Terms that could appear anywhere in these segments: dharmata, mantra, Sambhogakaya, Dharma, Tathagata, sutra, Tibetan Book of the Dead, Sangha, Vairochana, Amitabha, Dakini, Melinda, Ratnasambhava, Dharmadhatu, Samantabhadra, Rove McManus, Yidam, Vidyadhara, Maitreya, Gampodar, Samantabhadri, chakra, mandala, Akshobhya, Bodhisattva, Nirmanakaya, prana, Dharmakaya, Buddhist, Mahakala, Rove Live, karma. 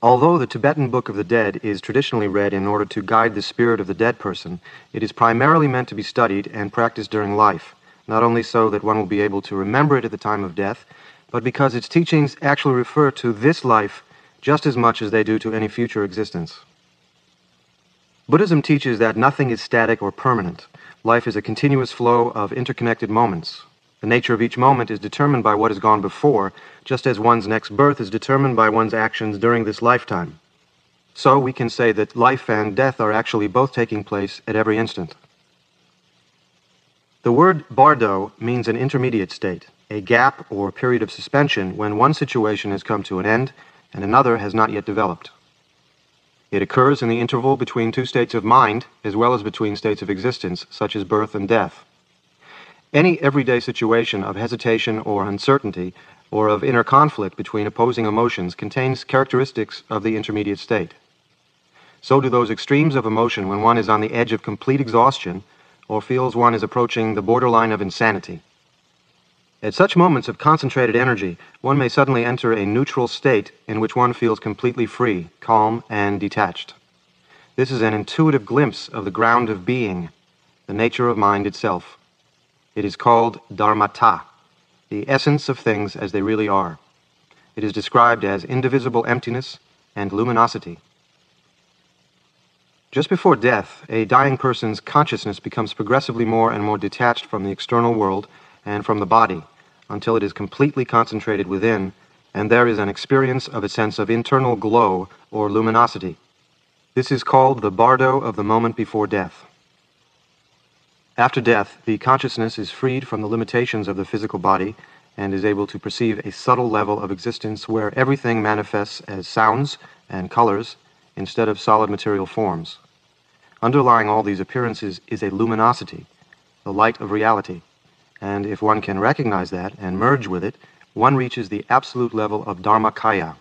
Although the Tibetan Book of the Dead is traditionally read in order to guide the spirit of the dead person, it is primarily meant to be studied and practiced during life, not only so that one will be able to remember it at the time of death, but because its teachings actually refer to this life just as much as they do to any future existence. Buddhism teaches that nothing is static or permanent. Life is a continuous flow of interconnected moments. The nature of each moment is determined by what has gone before, just as one's next birth is determined by one's actions during this lifetime. So we can say that life and death are actually both taking place at every instant. The word bardo means an intermediate state, a gap or period of suspension when one situation has come to an end and another has not yet developed. It occurs in the interval between two states of mind, as well as between states of existence, such as birth and death. Any everyday situation of hesitation or uncertainty, or of inner conflict between opposing emotions, contains characteristics of the intermediate state. So do those extremes of emotion when one is on the edge of complete exhaustion, or feels one is approaching the borderline of insanity. At such moments of concentrated energy, one may suddenly enter a neutral state in which one feels completely free, calm, and detached. This is an intuitive glimpse of the ground of being, the nature of mind itself. It is called dharmata, the essence of things as they really are. It is described as indivisible emptiness and luminosity. Just before death, a dying person's consciousness becomes progressively more and more detached from the external world and from the body, until it is completely concentrated within, and there is an experience of a sense of internal glow or luminosity. This is called the bardo of the moment before death. After death, the consciousness is freed from the limitations of the physical body and is able to perceive a subtle level of existence where everything manifests as sounds and colors instead of solid material forms. Underlying all these appearances is a luminosity, the light of reality, and if one can recognize that and merge with it, one reaches the absolute level of Dharmakaya.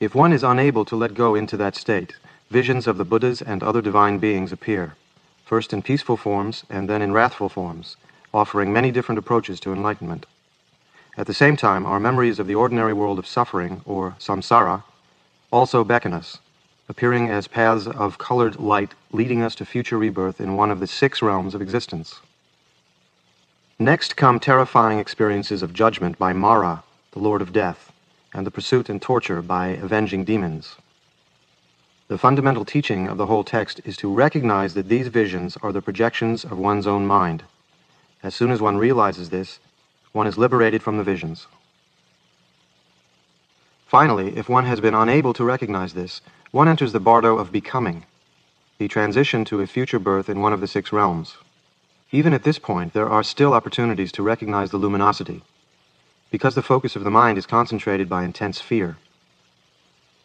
If one is unable to let go into that state, visions of the Buddhas and other divine beings appear, first in peaceful forms and then in wrathful forms, offering many different approaches to enlightenment. At the same time, our memories of the ordinary world of suffering, or samsara, also beckon us, appearing as paths of colored light leading us to future rebirth in one of the 6 realms of existence. Next come terrifying experiences of judgment by Mara, the Lord of Death, and the pursuit and torture by avenging demons. The fundamental teaching of the whole text is to recognize that these visions are the projections of one's own mind. As soon as one realizes this, one is liberated from the visions. Finally, if one has been unable to recognize this, one enters the bardo of becoming, the transition to a future birth in one of the 6 realms. Even at this point, there are still opportunities to recognize the luminosity, because the focus of the mind is concentrated by intense fear.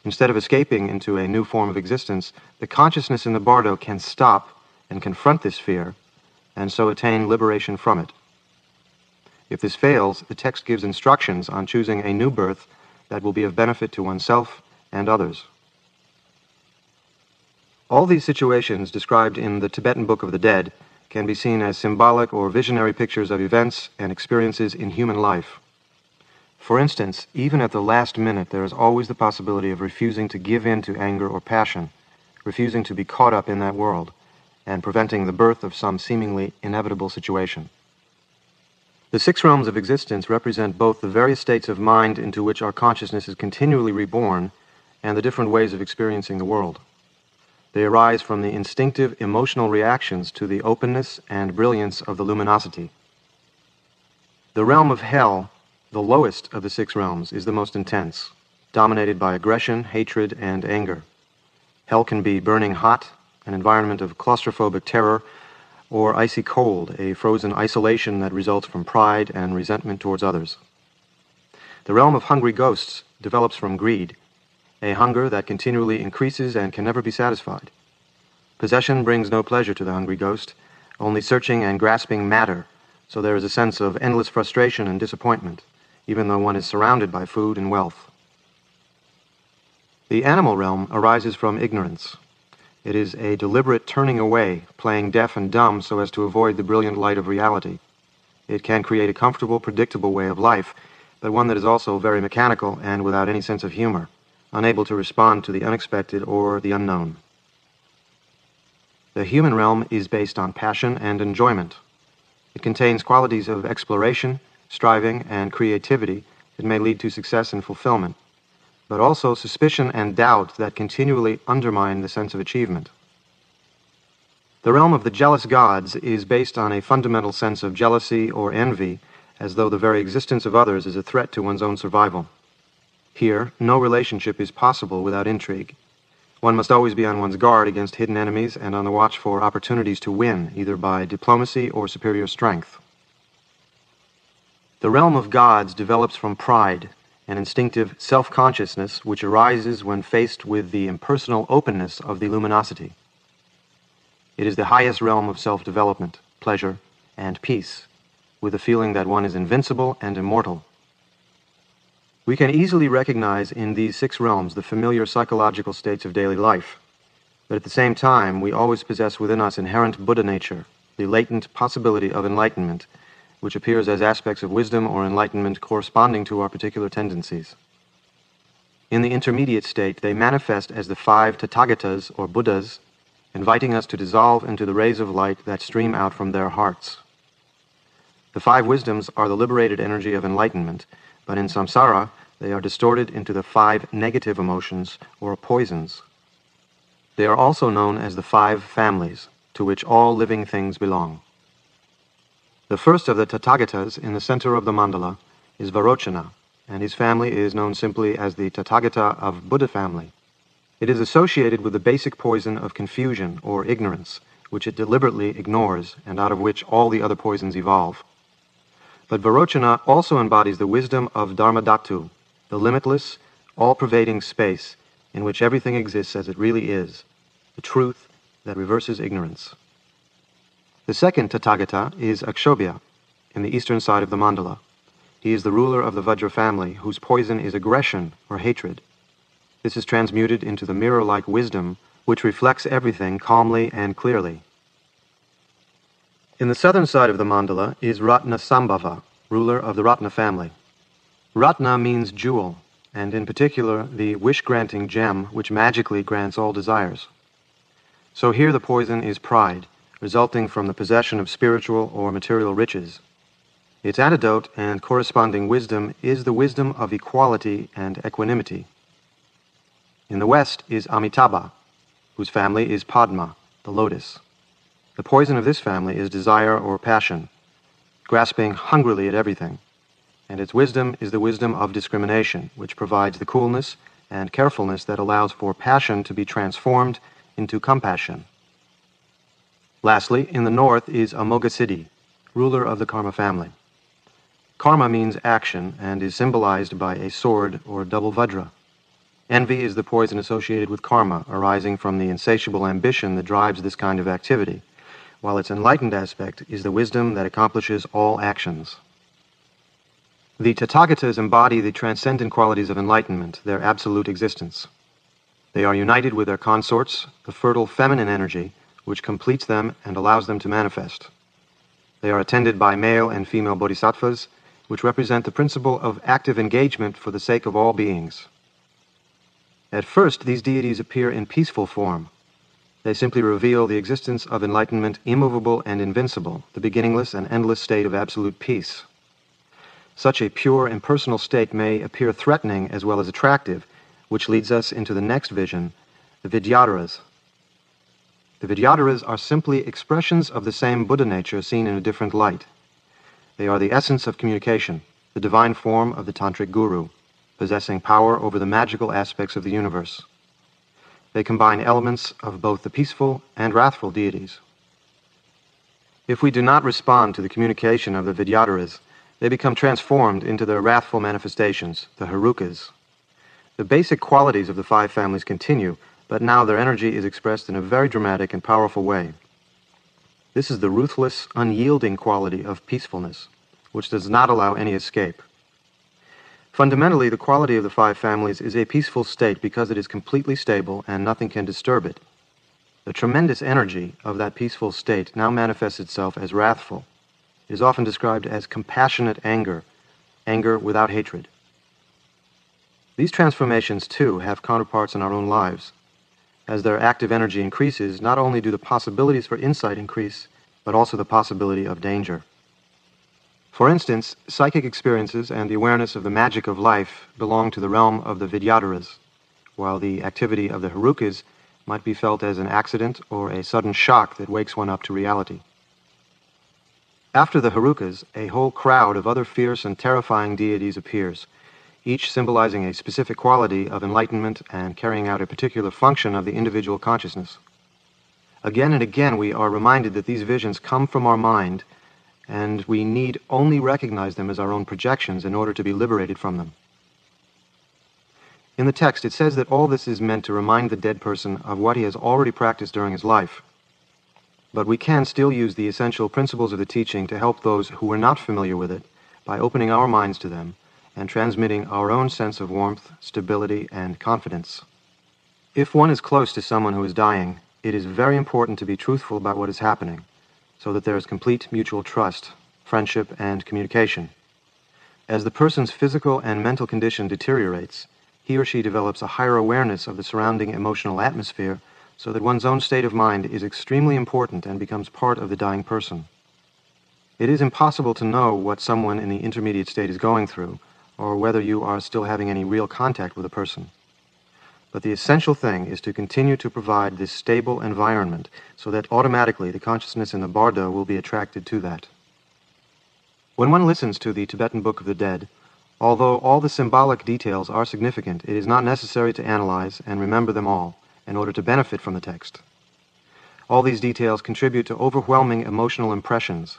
Instead of escaping into a new form of existence, the consciousness in the bardo can stop and confront this fear, and so attain liberation from it. If this fails, the text gives instructions on choosing a new birth that will be of benefit to oneself and others. All these situations described in the Tibetan Book of the Dead can be seen as symbolic or visionary pictures of events and experiences in human life. For instance, even at the last minute, there is always the possibility of refusing to give in to anger or passion, refusing to be caught up in that world, and preventing the birth of some seemingly inevitable situation. The 6 realms of existence represent both the various states of mind into which our consciousness is continually reborn and the different ways of experiencing the world. They arise from the instinctive emotional reactions to the openness and brilliance of the luminosity. The realm of hell, the lowest of the 6 realms, is the most intense, dominated by aggression, hatred, and anger. Hell can be burning hot, an environment of claustrophobic terror, or icy cold, a frozen isolation that results from pride and resentment towards others. The realm of hungry ghosts develops from greed, a hunger that continually increases and can never be satisfied. Possession brings no pleasure to the hungry ghost, only searching and grasping matter, so there is a sense of endless frustration and disappointment, even though one is surrounded by food and wealth. The animal realm arises from ignorance. It is a deliberate turning away, playing deaf and dumb so as to avoid the brilliant light of reality. It can create a comfortable, predictable way of life, but one that is also very mechanical and without any sense of humor, unable to respond to the unexpected or the unknown. The human realm is based on passion and enjoyment. It contains qualities of exploration, striving, and creativity that may lead to success and fulfillment, but also suspicion and doubt that continually undermine the sense of achievement. The realm of the jealous gods is based on a fundamental sense of jealousy or envy, as though the very existence of others is a threat to one's own survival. Here, no relationship is possible without intrigue. One must always be on one's guard against hidden enemies and on the watch for opportunities to win, either by diplomacy or superior strength. The realm of gods develops from pride, an instinctive self-consciousness which arises when faced with the impersonal openness of the luminosity. It is the highest realm of self-development, pleasure, and peace, with the feeling that one is invincible and immortal. We can easily recognize in these six realms the familiar psychological states of daily life, but at the same time we always possess within us inherent Buddha nature, the latent possibility of enlightenment, which appears as aspects of wisdom or enlightenment corresponding to our particular tendencies. In the intermediate state, they manifest as the five Tathagatas or Buddhas, inviting us to dissolve into the rays of light that stream out from their hearts. The five wisdoms are the liberated energy of enlightenment, but in samsara, they are distorted into the five negative emotions or poisons. They are also known as the five families, to which all living things belong. The first of the Tathagatas in the center of the mandala is Vairochana, and his family is known simply as the Tathagata of Buddha family. It is associated with the basic poison of confusion or ignorance, which it deliberately ignores and out of which all the other poisons evolve. But Vairochana also embodies the wisdom of Dharmadhatu, the limitless, all-pervading space in which everything exists as it really is, the truth that reverses ignorance. The second Tathagata is Akshobhya, in the eastern side of the mandala. He is the ruler of the Vajra family, whose poison is aggression or hatred. This is transmuted into the mirror-like wisdom, which reflects everything calmly and clearly. In the southern side of the mandala is Ratnasambhava, ruler of the Ratna family. Ratna means jewel, and in particular the wish-granting gem which magically grants all desires. So here the poison is pride, resulting from the possession of spiritual or material riches. Its antidote and corresponding wisdom is the wisdom of equality and equanimity. In the west is Amitabha, whose family is Padma, the lotus. The poison of this family is desire or passion, grasping hungrily at everything, and its wisdom is the wisdom of discrimination, which provides the coolness and carefulness that allows for passion to be transformed into compassion. Lastly, in the north is Amoghasiddhi, ruler of the karma family. Karma means action and is symbolized by a sword or double vajra. Envy is the poison associated with karma, arising from the insatiable ambition that drives this kind of activity, while its enlightened aspect is the wisdom that accomplishes all actions. The Tathagatas embody the transcendent qualities of enlightenment, their absolute existence. They are united with their consorts, the fertile feminine energy, which completes them and allows them to manifest. They are attended by male and female bodhisattvas, which represent the principle of active engagement for the sake of all beings. At first, these deities appear in peaceful form. They simply reveal the existence of enlightenment immovable and invincible, the beginningless and endless state of absolute peace. Such a pure, impersonal state may appear threatening as well as attractive, which leads us into the next vision, the Vidyadharas. The Vidyadharas are simply expressions of the same Buddha nature seen in a different light. They are the essence of communication, the divine form of the Tantric Guru, possessing power over the magical aspects of the universe. They combine elements of both the peaceful and wrathful deities. If we do not respond to the communication of the Vidyadharas, they become transformed into their wrathful manifestations, the Harukas. The basic qualities of the five families continue, but now their energy is expressed in a very dramatic and powerful way. This is the ruthless, unyielding quality of peacefulness, which does not allow any escape. Fundamentally, the quality of the five families is a peaceful state because it is completely stable and nothing can disturb it. The tremendous energy of that peaceful state now manifests itself as wrathful. It is often described as compassionate anger, anger without hatred. These transformations, too, have counterparts in our own lives. As their active energy increases, not only do the possibilities for insight increase, but also the possibility of danger. For instance, psychic experiences and the awareness of the magic of life belong to the realm of the Vidyadharas, while the activity of the Harukas might be felt as an accident or a sudden shock that wakes one up to reality. After the Harukas, a whole crowd of other fierce and terrifying deities appears, each symbolizing a specific quality of enlightenment and carrying out a particular function of the individual consciousness. Again and again we are reminded that these visions come from our mind, and we need only recognize them as our own projections in order to be liberated from them. In the text, it says that all this is meant to remind the dead person of what he has already practiced during his life. But we can still use the essential principles of the teaching to help those who are not familiar with it by opening our minds to them and transmitting our own sense of warmth, stability, and confidence. If one is close to someone who is dying, it is very important to be truthful about what is happening, so that there is complete mutual trust, friendship, and communication. As the person's physical and mental condition deteriorates, he or she develops a higher awareness of the surrounding emotional atmosphere, so that one's own state of mind is extremely important and becomes part of the dying person. It is impossible to know what someone in the intermediate state is going through, or whether you are still having any real contact with a person. But the essential thing is to continue to provide this stable environment so that automatically the consciousness in the bardo will be attracted to that. When one listens to the Tibetan Book of the Dead, although all the symbolic details are significant, it is not necessary to analyze and remember them all in order to benefit from the text. All these details contribute to overwhelming emotional impressions.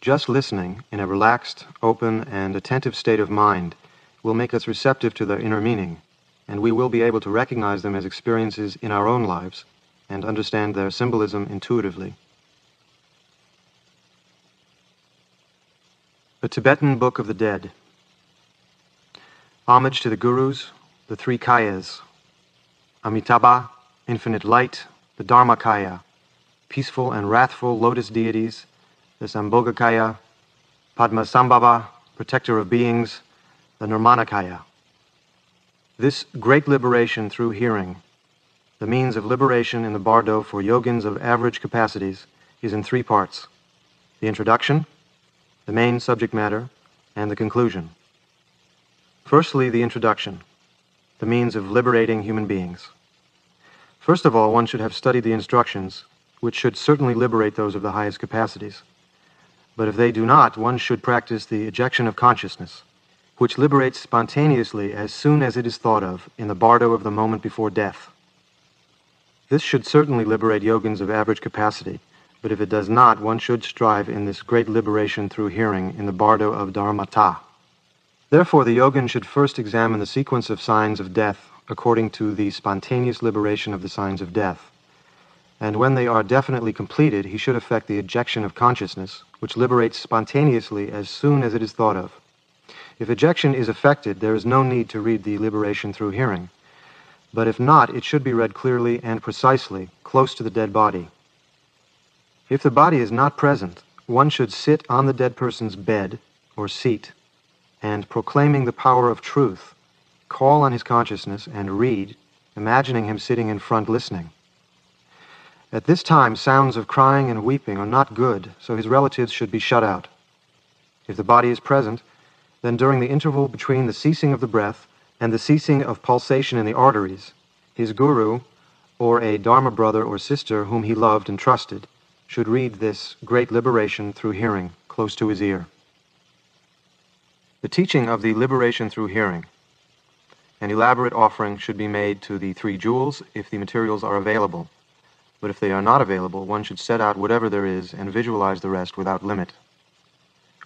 Just listening in a relaxed, open, and attentive state of mind will make us receptive to their inner meaning, and we will be able to recognize them as experiences in our own lives and understand their symbolism intuitively. The Tibetan Book of the Dead. Homage to the Gurus, the Three Kayas, Amitabha, Infinite Light, the Dharmakaya, peaceful and wrathful lotus deities, the Sambhogakaya, Padmasambhava, protector of beings, the Nirmanakaya. This great liberation through hearing, the means of liberation in the bardo for yogins of average capacities, is in three parts: the introduction, the main subject matter, and the conclusion. Firstly, the introduction, the means of liberating human beings. First of all, one should have studied the instructions, which should certainly liberate those of the highest capacities. But if they do not, one should practice the ejection of consciousness, which liberates spontaneously as soon as it is thought of in the bardo of the moment before death. This should certainly liberate yogins of average capacity, but if it does not, one should strive in this great liberation through hearing in the bardo of dharmata. Therefore, the yogin should first examine the sequence of signs of death according to the spontaneous liberation of the signs of death. And when they are definitely completed, he should effect the ejection of consciousness, which liberates spontaneously as soon as it is thought of. If ejection is effected, there is no need to read the liberation through hearing. But if not, it should be read clearly and precisely, close to the dead body. If the body is not present, one should sit on the dead person's bed or seat, and proclaiming the power of truth, call on his consciousness and read, imagining him sitting in front listening. At this time, sounds of crying and weeping are not good, so his relatives should be shut out. If the body is present, then during the interval between the ceasing of the breath and the ceasing of pulsation in the arteries, his guru, or a dharma brother or sister whom he loved and trusted, should read this great liberation through hearing close to his ear. The teaching of the liberation through hearing. An elaborate offering should be made to the three jewels if the materials are available, but if they are not available, one should set out whatever there is and visualize the rest without limit.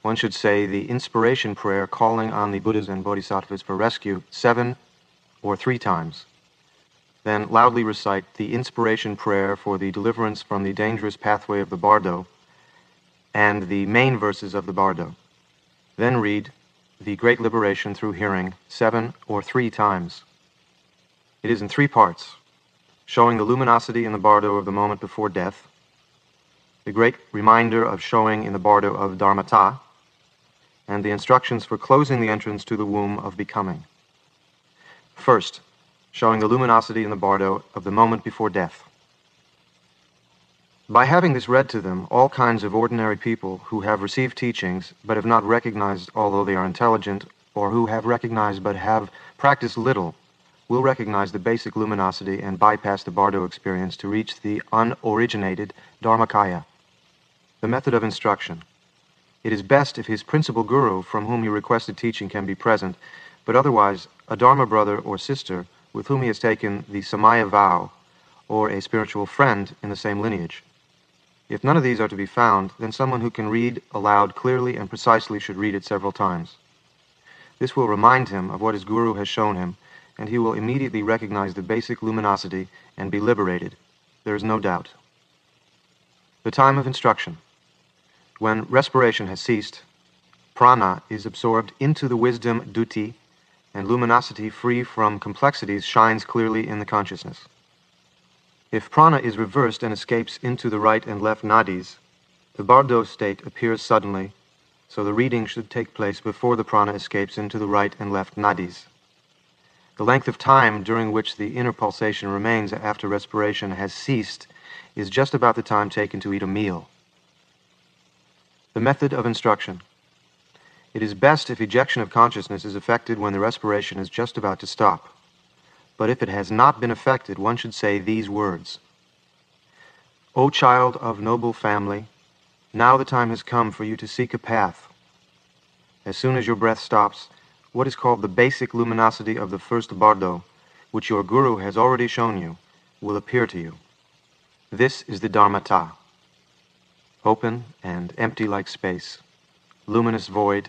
One should say the inspiration prayer calling on the Buddhas and Bodhisattvas for rescue 7 or 3 times. Then loudly recite the inspiration prayer for the deliverance from the dangerous pathway of the bardo and the main verses of the bardo. Then read the great liberation through hearing 7 or 3 times. It is in 3 parts, showing the luminosity in the bardo of the moment before death, the great reminder of showing in the bardo of dharmata, and the instructions for closing the entrance to the womb of becoming. First, showing the luminosity in the bardo of the moment before death. By having this read to them, all kinds of ordinary people who have received teachings but have not recognized, although they are intelligent, or who have recognized but have practiced little, will recognize the basic luminosity and bypass the bardo experience to reach the unoriginated Dharmakaya, the method of instruction. It is best if his principal guru from whom he requested teaching can be present, but otherwise a Dharma brother or sister with whom he has taken the samaya vow, or a spiritual friend in the same lineage. If none of these are to be found, then someone who can read aloud clearly and precisely should read it several times. This will remind him of what his guru has shown him, and he will immediately recognize the basic luminosity and be liberated. There is no doubt. The time of instruction. When respiration has ceased, prana is absorbed into the wisdom duti, and luminosity free from complexities shines clearly in the consciousness. If prana is reversed and escapes into the right and left nadis, the bardo state appears suddenly, so the reading should take place before the prana escapes into the right and left nadis. The length of time during which the inner pulsation remains after respiration has ceased is just about the time taken to eat a meal. The method of instruction. It is best if ejection of consciousness is effected when the respiration is just about to stop. But if it has not been effected, one should say these words. O child of noble family, now the time has come for you to seek a path. As soon as your breath stops, what is called the basic luminosity of the first bardo, which your guru has already shown you, will appear to you. This is the dharmata, open and empty like space, luminous void,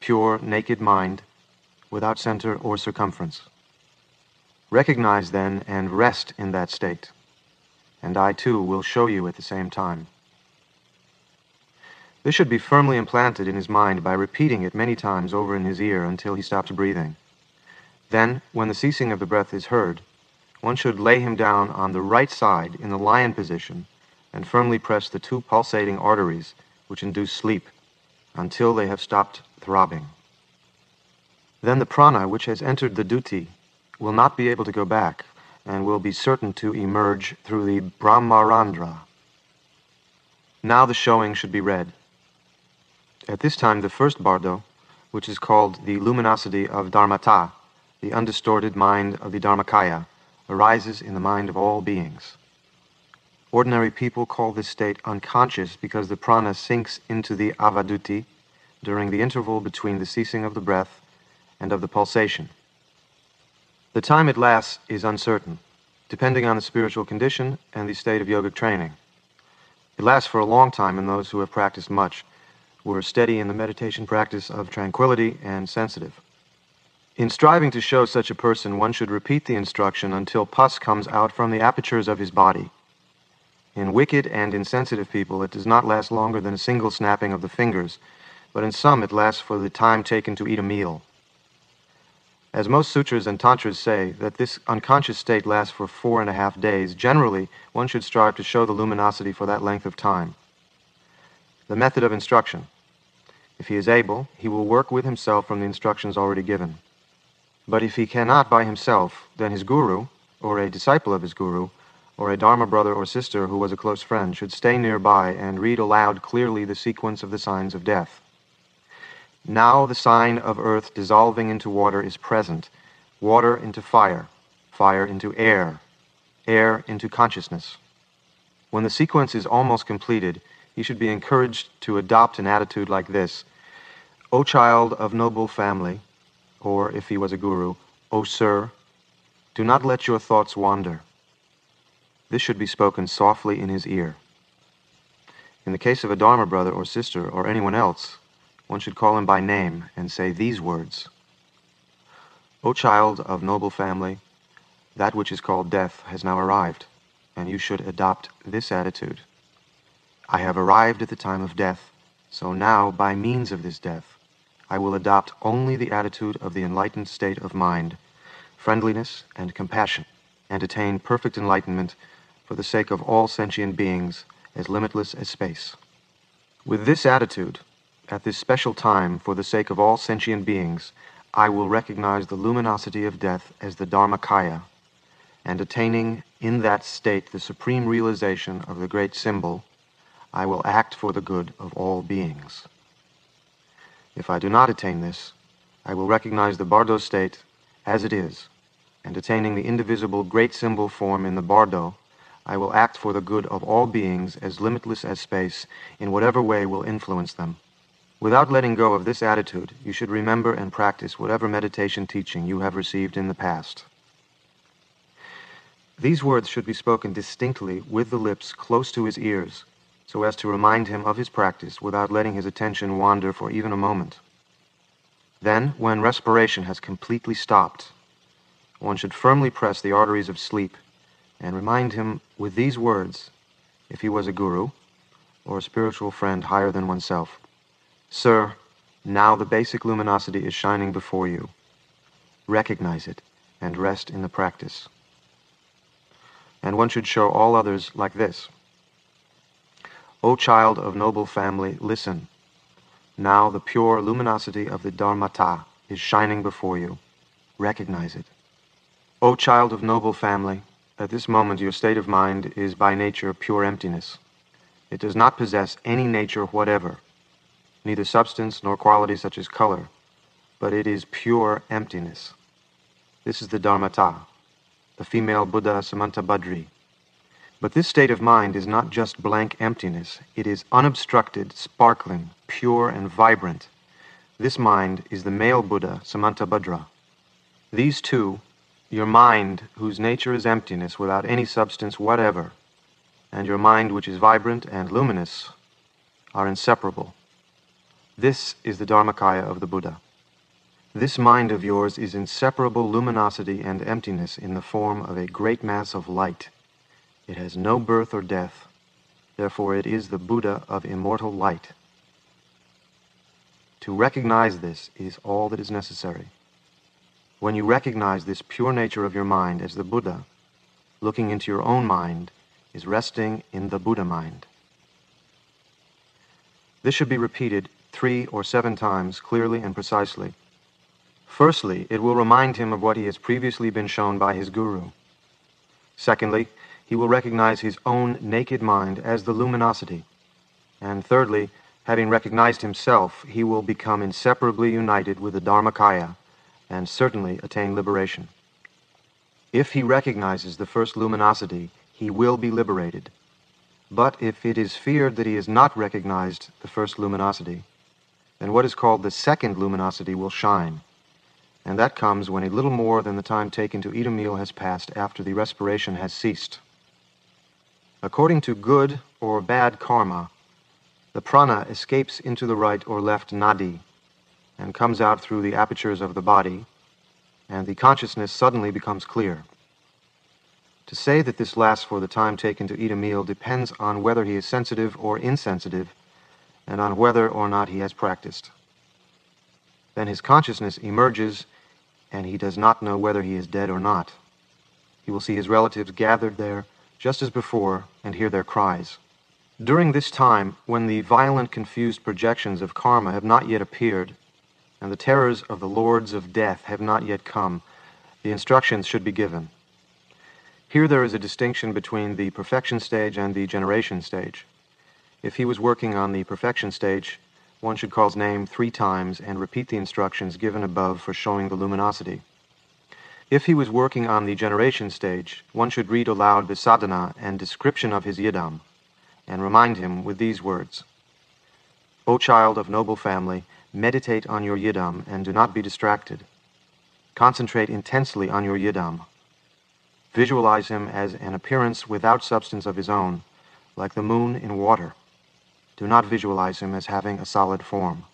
pure naked mind, without center or circumference. Recognize then and rest in that state, and I too will show you at the same time. This should be firmly implanted in his mind by repeating it many times over in his ear until he stops breathing. Then, when the ceasing of the breath is heard, one should lay him down on the right side in the lion position and firmly press the two pulsating arteries which induce sleep until they have stopped throbbing. Then the prana which has entered the duti will not be able to go back, and will be certain to emerge through the Brahmarandra. Now the showing should be read. At this time the first bardo, which is called the luminosity of Dharmata, the undistorted mind of the Dharmakaya, arises in the mind of all beings. Ordinary people call this state unconscious because the prana sinks into the avaduti during the interval between the ceasing of the breath and of the pulsation. The time it lasts is uncertain, depending on the spiritual condition and the state of yogic training. It lasts for a long time in those who have practiced much, were steady in the meditation practice of tranquility and sensitive. In striving to show such a person, one should repeat the instruction until pus comes out from the apertures of his body. In wicked and insensitive people, it does not last longer than a single snapping of the fingers, but in some it lasts for the time taken to eat a meal. As most sutras and tantras say, that this unconscious state lasts for 4.5 days, generally one should strive to show the luminosity for that length of time. The method of instruction. If he is able, he will work with himself from the instructions already given. But if he cannot by himself, then his guru, or a disciple of his guru, or a Dharma brother or sister who was a close friend, should stay nearby and read aloud clearly the sequence of the signs of death. Now the sign of earth dissolving into water is present, water into fire, fire into air, air into consciousness. When the sequence is almost completed, he should be encouraged to adopt an attitude like this, O child of noble family, or if he was a guru, O sir, do not let your thoughts wander. This should be spoken softly in his ear. In the case of a Dharma brother or sister or anyone else, one should call him by name and say these words. O child of noble family, that which is called death has now arrived, and you should adopt this attitude. I have arrived at the time of death, so now, by means of this death, I will adopt only the attitude of the enlightened state of mind, friendliness and compassion, and attain perfect enlightenment for the sake of all sentient beings, as limitless as space. With this attitude, at this special time, for the sake of all sentient beings, I will recognize the luminosity of death as the Dharmakaya, and attaining in that state the supreme realization of the great symbol, I will act for the good of all beings. If I do not attain this, I will recognize the bardo state as it is, and attaining the indivisible great symbol form in the bardo, I will act for the good of all beings as limitless as space in whatever way will influence them. Without letting go of this attitude, you should remember and practice whatever meditation teaching you have received in the past. These words should be spoken distinctly with the lips close to his ears, so as to remind him of his practice without letting his attention wander for even a moment. Then, when respiration has completely stopped, one should firmly press the arteries of sleep and remind him with these words, if he was a guru or a spiritual friend higher than oneself, "Sir, now the basic luminosity is shining before you. Recognize it and rest in the practice." And one should show all others like this. "O child of noble family, listen. Now the pure luminosity of the dharmata is shining before you. Recognize it. O child of noble family, at this moment your state of mind is by nature pure emptiness. It does not possess any nature whatever, neither substance nor quality such as color, but it is pure emptiness. This is the Dharmata, the female Buddha Samantabhadri. But this state of mind is not just blank emptiness, it is unobstructed, sparkling, pure and vibrant. This mind is the male Buddha Samantabhadra. These two, your mind whose nature is emptiness without any substance whatever, and your mind which is vibrant and luminous, are inseparable. This is the Dharmakaya of the Buddha. This mind of yours is inseparable luminosity and emptiness in the form of a great mass of light. It has no birth or death. Therefore it is the Buddha of immortal light. To recognize this is all that is necessary. When you recognize this pure nature of your mind as the Buddha, looking into your own mind is resting in the Buddha mind." This should be repeated 3 or 7 times clearly and precisely. Firstly, it will remind him of what he has previously been shown by his guru. Secondly, he will recognize his own naked mind as the luminosity. And thirdly, having recognized himself, he will become inseparably united with the Dharmakaya and certainly attain liberation. If he recognizes the first luminosity, he will be liberated. But if it is feared that he has not recognized the first luminosity, then what is called the second luminosity will shine, and that comes when a little more than the time taken to eat a meal has passed after the respiration has ceased. According to good or bad karma, the prana escapes into the right or left nadi, and comes out through the apertures of the body, and the consciousness suddenly becomes clear. To say that this lasts for the time taken to eat a meal depends on whether he is sensitive or insensitive, and on whether or not he has practiced. Then his consciousness emerges, and he does not know whether he is dead or not. He will see his relatives gathered there, just as before, and hear their cries. During this time, when the violent, confused projections of karma have not yet appeared, and the terrors of the lords of death have not yet come, the instructions should be given. Here there is a distinction between the perfection stage and the generation stage. If he was working on the perfection stage, one should call his name 3 times and repeat the instructions given above for showing the luminosity. If he was working on the generation stage, one should read aloud the sadhana and description of his Yidam, and remind him with these words, "O child of noble family, meditate on your Yidam and do not be distracted. Concentrate intensely on your Yidam. Visualize him as an appearance without substance of his own, like the moon in water. Do not visualize him as having a solid form."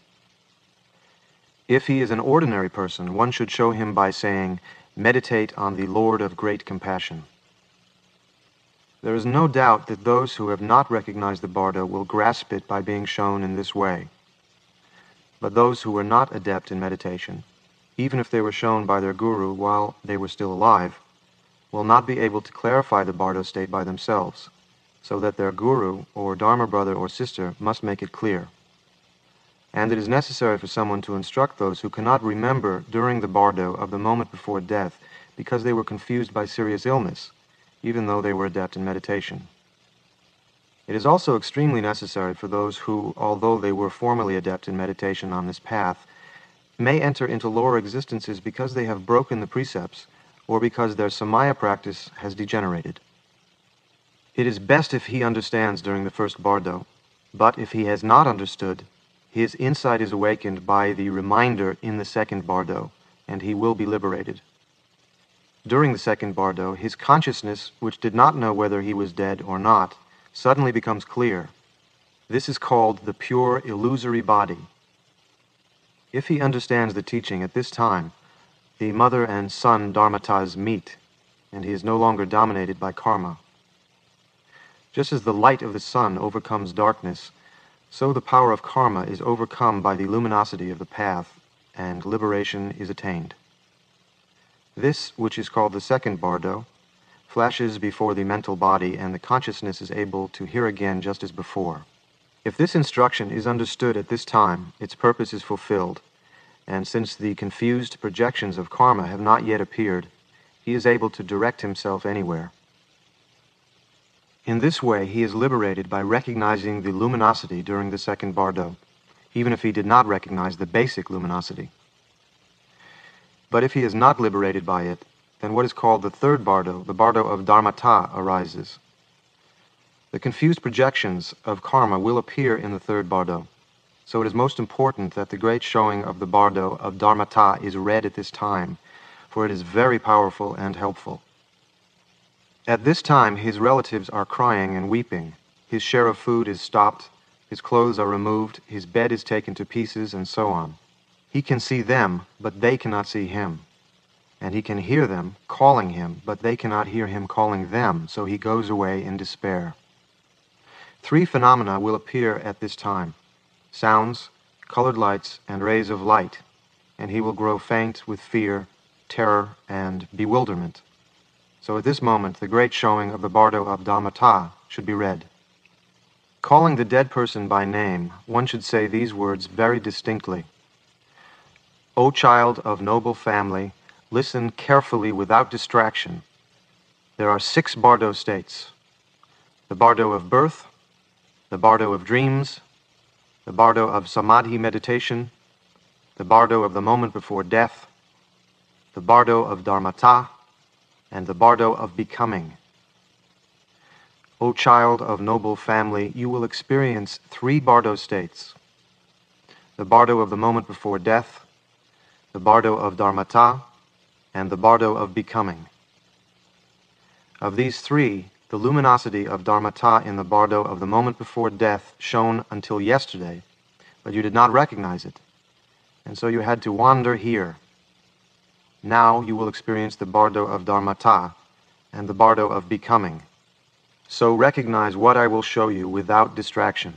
If he is an ordinary person, one should show him by saying, "Meditate on the Lord of great compassion." There is no doubt that those who have not recognized the bardo will grasp it by being shown in this way. But those who were not adept in meditation, even if they were shown by their guru while they were still alive, will not be able to clarify the bardo state by themselves, so that their guru or dharma brother or sister must make it clear. and it is necessary for someone to instruct those who cannot remember during the bardo of the moment before death because they were confused by serious illness, even though they were adept in meditation. It is also extremely necessary for those who, although they were formerly adept in meditation on this path, may enter into lower existences because they have broken the precepts or because their samaya practice has degenerated. It is best if he understands during the first bardo, but if he has not understood, his insight is awakened by the reminder in the second bardo, and he will be liberated. During the second bardo, his consciousness, which did not know whether he was dead or not, suddenly becomes clear. This is called the pure illusory body. If he understands the teaching at this time, the mother and son dharmatas meet, and he is no longer dominated by karma. Just as the light of the sun overcomes darkness, so the power of karma is overcome by the luminosity of the path, and liberation is attained. This, which is called the second bardo, flashes before the mental body, and the consciousness is able to hear again just as before. If this instruction is understood at this time, its purpose is fulfilled, and since the confused projections of karma have not yet appeared, he is able to direct himself anywhere. In this way, he is liberated by recognizing the luminosity during the second bardo, even if he did not recognize the basic luminosity. But if he is not liberated by it, then what is called the third bardo, the bardo of dharmata, arises. The confused projections of karma will appear in the third bardo, so it is most important that the great showing of the bardo of dharmata is read at this time, for it is very powerful and helpful. At this time his relatives are crying and weeping, his share of food is stopped, his clothes are removed, his bed is taken to pieces, and so on. He can see them, but they cannot see him. And he can hear them calling him, but they cannot hear him calling them, so he goes away in despair. Three phenomena will appear at this time: sounds, colored lights, and rays of light, and he will grow faint with fear, terror, and bewilderment. So at this moment, the great showing of the bardo of dharmata should be read. Calling the dead person by name, one should say these words very distinctly: O child of noble family, listen carefully without distraction. There are 6 bardo states: the bardo of birth, the bardo of dreams, the bardo of samadhi meditation, the bardo of the moment before death, the bardo of dharmata, and the bardo of becoming. O child of noble family, you will experience 3 bardo states: the bardo of the moment before death, the bardo of dharmata, and the bardo of becoming. Of these 3, the luminosity of dharmata in the bardo of the moment before death shone until yesterday, but you did not recognize it, and so you had to wander here. Now you will experience the bardo of dharmata and the bardo of becoming. So recognize what I will show you without distraction.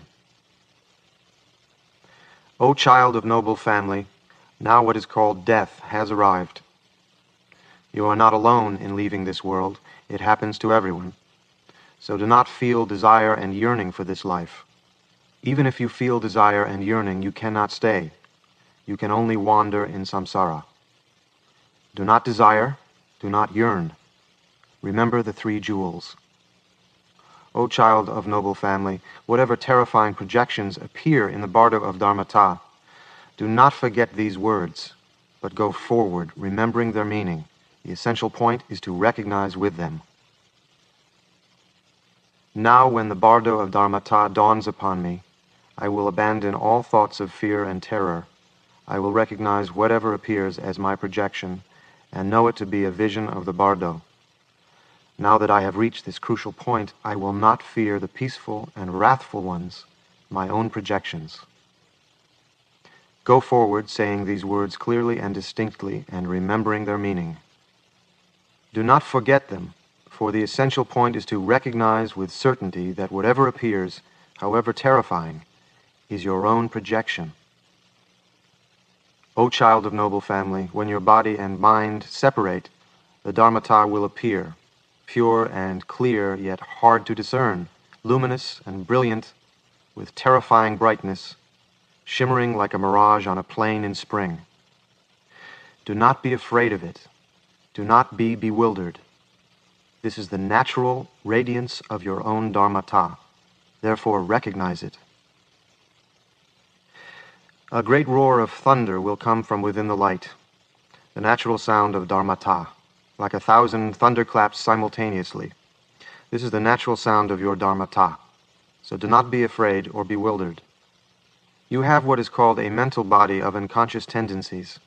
O child of noble family, now what is called death has arrived. You are not alone in leaving this world. It happens to everyone. So do not feel desire and yearning for this life. Even if you feel desire and yearning, you cannot stay. You can only wander in samsara. Do not desire, do not yearn. Remember the 3 jewels. O child of noble family, whatever terrifying projections appear in the bardo of dharmata, do not forget these words, but go forward, remembering their meaning. The essential point is to recognize with them. Now when the bardo of dharmata dawns upon me, I will abandon all thoughts of fear and terror. I will recognize whatever appears as my projection, and know it to be a vision of the bardo. Now that I have reached this crucial point, I will not fear the peaceful and wrathful ones, my own projections. Go forward, saying these words clearly and distinctly, and remembering their meaning. Do not forget them, for the essential point is to recognize with certainty that whatever appears, however terrifying, is your own projection. O child of noble family, when your body and mind separate, the dharmata will appear, pure and clear, yet hard to discern, luminous and brilliant, with terrifying brightness, shimmering like a mirage on a plain in spring. Do not be afraid of it. Do not be bewildered. This is the natural radiance of your own dharmata. Therefore, recognize it. A great roar of thunder will come from within the light, the natural sound of dharmata, like 1,000 thunderclaps simultaneously. This is the natural sound of your dharmata. So do not be afraid or bewildered. You have what is called a mental body of unconscious tendencies.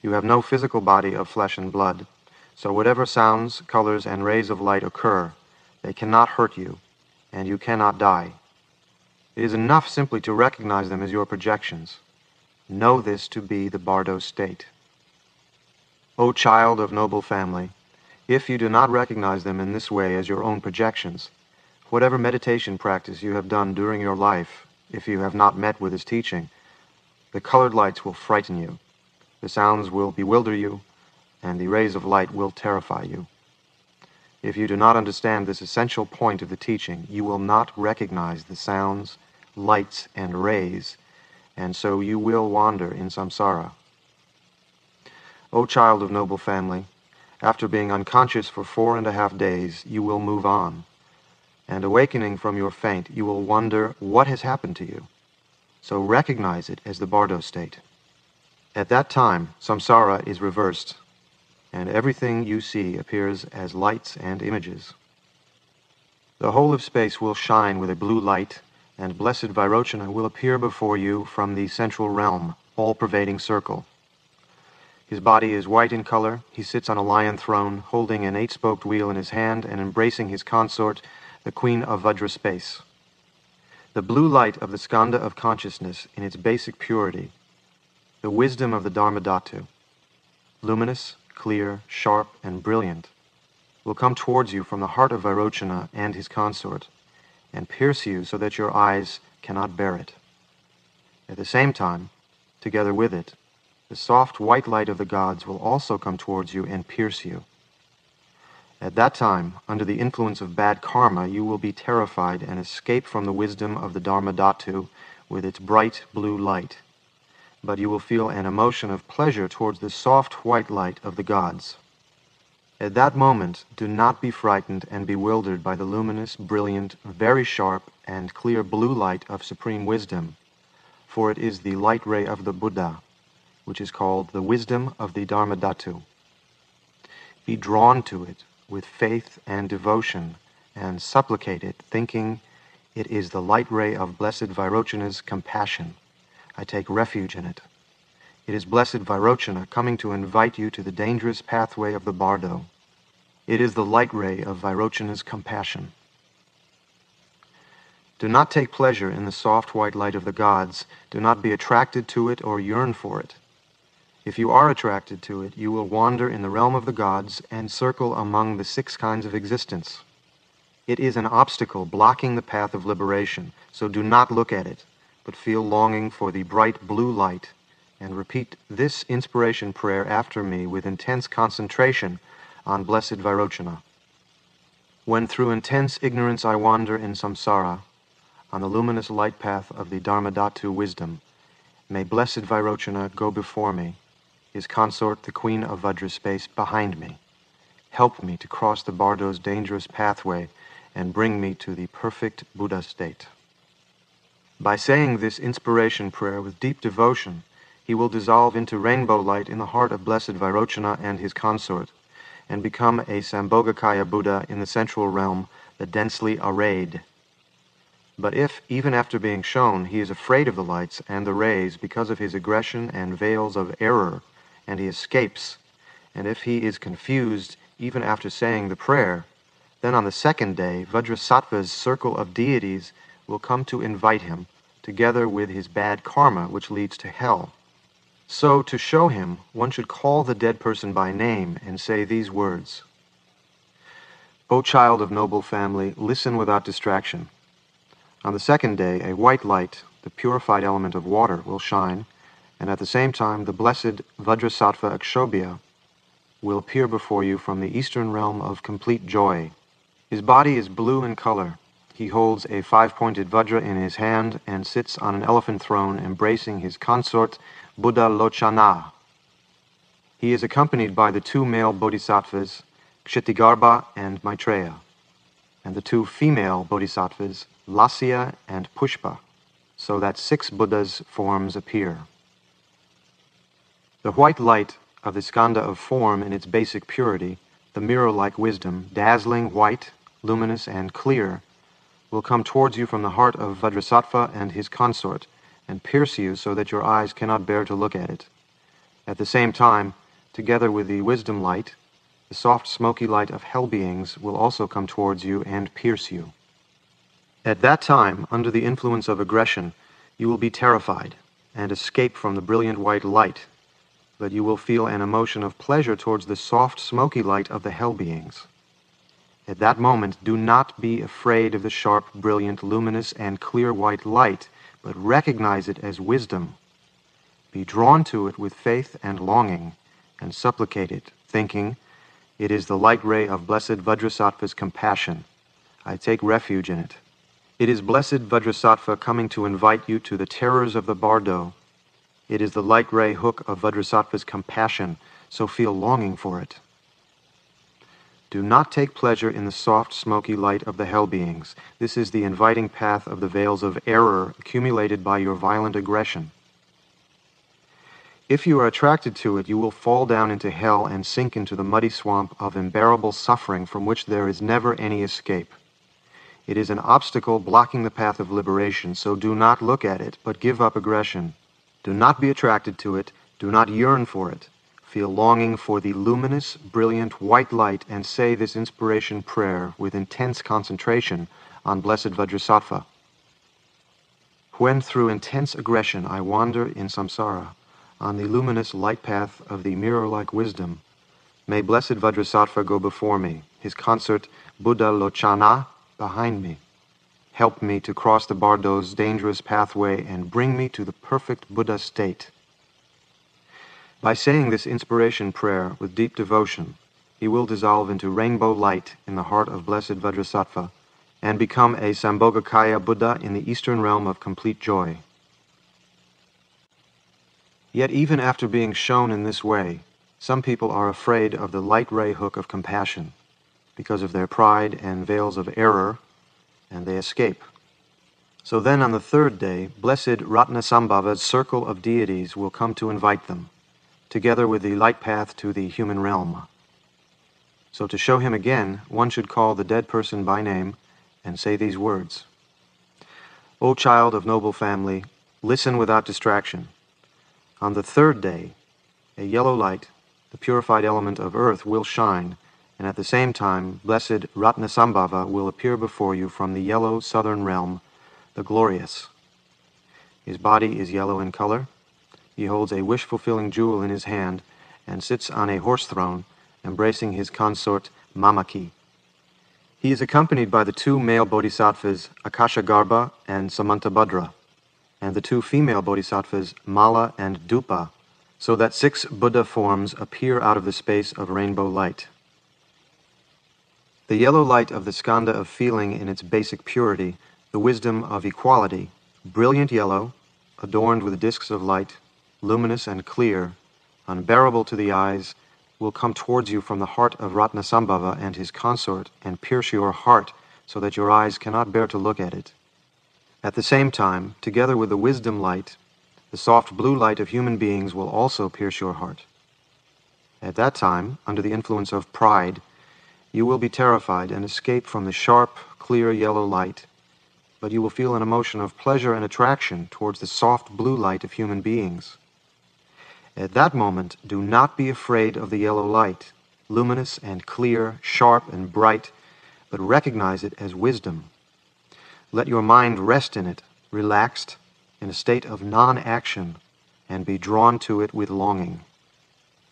You have no physical body of flesh and blood. So whatever sounds, colors, and rays of light occur, they cannot hurt you, and you cannot die. It is enough simply to recognize them as your projections. Know this to be the bardo state. O child of noble family, if you do not recognize them in this way as your own projections, whatever meditation practice you have done during your life, if you have not met with his teaching, the colored lights will frighten you, the sounds will bewilder you, and the rays of light will terrify you. If you do not understand this essential point of the teaching, you will not recognize the sounds, lights, and rays, and so you will wander in samsara. O child of noble family, after being unconscious for 4.5 days, you will move on, and awakening from your faint, you will wonder what has happened to you. So recognize it as the bardo state. At that time, samsara is reversed, and everything you see appears as lights and images. The whole of space will shine with a blue light, and blessed Vairochana will appear before you from the central realm, all-pervading circle. His body is white in color, he sits on a lion throne, holding an 8-spoked wheel in his hand and embracing his consort, the queen of Vajraspace. The blue light of the skanda of consciousness in its basic purity, the wisdom of the Dharmadhatu, luminous, clear, sharp, and brilliant, will come towards you from the heart of Vairochana and his consort, and pierce you so that your eyes cannot bear it. At the same time, together with it, the soft white light of the gods will also come towards you and pierce you. At that time, under the influence of bad karma, you will be terrified and escape from the wisdom of the Dharmadhatu with its bright blue light. But you will feel an emotion of pleasure towards the soft white light of the gods. At that moment, do not be frightened and bewildered by the luminous, brilliant, very sharp and clear blue light of supreme wisdom, for it is the light ray of the Buddha, which is called the wisdom of the Dharmadhatu. Be drawn to it with faith and devotion, and supplicate it, thinking, "It is the light ray of blessed Vairochana's compassion. I take refuge in it. It is blessed Vairochana coming to invite you to the dangerous pathway of the bardo. It is the light ray of Vairochana's compassion." Do not take pleasure in the soft white light of the gods. Do not be attracted to it or yearn for it. If you are attracted to it, you will wander in the realm of the gods and circle among the 6 kinds of existence. It is an obstacle blocking the path of liberation, so do not look at it, but feel longing for the bright blue light, and repeat this inspiration prayer after me with intense concentration on blessed Vairochana. When through intense ignorance I wander in samsara, on the luminous light path of the Dharmadhatu wisdom, may blessed Vairochana go before me, his consort the queen of Vajraspace behind me. Help me to cross the bardo's dangerous pathway and bring me to the perfect Buddha state. By saying this inspiration prayer with deep devotion, he will dissolve into rainbow light in the heart of blessed Vairochana and his consort, and become a Sambhogakaya Buddha in the central realm, the densely arrayed. But if, even after being shown, he is afraid of the lights and the rays because of his aggression and veils of error, and he escapes, and if he is confused even after saying the prayer, then on the 2nd day Vajrasattva's circle of deities will come to invite him, together with his bad karma, which leads to hell. So, to show him, one should call the dead person by name and say these words: "O child of noble family, listen without distraction. On the 2nd day, a white light, the purified element of water, will shine, and at the same time the blessed Vajrasattva Akshobhya will appear before you from the eastern realm of complete joy. His body is blue in color, He holds a five-pointed vajra in his hand and sits on an elephant throne, embracing his consort, Buddhalochana. He is accompanied by the two male bodhisattvas, Kshittigarbha and Maitreya, and the two female bodhisattvas, Lasya and Pushpa, so that six Buddhas' forms appear. The white light of the skanda of form in its basic purity, the mirror-like wisdom, dazzling white, luminous and clear, will come towards you from the heart of Vajrasattva and his consort, and pierce you so that your eyes cannot bear to look at it. At the same time, together with the wisdom light, the soft smoky light of hell beings will also come towards you and pierce you. At that time, under the influence of aggression, you will be terrified and escape from the brilliant white light, but you will feel an emotion of pleasure towards the soft smoky light of the hell beings. At that moment, do not be afraid of the sharp, brilliant, luminous, and clear white light, but recognize it as wisdom. Be drawn to it with faith and longing, and supplicate it, thinking, "It is the light ray of blessed Vajrasattva's compassion. I take refuge in it. It is blessed Vajrasattva coming to invite you to the terrors of the bardo. It is the light ray hook of Vajrasattva's compassion, so feel longing for it." Do not take pleasure in the soft, smoky light of the hell beings. This is the inviting path of the veils of error accumulated by your violent aggression. If you are attracted to it, you will fall down into hell and sink into the muddy swamp of unbearable suffering from which there is never any escape. It is an obstacle blocking the path of liberation, so do not look at it, but give up aggression. Do not be attracted to it. Do not yearn for it. Feel longing for the luminous, brilliant white light and say this inspiration prayer with intense concentration on blessed Vajrasattva. When through intense aggression I wander in samsara, on the luminous light path of the mirror-like wisdom, may blessed Vajrasattva go before me, his consort Buddhalochana behind me. Help me to cross the bardo's dangerous pathway and bring me to the perfect Buddha state. By saying this inspiration prayer with deep devotion, he will dissolve into rainbow light in the heart of blessed Vajrasattva and become a Sambhogakaya Buddha in the eastern realm of complete joy. Yet even after being shown in this way, some people are afraid of the light ray hook of compassion because of their pride and veils of error, and they escape. So then on the third day, blessed Ratnasambhava's circle of deities will come to invite them, together with the light path to the human realm. So to show him again, one should call the dead person by name and say these words: "O child of noble family, listen without distraction. On the third day, a yellow light, the purified element of earth, will shine, and at the same time, blessed Ratnasambhava will appear before you from the yellow southern realm, the glorious. His body is yellow in color. He holds a wish-fulfilling jewel in his hand and sits on a horse throne, embracing his consort Mamaki. He is accompanied by the two male bodhisattvas Akashagarbha and Samantabhadra, and the two female bodhisattvas Mala and Dupa, so that six Buddha forms appear out of the space of rainbow light. The yellow light of the skanda of feeling in its basic purity, the wisdom of equality, brilliant yellow, adorned with discs of light, luminous and clear, unbearable to the eyes, will come towards you from the heart of Ratnasambhava and his consort and pierce your heart so that your eyes cannot bear to look at it. At the same time, together with the wisdom light, the soft blue light of human beings will also pierce your heart. At that time, under the influence of pride, you will be terrified and escape from the sharp, clear yellow light, but you will feel an emotion of pleasure and attraction towards the soft blue light of human beings. At that moment, do not be afraid of the yellow light, luminous and clear, sharp and bright, but recognize it as wisdom. Let your mind rest in it, relaxed, in a state of non-action, and be drawn to it with longing.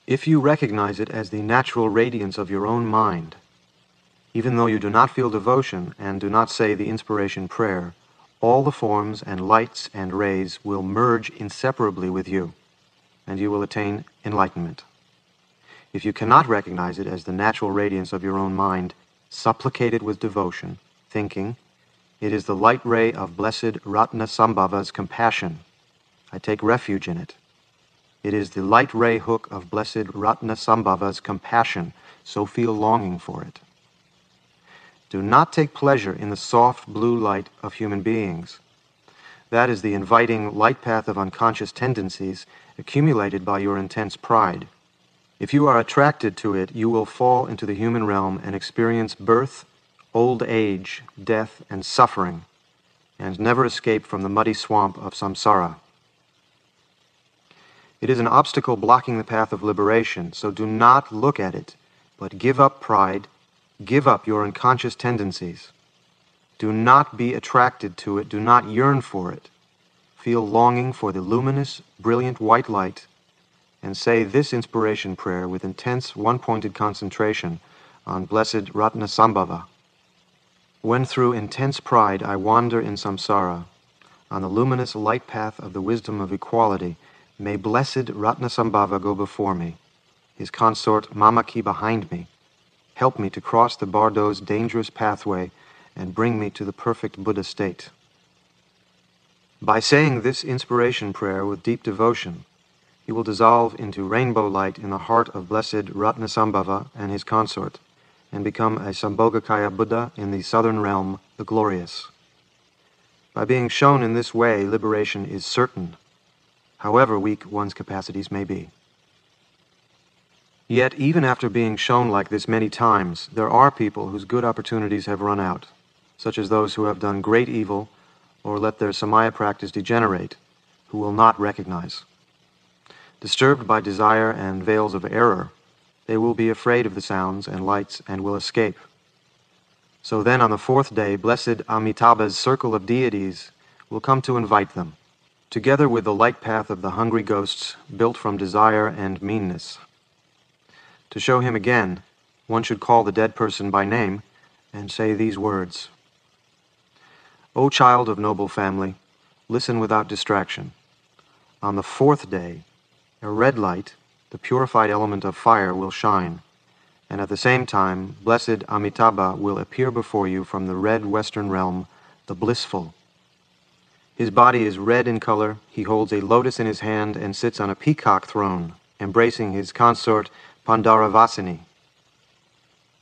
If you recognize it as the natural radiance of your own mind, even though you do not feel devotion and do not say the inspiration prayer, all the forms and lights and rays will merge inseparably with you, and you will attain enlightenment. If you cannot recognize it as the natural radiance of your own mind, supplicate it with devotion, thinking, It is the light ray of blessed Ratnasambhava's compassion. I take refuge in it. It is the light ray hook of blessed Ratnasambhava's compassion, so feel longing for it. Do not take pleasure in the soft blue light of human beings. That is the inviting light path of unconscious tendencies accumulated by your intense pride. If you are attracted to it, you will fall into the human realm and experience birth, old age, death, and suffering, and never escape from the muddy swamp of samsara. It is an obstacle blocking the path of liberation, so do not look at it, but give up pride, give up your unconscious tendencies. Do not be attracted to it, do not yearn for it. Feel longing for the luminous, brilliant white light, and say this inspiration prayer with intense one-pointed concentration on blessed Ratnasambhava. When through intense pride I wander in samsara, on the luminous light path of the wisdom of equality, may blessed Ratnasambhava go before me, his consort Mamaki behind me. Help me to cross the bardo's dangerous pathway and bring me to the perfect Buddha state. By saying this inspiration prayer with deep devotion, you will dissolve into rainbow light in the heart of blessed Ratnasambhava and his consort, and become a Sambhogakaya Buddha in the southern realm, the glorious. By being shown in this way, liberation is certain, however weak one's capacities may be. Yet, even after being shown like this many times, there are people whose good opportunities have run out, such as those who have done great evil or let their samaya practice degenerate, who will not recognize. Disturbed by desire and veils of error, they will be afraid of the sounds and lights and will escape. So then on the fourth day, blessed Amitabha's circle of deities will come to invite them, together with the light path of the hungry ghosts built from desire and meanness. To show him again, one should call the dead person by name and say these words. O child of noble family, listen without distraction. On the fourth day, a red light, the purified element of fire, will shine, and at the same time, blessed Amitabha will appear before you from the red western realm, the blissful. His body is red in color, he holds a lotus in his hand and sits on a peacock throne, embracing his consort Pandaravasini.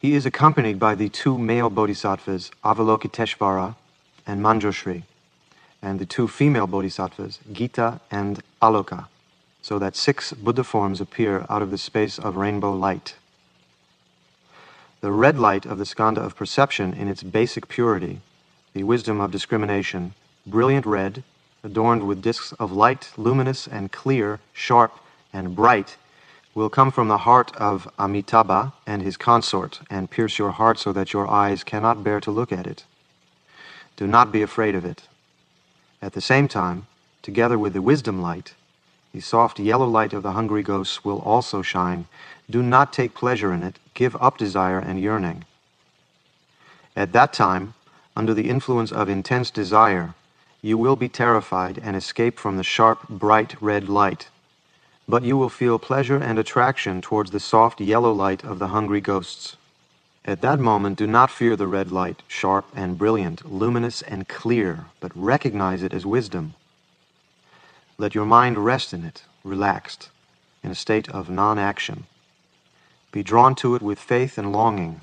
He is accompanied by the two male bodhisattvas, Avalokiteshvara and Manjushri, and the two female bodhisattvas, Gita and Aloka, so that six Buddha forms appear out of the space of rainbow light. The red light of the skanda of perception in its basic purity, the wisdom of discrimination, brilliant red, adorned with discs of light, luminous and clear, sharp and bright, will come from the heart of Amitabha and his consort and pierce your heart so that your eyes cannot bear to look at it. Do not be afraid of it. At the same time, together with the wisdom light, the soft yellow light of the hungry ghosts will also shine. Do not take pleasure in it. Give up desire and yearning. At that time, under the influence of intense desire, you will be terrified and escape from the sharp, bright red light. But you will feel pleasure and attraction towards the soft yellow light of the hungry ghosts. At that moment, do not fear the red light, sharp and brilliant, luminous and clear, but recognize it as wisdom. Let your mind rest in it, relaxed, in a state of non-action. Be drawn to it with faith and longing.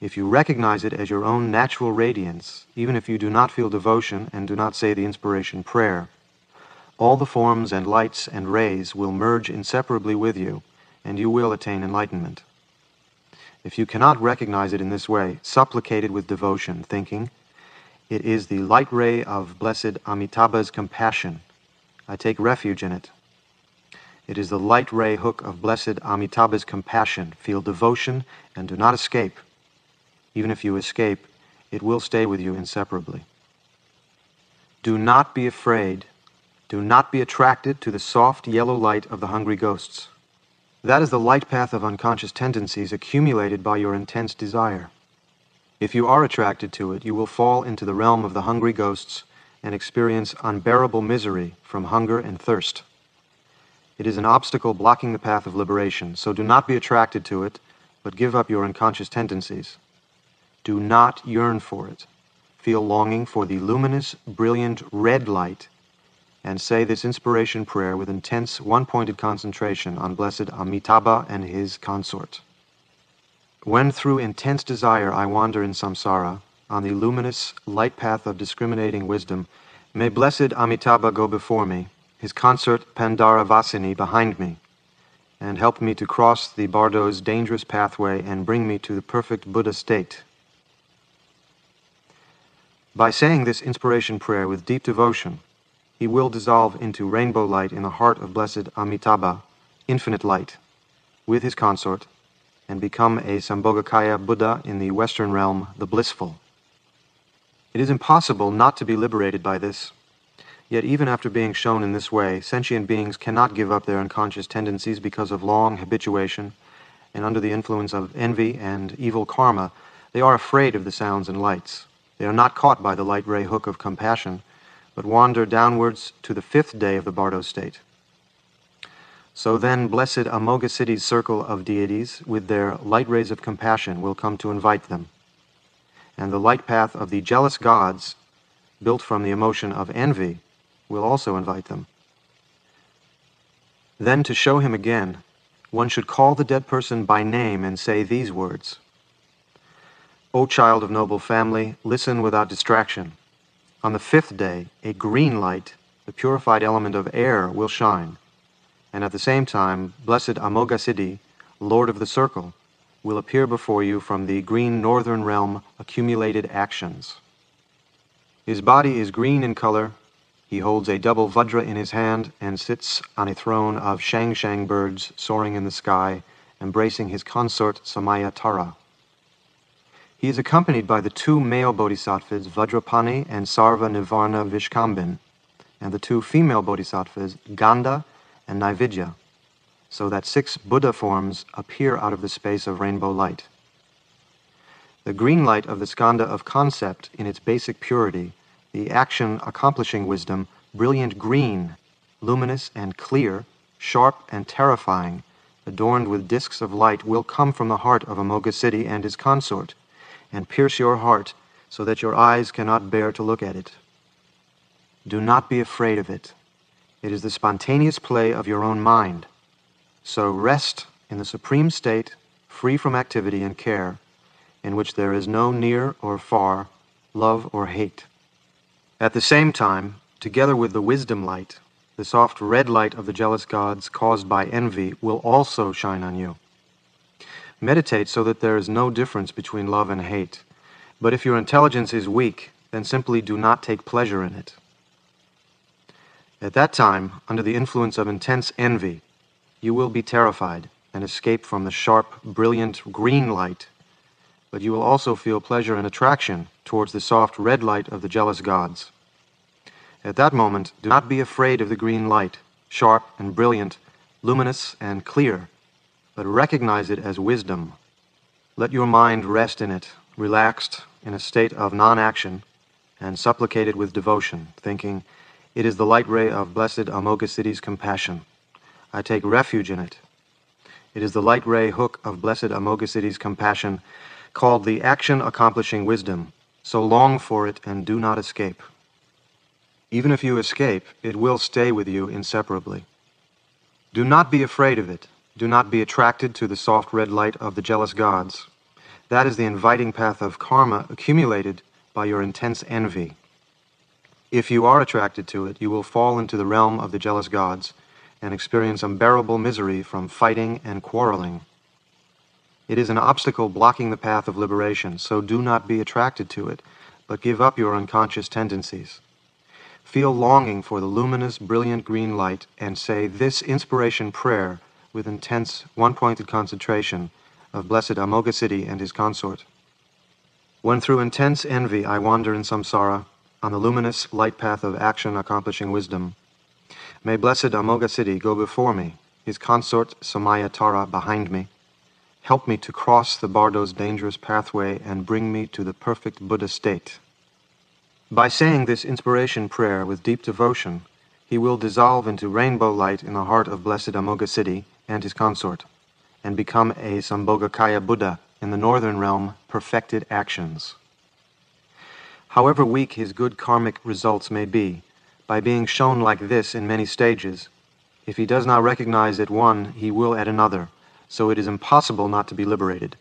If you recognize it as your own natural radiance, even if you do not feel devotion and do not say the inspiration prayer, all the forms and lights and rays will merge inseparably with you, and you will attain enlightenment. If you cannot recognize it in this way, supplicate it with devotion, thinking, it is the light ray of blessed Amitabha's compassion. I take refuge in it. It is the light ray hook of blessed Amitabha's compassion. Feel devotion and do not escape. Even if you escape, it will stay with you inseparably. Do not be afraid. Do not be attracted to the soft yellow light of the hungry ghosts. That is the light path of unconscious tendencies accumulated by your intense desire. If you are attracted to it, you will fall into the realm of the hungry ghosts and experience unbearable misery from hunger and thirst. It is an obstacle blocking the path of liberation, so do not be attracted to it, but give up your unconscious tendencies. Do not yearn for it. feel longing for the luminous, brilliant red light, and say this inspiration prayer with intense, one-pointed concentration on Blessed Amitabha and his consort. When through intense desire I wander in samsara, on the luminous light path of discriminating wisdom, may Blessed Amitabha go before me, his consort Pandaravasini behind me, and help me to cross the bardo's dangerous pathway and bring me to the perfect Buddha state. By saying this inspiration prayer with deep devotion, he will dissolve into rainbow light in the heart of Blessed Amitabha, infinite light, with his consort, and become a Sambhogakaya Buddha in the Western realm, the blissful. It is impossible not to be liberated by this. Yet even after being shown in this way, sentient beings cannot give up their unconscious tendencies because of long habituation, and under the influence of envy and evil karma, they are afraid of the sounds and lights. They are not caught by the light ray hook of compassion, but wander downwards to the fifth day of the bardo state. So then Blessed Amoghasiddhi's circle of deities, with their light rays of compassion, will come to invite them. And the light path of the jealous gods, built from the emotion of envy, will also invite them. Then, to show him again, one should call the dead person by name and say these words: O child of noble family, listen without distraction. On the fifth day, a green light, the purified element of air, will shine, and at the same time, Blessed Amoghasiddhi, Lord of the Circle, will appear before you from the green northern realm, accumulated actions. His body is green in color. He holds a double vajra in his hand and sits on a throne of shang-shang birds soaring in the sky, embracing his consort Samaya Tara. He is accompanied by the two male bodhisattvas Vajrapani and Sarva Nivarna Vishkambin, and the two female bodhisattvas Ganda and Naividya, so that six Buddha forms appear out of the space of rainbow light. The green light of the skanda of concept in its basic purity, the action accomplishing wisdom, brilliant green, luminous and clear, sharp and terrifying, adorned with discs of light, will come from the heart of Amoghasiddhi and his consort, and pierce your heart so that your eyes cannot bear to look at it. Do not be afraid of it. It is the spontaneous play of your own mind. So rest in the supreme state, free from activity and care, in which there is no near or far, love or hate. At the same time, together with the wisdom light, the soft red light of the jealous gods caused by envy will also shine on you. Meditate so that there is no difference between love and hate. But if your intelligence is weak, then simply do not take pleasure in it. At that time, under the influence of intense envy, you will be terrified and escape from the sharp, brilliant green light, but you will also feel pleasure and attraction towards the soft red light of the jealous gods. At that moment, do not be afraid of the green light, sharp and brilliant, luminous and clear, but recognize it as wisdom. Let your mind rest in it, relaxed, in a state of non-action, and supplicate it with devotion, thinking, "It is the light ray of Blessed Amoghasiddhi's compassion. I take refuge in it. It is the light ray hook of Blessed Amoghasiddhi's compassion, called the action accomplishing wisdom, so long for it and do not escape." Even if you escape, it will stay with you inseparably. Do not be afraid of it. Do not be attracted to the soft red light of the jealous gods. That is the inviting path of karma accumulated by your intense envy. If you are attracted to it, you will fall into the realm of the jealous gods and experience unbearable misery from fighting and quarreling. It is an obstacle blocking the path of liberation, so do not be attracted to it, but give up your unconscious tendencies. Feel longing for the luminous, brilliant green light, and say this inspiration prayer with intense, one-pointed concentration of Blessed Amoghasiddhi and his consort. When through intense envy I wander in samsara, on the luminous light path of action accomplishing wisdom, may Blessed Amoghasiddhi go before me, his consort Samaya Tara behind me, help me to cross the bardo's dangerous pathway and bring me to the perfect Buddha state. By saying this inspiration prayer with deep devotion, he will dissolve into rainbow light in the heart of Blessed Amoghasiddhi and his consort, and become a Sambhogakaya Buddha in the northern realm, perfected actions. however weak his good karmic results may be, by being shown like this in many stages. If he does not recognize at one, he will at another, so it is impossible not to be liberated.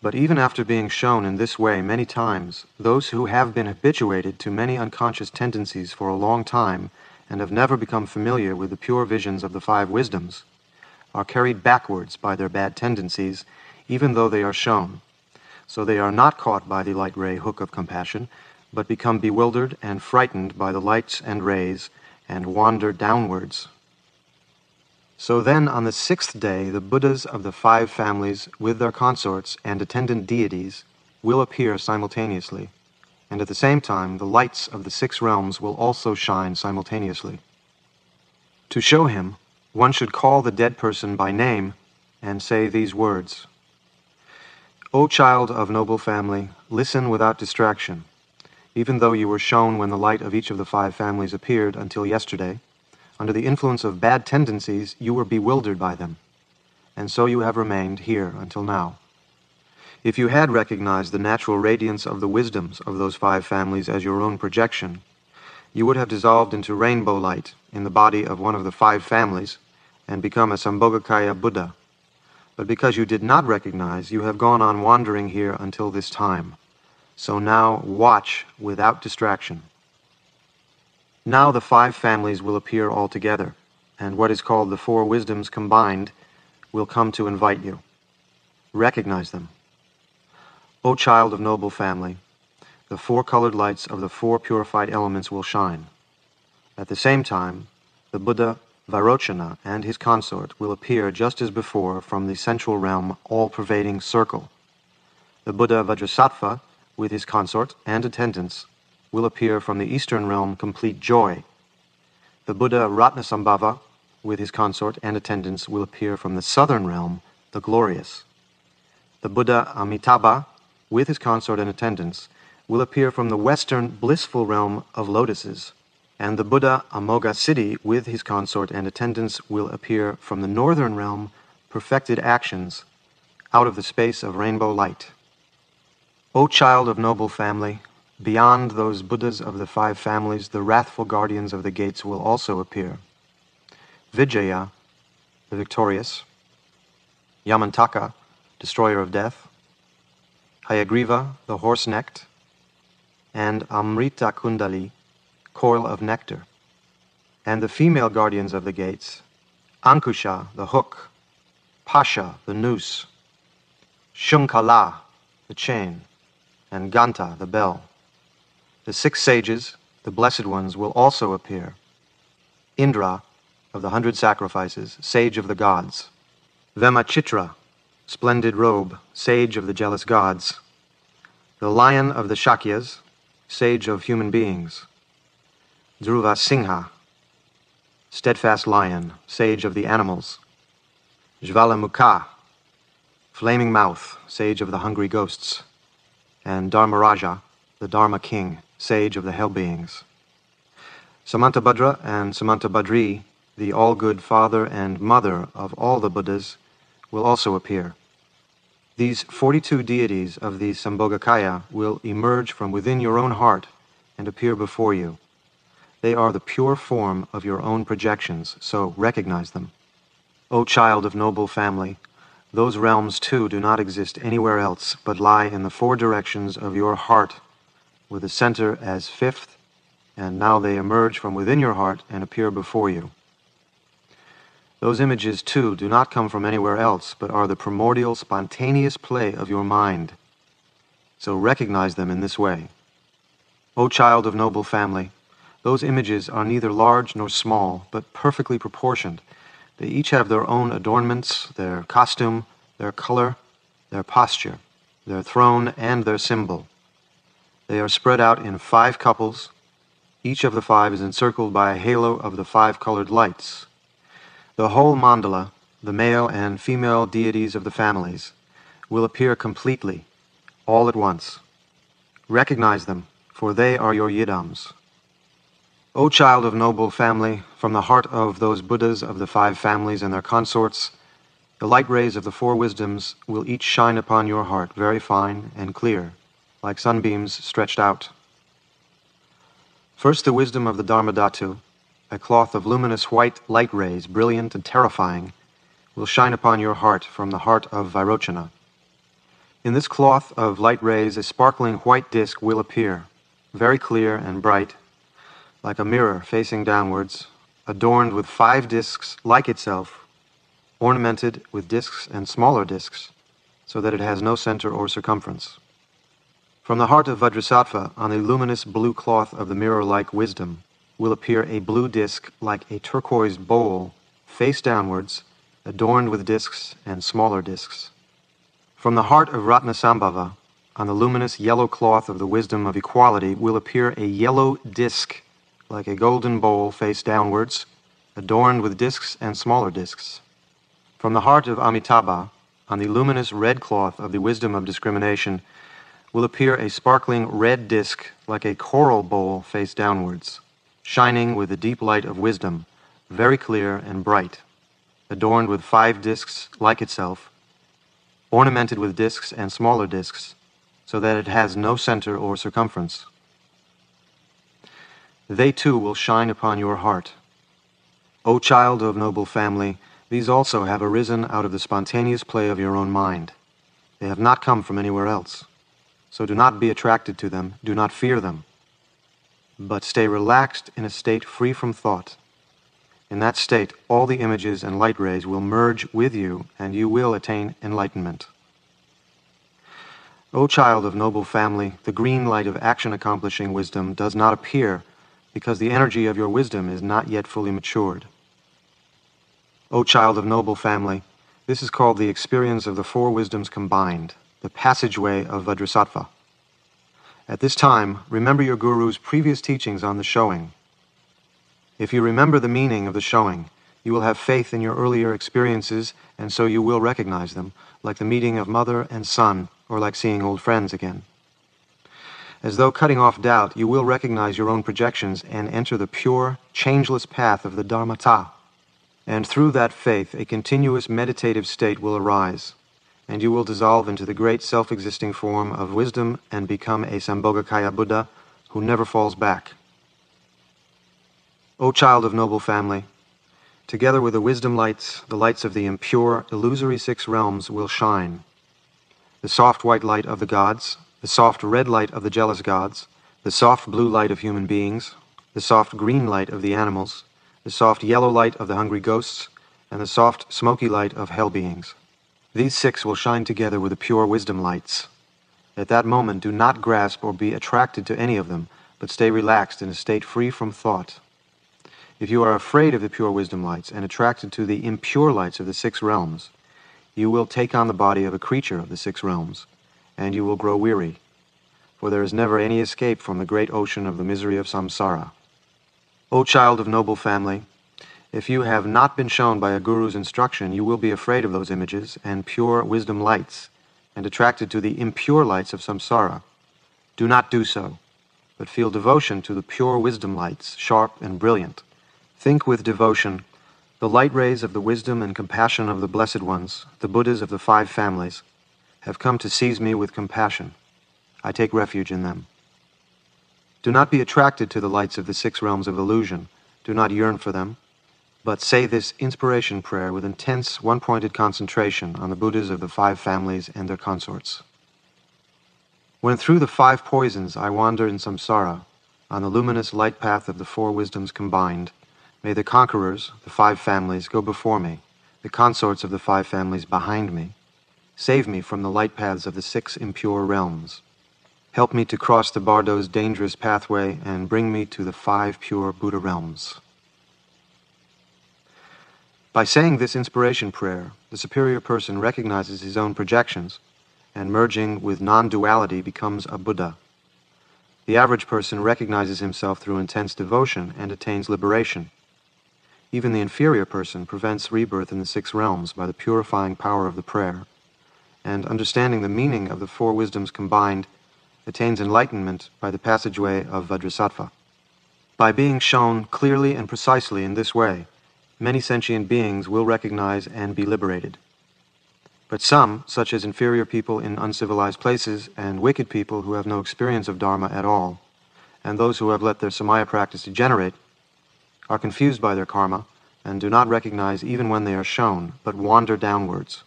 But even after being shown in this way many times, those who have been habituated to many unconscious tendencies for a long time, and have never become familiar with the pure visions of the five wisdoms, are carried backwards by their bad tendencies, even though they are shown. So they are not caught by the light ray hook of compassion, but become bewildered and frightened by the lights and rays, and wander downwards. So then, on the sixth day, the Buddhas of the five families, with their consorts and attendant deities, will appear simultaneously, and at the same time the lights of the six realms will also shine simultaneously. To show him, one should call the dead person by name and say these words: O child of noble family, listen without distraction. Even though you were shown when the light of each of the five families appeared until yesterday, under the influence of bad tendencies, you were bewildered by them, and so you have remained here until now. If you had recognized the natural radiance of the wisdoms of those five families as your own projection, you would have dissolved into rainbow light in the body of one of the five families and become a Sambhogakaya Buddha. But because you did not recognize, you have gone on wandering here until this time. So now watch without distraction. Now the five families will appear all together, and what is called the four wisdoms combined will come to invite you. Recognize them. O child of noble family, the four colored lights of the four purified elements will shine. At the same time, the Buddha Vairochana and his consort will appear just as before from the central realm, all-pervading circle. The Buddha Vajrasattva, with his consort and attendants, will appear from the eastern realm, complete joy. The Buddha Ratnasambhava, with his consort and attendants, will appear from the southern realm, the glorious. The Buddha Amitabha, with his consort and attendants, will appear from the western, blissful realm of lotuses. And the Buddha Amoghasiddhi, with his consort and attendants, will appear from the northern realm, perfected actions, out of the space of rainbow light. O child of noble family, beyond those Buddhas of the five families, the wrathful guardians of the gates will also appear. Vijaya, the victorious. Yamantaka, destroyer of death. Hayagriva, the horse-necked. And Amrita Kundali, coil of nectar. And the female guardians of the gates: Ankusha, the hook. Pasha, the noose. Shunkala, the chain. And Ganta, the bell. The six sages, the blessed ones, will also appear. Indra, of the 100 sacrifices, sage of the gods. Vemachitra, splendid robe, sage of the jealous gods. The lion of the Shakyas, sage of human beings. Dhruva Singha, steadfast lion, sage of the animals. Jvalamukha, flaming mouth, sage of the hungry ghosts. And Dharmaraja, the Dharma king, sage of the hell beings. Samantabhadra and Samantabhadri, the all-good father and mother of all the Buddhas, will also appear. These 42 deities of the Sambhogakaya will emerge from within your own heart and appear before you. They are the pure form of your own projections, so recognize them. O child of noble family, those realms too do not exist anywhere else, but lie in the four directions of your heart, with the center as fifth, and now they emerge from within your heart and appear before you. Those images, too, do not come from anywhere else, but are the primordial, spontaneous play of your mind. So recognize them in this way. O child of noble family, those images are neither large nor small, but perfectly proportioned. They each have their own adornments, their costume, their color, their posture, their throne, and their symbol. They are spread out in 5 couples. Each of the 5 is encircled by a halo of the 5 colored lights. The whole mandala, the male and female deities of the families, will appear completely, all at once. Recognize them, for they are your Yidams. O child of noble family, from the heart of those Buddhas of the five families and their consorts, the light rays of the four wisdoms will each shine upon your heart, very fine and clear, like sunbeams stretched out. First, the wisdom of the Dharmadhatu, a cloth of luminous white light rays, brilliant and terrifying, will shine upon your heart from the heart of Vairochana. In this cloth of light rays, a sparkling white disk will appear, very clear and bright, like a mirror facing downwards, adorned with 5 discs like itself, ornamented with discs and smaller discs, so that it has no center or circumference. From the heart of Vajrasattva, on the luminous blue cloth of the mirror-like wisdom, will appear a blue disc like a turquoise bowl, face downwards, adorned with discs and smaller discs. From the heart of Ratnasambhava, on the luminous yellow cloth of the wisdom of equality, will appear a yellow disc, like a golden bowl face downwards, adorned with discs and smaller discs. From the heart of Amitabha, on the luminous red cloth of the wisdom of discrimination, will appear a sparkling red disc, like a coral bowl face downwards, shining with the deep light of wisdom, very clear and bright, adorned with 5 discs like itself, ornamented with discs and smaller discs, so that it has no center or circumference. They too will shine upon your heart. O child of noble family, these also have arisen out of the spontaneous play of your own mind. They have not come from anywhere else. So do not be attracted to them, do not fear them. But stay relaxed in a state free from thought. In that state, all the images and light rays will merge with you, and you will attain enlightenment. O child of noble family, the green light of action-accomplishing wisdom does not appear, because the energy of your wisdom is not yet fully matured. O child of noble family, this is called the experience of the 4 wisdoms combined, the passageway of Vajrasattva. At this time, remember your Guru's previous teachings on the showing. If you remember the meaning of the showing, you will have faith in your earlier experiences, and so you will recognize them, like the meeting of mother and son, or like seeing old friends again. As though cutting off doubt, you will recognize your own projections and enter the pure, changeless path of the dharmata. And through that faith, a continuous meditative state will arise, and you will dissolve into the great self-existing form of wisdom and become a Sambhogakaya Buddha who never falls back. O child of noble family, together with the wisdom lights, the lights of the impure, illusory 6 realms will shine. The soft white light of the gods, the soft red light of the jealous gods, the soft blue light of human beings, the soft green light of the animals, the soft yellow light of the hungry ghosts, and the soft smoky light of hell beings. These 6 will shine together with the pure wisdom lights. At that moment, do not grasp or be attracted to any of them, but stay relaxed in a state free from thought. If you are afraid of the pure wisdom lights and attracted to the impure lights of the 6 realms, you will take on the body of a creature of the 6 realms, and you will grow weary, for there is never any escape from the great ocean of the misery of samsara. O child of noble family, if you have not been shown by a guru's instruction, you will be afraid of those images and pure wisdom lights, and attracted to the impure lights of samsara. Do not do so, but feel devotion to the pure wisdom lights, sharp and brilliant. Think with devotion, the light rays of the wisdom and compassion of the blessed ones, the Buddhas of the 5 families, have come to seize me with compassion. I take refuge in them. Do not be attracted to the lights of the 6 realms of illusion. Do not yearn for them, but say this inspiration prayer with intense, one-pointed concentration on the Buddhas of the 5 families and their consorts. When through the 5 poisons I wander in samsara, on the luminous light path of the 4 wisdoms combined, may the conquerors, the 5 families, go before me, the consorts of the 5 families behind me. Save me from the light paths of the 6 impure realms. Help me to cross the bardo's dangerous pathway and bring me to the 5 pure Buddha realms. By saying this inspiration prayer, the superior person recognizes his own projections and, merging with non-duality, becomes a Buddha. The average person recognizes himself through intense devotion and attains liberation. Even the inferior person prevents rebirth in the 6 realms by the purifying power of the prayer, and understanding the meaning of the 4 wisdoms combined, attains enlightenment by the passageway of Vajrasattva. By being shown clearly and precisely in this way, many sentient beings will recognize and be liberated. But some, such as inferior people in uncivilized places and wicked people who have no experience of Dharma at all, and those who have let their samaya practice degenerate are confused by their karma and do not recognize even when they are shown, but wander downwards.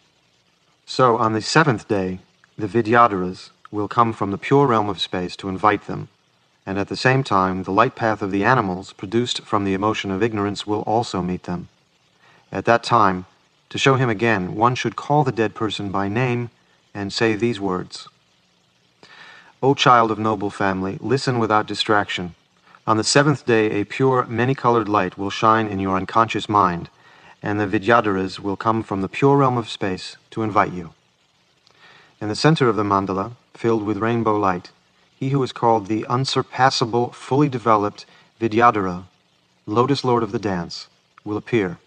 So on the seventh day, the Vidyadharas will come from the pure realm of space to invite them, and at the same time the light path of the animals produced from the emotion of ignorance will also meet them. At that time, to show him again, one should call the dead person by name and say these words. O child of noble family, listen without distraction. On the seventh day a pure, many-colored light will shine in your unconscious mind, and the Vidyadharas will come from the pure realm of space to invite you. In the center of the mandala, filled with rainbow light, he who is called the unsurpassable, fully developed Vidyadhara, Lotus Lord of the Dance, will appear,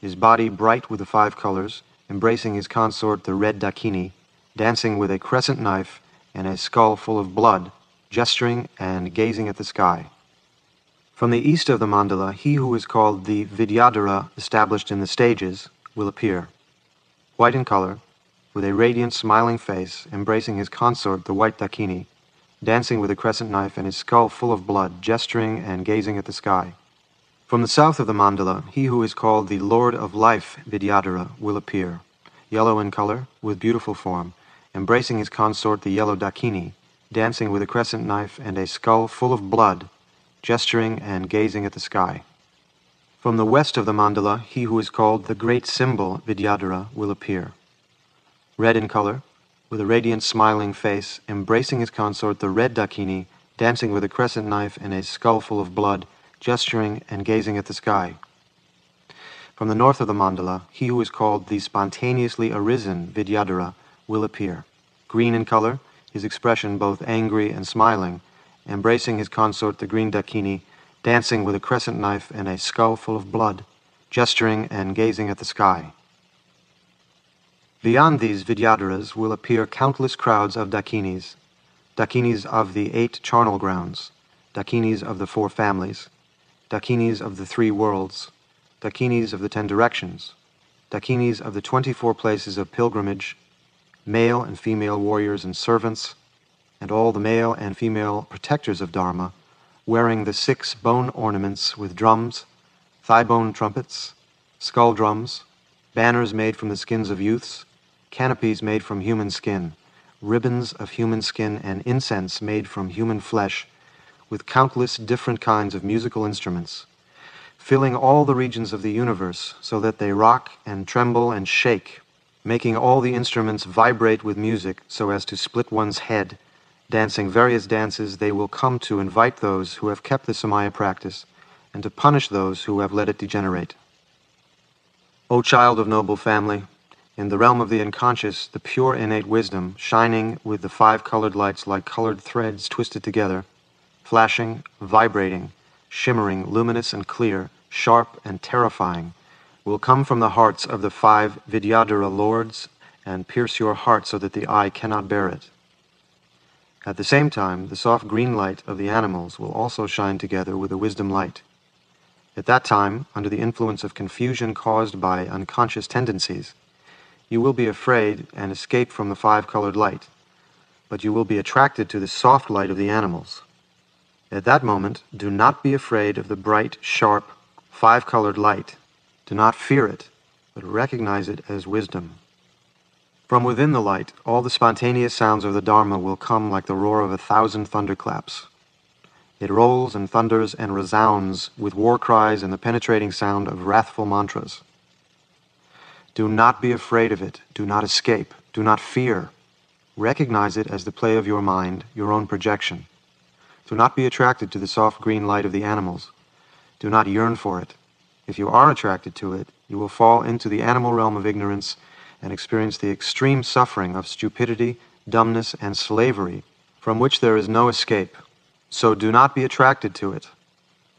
his body bright with the five colors, embracing his consort the red Dakini, dancing with a crescent knife and a skull full of blood, gesturing and gazing at the sky. From the east of the mandala, he who is called the Vidyadhara established in the stages will appear, white in color, with a radiant smiling face, embracing his consort the white Dakini, dancing with a crescent knife and his skull full of blood, gesturing and gazing at the sky. From the south of the mandala, he who is called the Lord of Life Vidyadhara will appear, yellow in color, with beautiful form, embracing his consort the yellow Dakini, dancing with a crescent knife and a skull full of blood, gesturing and gazing at the sky. From the west of the mandala, he who is called the Great Symbol Vidyadhara will appear, red in color, with a radiant smiling face, embracing his consort the red Dakini, dancing with a crescent knife and a skull full of blood, gesturing and gazing at the sky. From the north of the mandala, he who is called the Spontaneously Arisen Vidyadhara will appear, green in color, his expression both angry and smiling, embracing his consort the green Dakini, dancing with a crescent knife and a skull full of blood, gesturing and gazing at the sky. Beyond these Vidyadharas will appear countless crowds of Dakinis, Dakinis of the 8 charnel grounds, Dakinis of the 4 families, Dakinis of the 3 worlds, Dakinis of the 10 directions, Dakinis of the 24 places of pilgrimage, male and female warriors and servants, and all the male and female protectors of Dharma, wearing the 6 bone ornaments with drums, thigh-bone trumpets, skull drums, banners made from the skins of youths, canopies made from human skin, ribbons of human skin, and incense made from human flesh, with countless different kinds of musical instruments, filling all the regions of the universe so that they rock and tremble and shake, making all the instruments vibrate with music so as to split one's head. Dancing various dances, they will come to invite those who have kept the samaya practice and to punish those who have let it degenerate. O child of noble family, in the realm of the unconscious, the pure innate wisdom, shining with the 5 colored lights like colored threads twisted together, flashing, vibrating, shimmering, luminous and clear, sharp and terrifying, will come from the hearts of the 5 Vidyadhara lords and pierce your heart so that the eye cannot bear it. At the same time, the soft green light of the animals will also shine together with the wisdom light. At that time, under the influence of confusion caused by unconscious tendencies, you will be afraid and escape from the 5 colored light, but you will be attracted to the soft light of the animals. At that moment, do not be afraid of the bright, sharp, 5 colored light. Do not fear it, but recognize it as wisdom. From within the light, all the spontaneous sounds of the Dharma will come like the roar of 1,000 thunderclaps. It rolls and thunders and resounds with war cries and the penetrating sound of wrathful mantras. Do not be afraid of it. Do not escape. Do not fear. Recognize it as the play of your mind, your own projection. Do not be attracted to the soft green light of the animals. Do not yearn for it. If you are attracted to it, you will fall into the animal realm of ignorance and experience the extreme suffering of stupidity, dumbness, and slavery, from which there is no escape. So do not be attracted to it.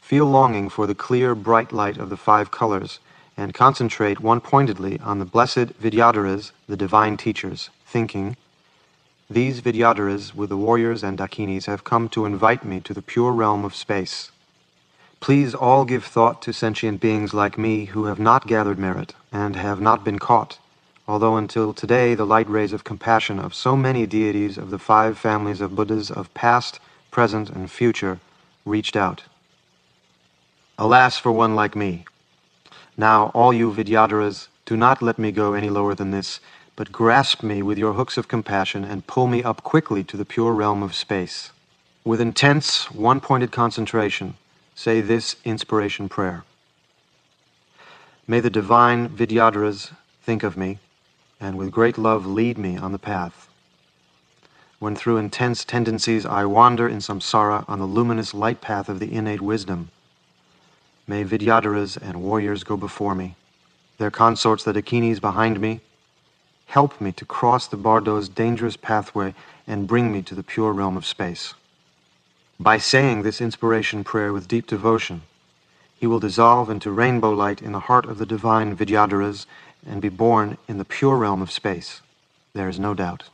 Feel longing for the clear, bright light of the 5 colors, and concentrate one-pointedly on the blessed Vidyadharas, the divine teachers, thinking, these Vidyadharas with the warriors and Dakinis have come to invite me to the pure realm of space. Please all give thought to sentient beings like me who have not gathered merit and have not been caught, although until today the light rays of compassion of so many deities of the 5 families of Buddhas of past, present, and future reached out. Alas for one like me! Now all you Vidyadharas, do not let me go any lower than this, but grasp me with your hooks of compassion and pull me up quickly to the pure realm of space. With intense, one-pointed concentration, say this inspiration prayer. May the divine Vidyadharas think of me, and with great love lead me on the path. When through intense tendencies I wander in samsara on the luminous light path of the innate wisdom, may Vidyadharas and warriors go before me, their consorts the Dakinis behind me. Help me to cross the bardo's dangerous pathway and bring me to the pure realm of space. By saying this inspiration prayer with deep devotion, he will dissolve into rainbow light in the heart of the divine Vidyadharas and be born in the pure realm of space. There is no doubt.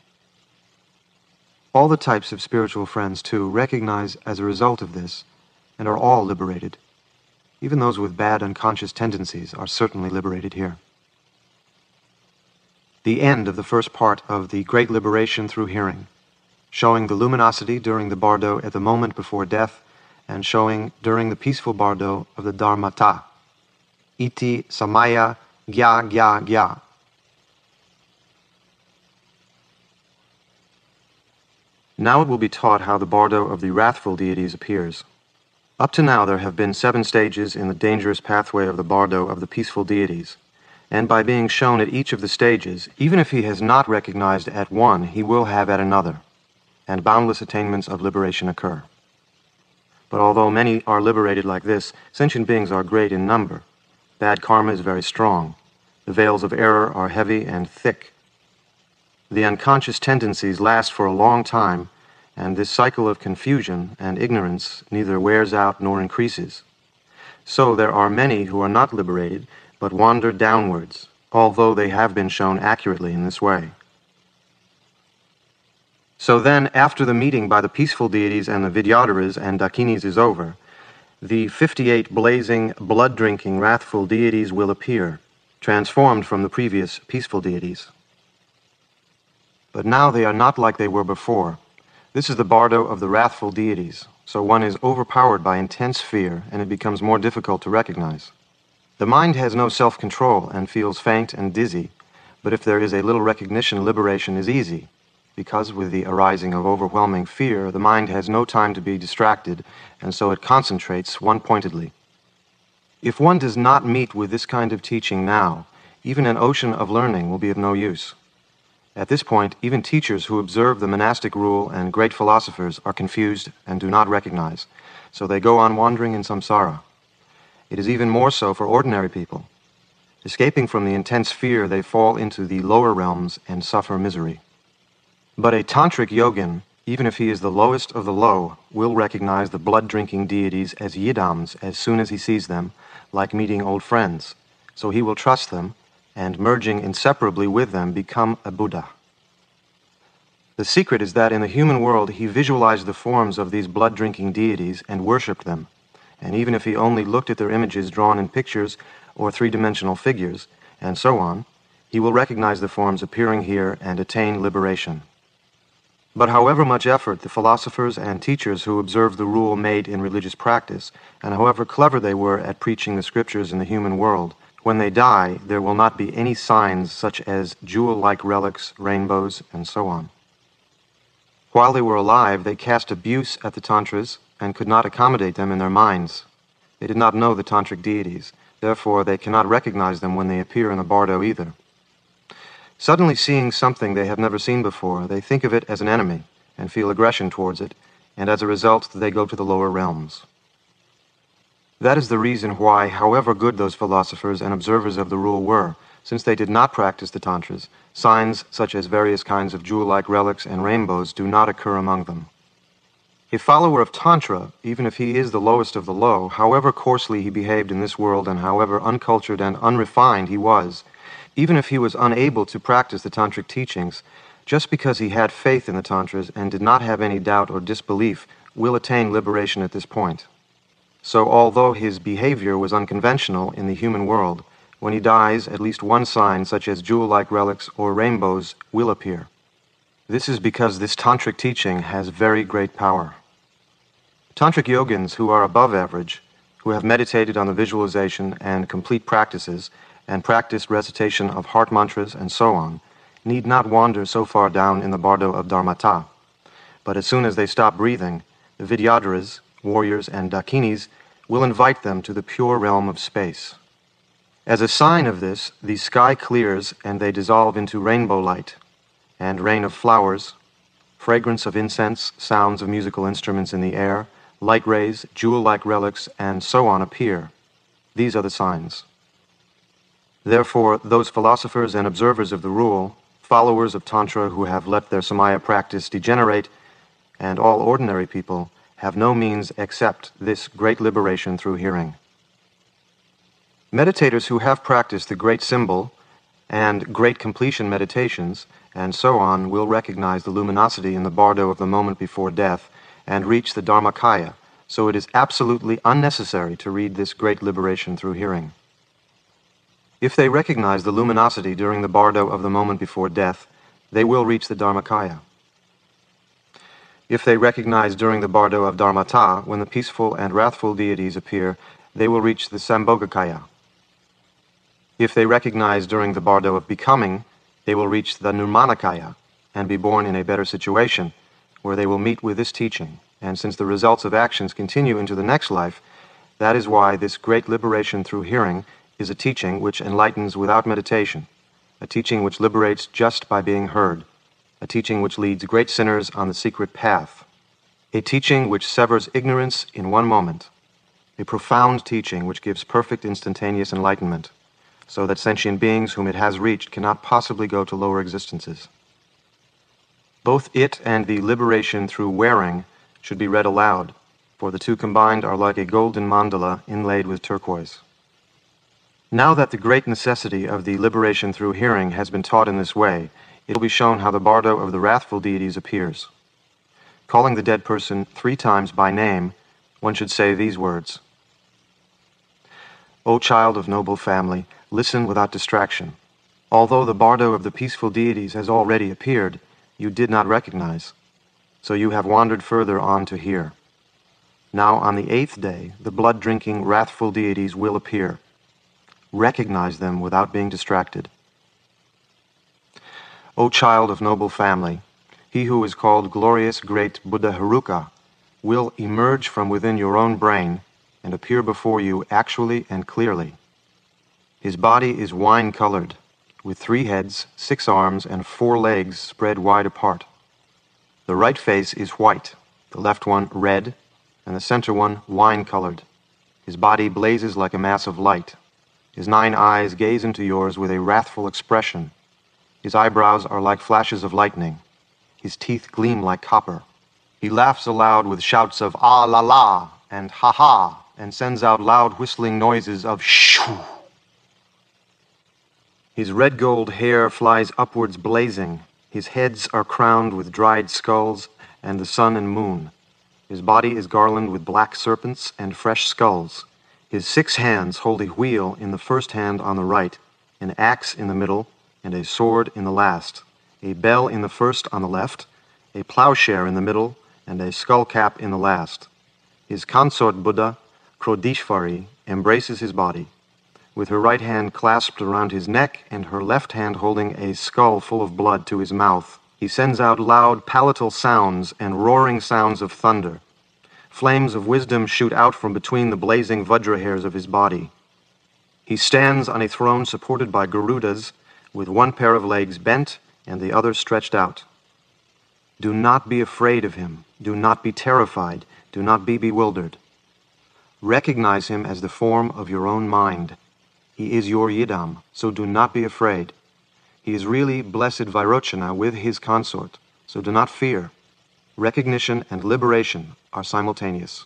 All the types of spiritual friends, too, recognize as a result of this and are all liberated. Even those with bad unconscious tendencies are certainly liberated here. The end of the first part of the Great Liberation Through Hearing, showing the luminosity during the bardo at the moment before death and showing during the peaceful bardo of the dharmata. Iti samaya gya gya gya. Now it will be taught how the bardo of the wrathful deities appears. Up to now there have been 7 stages in the dangerous pathway of the bardo of the peaceful deities, and by being shown at each of the stages, even if he has not recognized at one, he will have at another, and boundless attainments of liberation occur. But although many are liberated like this, sentient beings are great in number. Bad karma is very strong. The veils of error are heavy and thick. The unconscious tendencies last for a long time, and this cycle of confusion and ignorance neither wears out nor increases. So there are many who are not liberated, but wander downwards, although they have been shown accurately in this way. So then, after the meeting by the peaceful deities and the Vidyadharas and Dakinis is over, the 58 blazing, blood-drinking, wrathful deities will appear, transformed from the previous peaceful deities. But now they are not like they were before. This is the bardo of the wrathful deities, so one is overpowered by intense fear and it becomes more difficult to recognize. The mind has no self-control and feels faint and dizzy, but if there is a little recognition, liberation is easy, because with the arising of overwhelming fear, the mind has no time to be distracted, and so it concentrates one-pointedly. If one does not meet with this kind of teaching now, even an ocean of learning will be of no use. At this point, even teachers who observe the monastic rule and great philosophers are confused and do not recognize, so they go on wandering in samsara. It is even more so for ordinary people. Escaping from the intense fear, they fall into the lower realms and suffer misery. But a tantric yogin, even if he is the lowest of the low, will recognize the blood-drinking deities as Yidams as soon as he sees them, like meeting old friends, so he will trust them, and merging inseparably with them, become a Buddha. The secret is that in the human world he visualized the forms of these blood-drinking deities and worshipped them, and even if he only looked at their images drawn in pictures or three-dimensional figures, and so on, he will recognize the forms appearing here and attain liberation. But however much effort the philosophers and teachers who observed the rule made in religious practice, and however clever they were at preaching the scriptures in the human world, when they die, there will not be any signs such as jewel-like relics, rainbows, and so on. While they were alive, they cast abuse at the tantras and could not accommodate them in their minds. They did not know the tantric deities, therefore they cannot recognize them when they appear in the bardo either. Suddenly seeing something they have never seen before, they think of it as an enemy and feel aggression towards it, and as a result they go to the lower realms. That is the reason why, however good those philosophers and observers of the rule were, since they did not practice the tantras, signs such as various kinds of jewel-like relics and rainbows do not occur among them. A follower of Tantra, even if he is the lowest of the low, however coarsely he behaved in this world and however uncultured and unrefined he was, even if he was unable to practice the tantric teachings, just because he had faith in the tantras and did not have any doubt or disbelief, will attain liberation at this point. So although his behavior was unconventional in the human world, when he dies, at least one sign such as jewel-like relics or rainbows will appear. This is because this tantric teaching has very great power. Tantric yogins who are above average, who have meditated on the visualization and complete practices, and practiced recitation of heart mantras and so on, need not wander so far down in the bardo of dharmata. But as soon as they stop breathing, the Vidyadharas, warriors, and Dakinis will invite them to the pure realm of space. As a sign of this, the sky clears and they dissolve into rainbow light, and rain of flowers, fragrance of incense, sounds of musical instruments in the air, light rays, jewel-like relics, and so on appear. These are the signs. Therefore, those philosophers and observers of the rule, followers of Tantra who have let their samaya practice degenerate, and all ordinary people, have no means except this great liberation through hearing. Meditators who have practiced the great symbol and great completion meditations, and so on, will recognize the luminosity in the bardo of the moment before death, and reach the Dharmakaya, so it is absolutely unnecessary to read this great liberation through hearing. If they recognize the luminosity during the bardo of the moment before death, they will reach the Dharmakaya. If they recognize during the bardo of Dharmata, when the peaceful and wrathful deities appear, they will reach the Sambhogakaya. If they recognize during the bardo of becoming, they will reach the Nirmanakaya and be born in a better situation, where they will meet with this teaching. And since the results of actions continue into the next life, that is why this great liberation through hearing is a teaching which enlightens without meditation, a teaching which liberates just by being heard, a teaching which leads great sinners on the secret path, a teaching which severs ignorance in one moment, a profound teaching which gives perfect instantaneous enlightenment, so that sentient beings whom it has reached cannot possibly go to lower existences. Both it and the liberation through wearing should be read aloud, for the two combined are like a golden mandala inlaid with turquoise. Now that the great necessity of the liberation through hearing has been taught in this way, it will be shown how the bardo of the wrathful deities appears. Calling the dead person 3 times by name, one should say these words: O child of noble family, listen without distraction. Although the bardo of the peaceful deities has already appeared, you did not recognize, so you have wandered further on to here. Now on the 8th day, the blood-drinking wrathful deities will appear. Recognize them without being distracted. O child of noble family, he who is called glorious great Buddha Haruka will emerge from within your own brain and appear before you actually and clearly. His body is wine-colored, with 3 heads, 6 arms, and 4 legs spread wide apart. The right face is white, the left one red, and the center one wine-colored. His body blazes like a mass of light. His 9 eyes gaze into yours with a wrathful expression. His eyebrows are like flashes of lightning. His teeth gleam like copper. He laughs aloud with shouts of ah la la and ha ha, and sends out loud whistling noises of shoo. His red gold hair flies upwards blazing. His heads are crowned with dried skulls and the sun and moon. His body is garlanded with black serpents and fresh skulls. His 6 hands hold a wheel in the 1st hand on the right, an axe in the middle, and a sword in the last, a bell in the 1st on the left, a plowshare in the middle, and a skull cap in the last. His consort Buddha, Krodishvari, embraces his body, with her right hand clasped around his neck and her left hand holding a skull full of blood to his mouth. He sends out loud palatal sounds and roaring sounds of thunder. Flames of wisdom shoot out from between the blazing Vajra hairs of his body. He stands on a throne supported by Garudas, with 1 pair of legs bent and the other stretched out. Do not be afraid of him. Do not be terrified. Do not be bewildered. Recognize him as the form of your own mind. He is your Yidam, so do not be afraid. He is really blessed Vairochana with his consort, so do not fear. Recognition and liberation are simultaneous.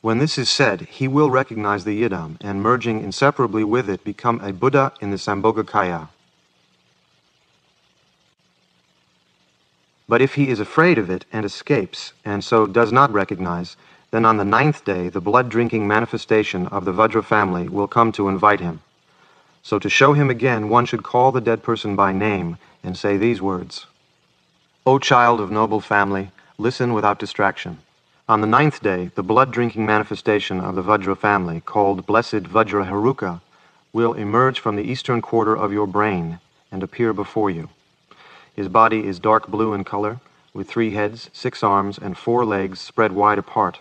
When this is said, he will recognize the Yidam and, merging inseparably with it, become a Buddha in the Sambhogakaya. But if he is afraid of it and escapes, and so does not recognize, then on the 9th day the blood-drinking manifestation of the Vajra family will come to invite him. So to show him again, one should call the dead person by name and say these words: O child of noble family, listen without distraction. On the ninth day, the blood-drinking manifestation of the Vajra family, called Blessed Vajraharuka, will emerge from the eastern quarter of your brain and appear before you. His body is dark blue in color, with 3 heads, 6 arms, and 4 legs spread wide apart.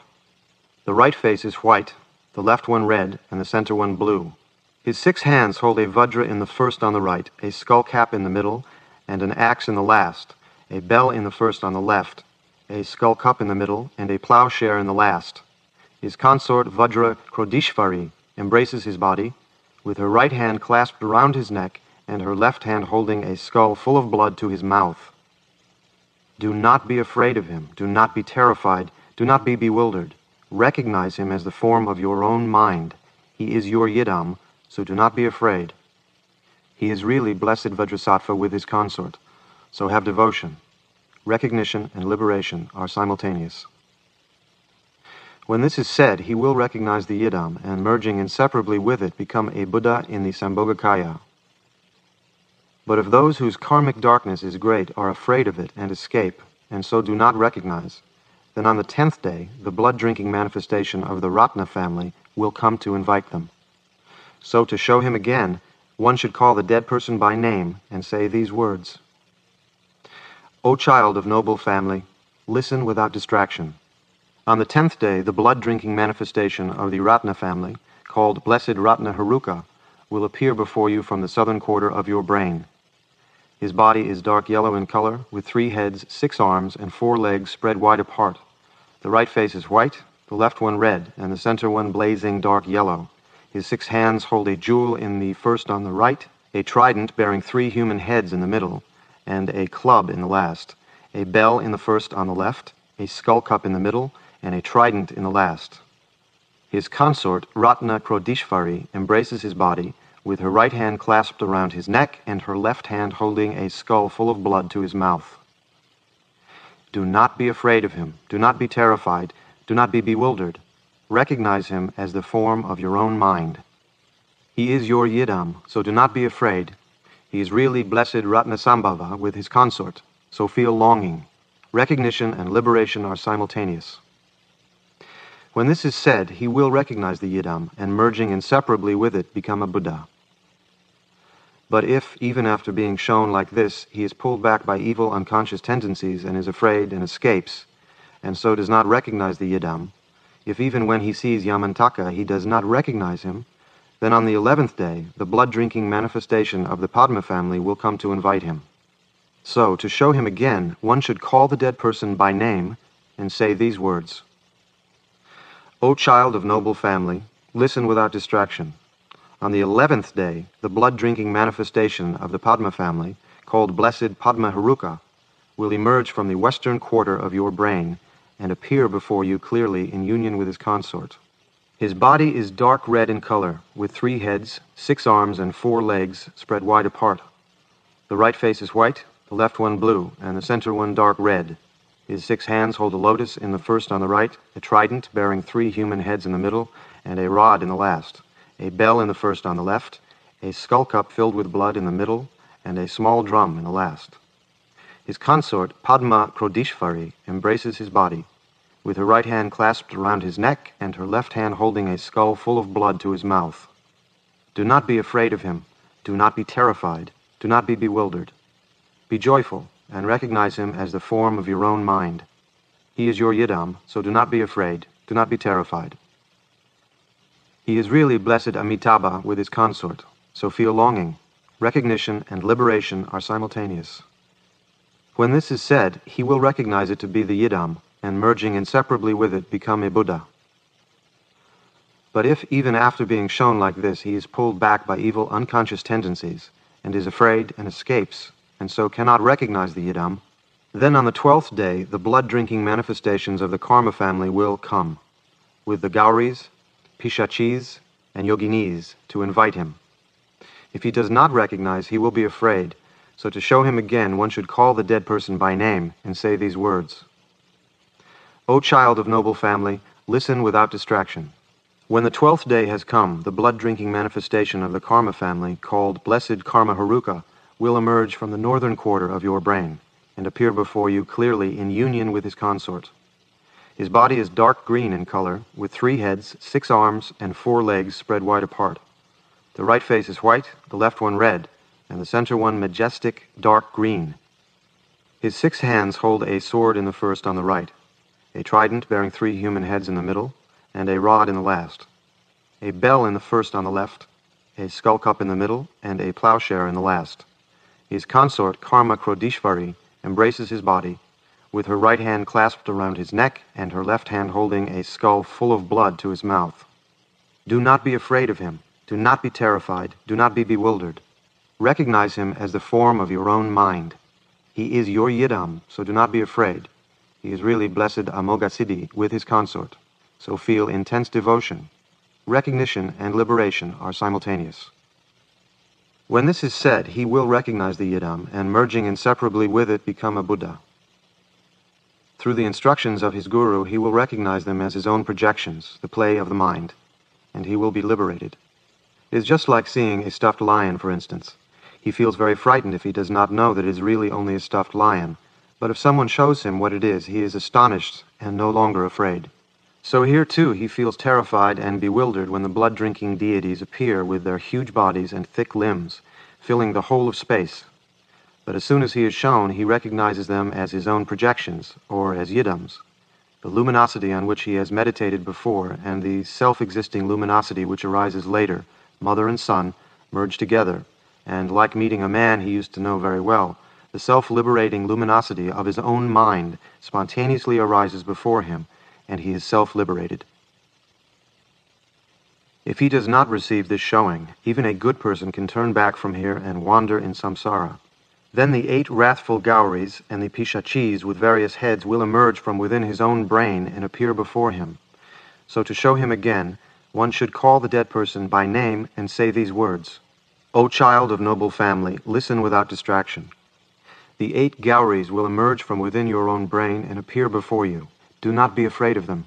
The right face is white, the left one red, and the center one blue. His 6 hands hold a Vajra in the first on the right, a skull cap in the middle, and an axe in the last, a bell in the first on the left, a skull cup in the middle, and a plowshare in the last. His consort Vajra Krodishvari embraces his body, with her right hand clasped around his neck and her left hand holding a skull full of blood to his mouth. Do not be afraid of him. Do not be terrified. Do not be bewildered. Recognize him as the form of your own mind. He is your Yidam, so do not be afraid. He is really blessed Vajrasattva with his consort, so have devotion. Recognition and liberation are simultaneous. When this is said, he will recognize the Yidam and, merging inseparably with it, become a Buddha in the Sambhogakaya. But if those whose karmic darkness is great are afraid of it and escape, and so do not recognize, then on the 10th day, the blood-drinking manifestation of the Ratna family will come to invite them. So to show him again, one should call the dead person by name and say these words. O child of noble family, listen without distraction. On the 10th day, the blood-drinking manifestation of the Ratna family, called Blessed Ratna Haruka, will appear before you from the southern quarter of your brain. His body is dark yellow in color, with 3 heads, 6 arms, and 4 legs spread wide apart. The right face is white, the left one red, and the center one blazing dark yellow. His 6 hands hold a jewel in the first on the right, a trident bearing 3 human heads in the middle, and a club in the last, a bell in the first on the left, a skull cup in the middle, and a trident in the last. His consort, Ratna Krodishvari, embraces his body, with her right hand clasped around his neck and her left hand holding a skull full of blood to his mouth. Do not be afraid of him. Do not be terrified. Do not be bewildered. Recognize him as the form of your own mind. He is your Yidam, so do not be afraid. He is really blessed Ratnasambhava with his consort, so feel longing. Recognition and liberation are simultaneous. When this is said, he will recognize the Yidam, and merging inseparably with it, become a Buddha. But if, even after being shown like this, he is pulled back by evil unconscious tendencies and is afraid and escapes, and so does not recognize the Yidam, if even when he sees Yamantaka he does not recognize him, then on the 11th day, the blood-drinking manifestation of the Padma family will come to invite him. So, to show him again, one should call the dead person by name and say these words. O child of noble family, listen without distraction. On the 11th day, the blood-drinking manifestation of the Padma family, called Blessed Padma Haruka, will emerge from the western quarter of your brain and appear before you clearly in union with his consort. His body is dark red in color, with 3 heads, 6 arms, and 4 legs spread wide apart. The right face is white, the left one blue, and the center one dark red. His 6 hands hold a lotus in the first on the right, a trident bearing 3 human heads in the middle, and a rod in the last, a bell in the first on the left, a skull cup filled with blood in the middle, and a small drum in the last. His consort, Padma Krodishvari, embraces his body, with her right hand clasped around his neck and her left hand holding a skull full of blood to his mouth. Do not be afraid of him. Do not be terrified. Do not be bewildered. Be joyful and recognize him as the form of your own mind. He is your Yidam, so do not be afraid. Do not be terrified. He is really blessed Amitabha with his consort, so feel longing. Recognition and liberation are simultaneous. When this is said, he will recognize it to be the Yidam, and merging inseparably with it, become a Buddha. But if, even after being shown like this, he is pulled back by evil unconscious tendencies, and is afraid and escapes, and so cannot recognize the Yidam, then on the 12th day, the blood-drinking manifestations of the Karma family will come, with the Gauris, Pishachis, and Yoginis, to invite him. If he does not recognize, he will be afraid, so to show him again, one should call the dead person by name, and say these words. O child of noble family, listen without distraction. When the 12th day has come, the blood-drinking manifestation of the Karma family, called Blessed Karma Haruka, will emerge from the northern quarter of your brain, and appear before you clearly in union with his consort. His body is dark green in color, with 3 heads, 6 arms, and 4 legs spread wide apart. The right face is white, the left one red, and the center one majestic, dark green. His 6 hands hold a sword in the first on the right, a trident bearing 3 human heads in the middle, and a rod in the last, a bell in the first on the left, a skull-cup in the middle, and a plowshare in the last. His consort, Karma Krodishvari, embraces his body, with her right hand clasped around his neck and her left hand holding a skull full of blood to his mouth. Do not be afraid of him. Do not be terrified. Do not be bewildered. Recognize him as the form of your own mind. He is your Yidam, so do not be afraid. He is really blessed Amoghasiddhi with his consort, so feel intense devotion. Recognition and liberation are simultaneous. When this is said, he will recognize the Yidam and, merging inseparably with it, become a Buddha. Through the instructions of his Guru, he will recognize them as his own projections, the play of the mind, and he will be liberated. It is just like seeing a stuffed lion, for instance. He feels very frightened if he does not know that it is really only a stuffed lion, but if someone shows him what it is, he is astonished and no longer afraid. So here too he feels terrified and bewildered when the blood-drinking deities appear with their huge bodies and thick limbs, filling the whole of space. But as soon as he is shown, he recognizes them as his own projections, or as Yidams, the luminosity on which he has meditated before, and the self-existing luminosity which arises later, mother and son, merge together, and like meeting a man he used to know very well, the self-liberating luminosity of his own mind spontaneously arises before him, and he is self-liberated. If he does not receive this showing, even a good person can turn back from here and wander in samsara. Then the 8 wrathful Gauris and the Pishachis with various heads will emerge from within his own brain and appear before him. So to show him again, one should call the dead person by name and say these words: O child of noble family, listen without distraction. The 8 Gauris will emerge from within your own brain and appear before you. Do not be afraid of them.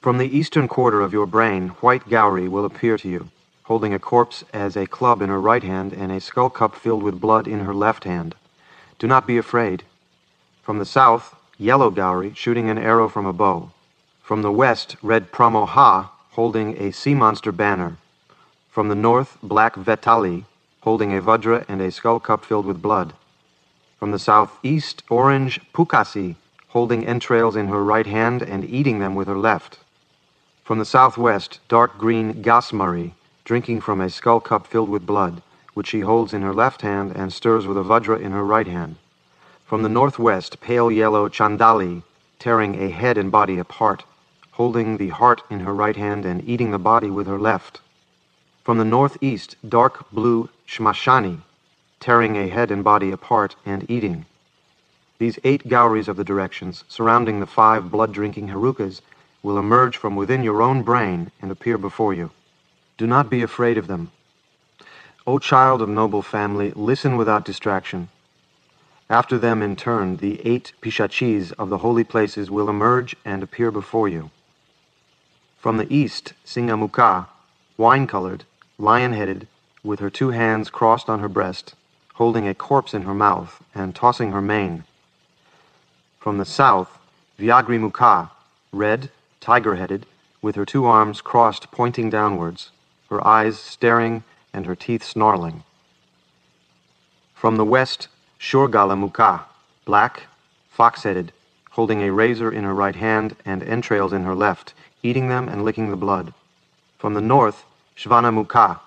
From the eastern quarter of your brain, white Gauri will appear to you, holding a corpse as a club in her right hand and a skull cup filled with blood in her left hand. Do not be afraid. From the south, yellow Gauri shooting an arrow from a bow. From the west, red Pramoha holding a sea monster banner. From the north, black Vetali, holding a Vajra and a skull cup filled with blood. From the southeast, orange Pukasi, holding entrails in her right hand and eating them with her left. From the southwest, dark green Gasmari, drinking from a skull cup filled with blood, which she holds in her left hand and stirs with a Vajra in her right hand. From the northwest, pale yellow Chandali, tearing a head and body apart, holding the heart in her right hand and eating the body with her left. From the northeast, dark blue Shmashani, tearing a head and body apart and eating. These 8 Gauris of the directions, surrounding the 5 blood-drinking Harukas, will emerge from within your own brain and appear before you. Do not be afraid of them. O child of noble family, listen without distraction. After them in turn, the 8 Pishachis of the holy places will emerge and appear before you. From the east, Singamukha, wine-colored, lion-headed, with her 2 hands crossed on her breast, holding a corpse in her mouth and tossing her mane. From the south, Vyagrimukha, red, tiger-headed, with her 2 arms crossed pointing downwards, her eyes staring and her teeth snarling. From the west, Shurgalamukha, black, fox-headed, holding a razor in her right hand and entrails in her left, eating them and licking the blood. From the north, Shvanamukha,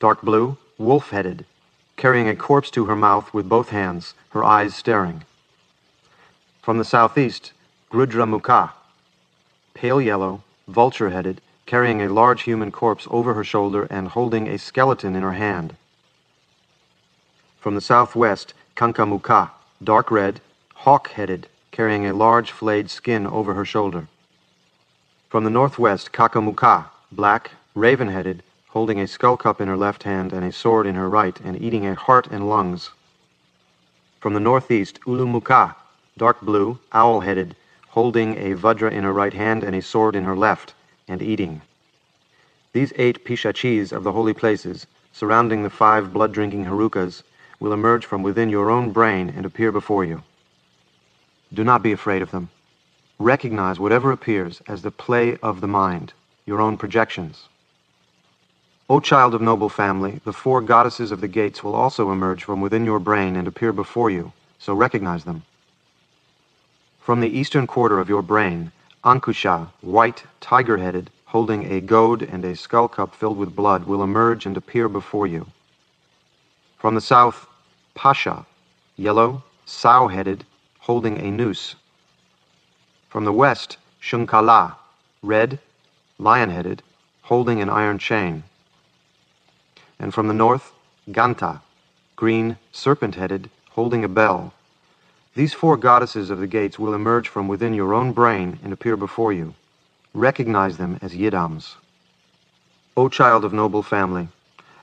dark blue, wolf-headed, carrying a corpse to her mouth with both hands, her eyes staring. From the southeast, Grudramukha, pale yellow, vulture-headed, carrying a large human corpse over her shoulder and holding a skeleton in her hand. From the southwest, Kankamukha, dark red, hawk-headed, carrying a large flayed skin over her shoulder. From the northwest, Kakamukha, black, raven-headed, holding a skull cup in her left hand and a sword in her right, and eating a heart and lungs. From the northeast, Ulumukha, dark blue, owl-headed, holding a Vajra in her right hand and a sword in her left, and eating. These 8 Pishachis of the holy places, surrounding the 5 blood-drinking Harukas, will emerge from within your own brain and appear before you. Do not be afraid of them. Recognize whatever appears as the play of the mind, your own projections. O child of noble family, the four goddesses of the gates will also emerge from within your brain and appear before you, so recognize them. From the eastern quarter of your brain, Ankusha, white, tiger-headed, holding a goad and a skull cup filled with blood, will emerge and appear before you. From the south, Pasha, yellow, sow-headed, holding a noose. From the west, Shunkala, red, lion-headed, holding an iron chain. And from the north, Ganta, green, serpent-headed, holding a bell. These four goddesses of the gates will emerge from within your own brain and appear before you. Recognize them as Yidams. O child of noble family,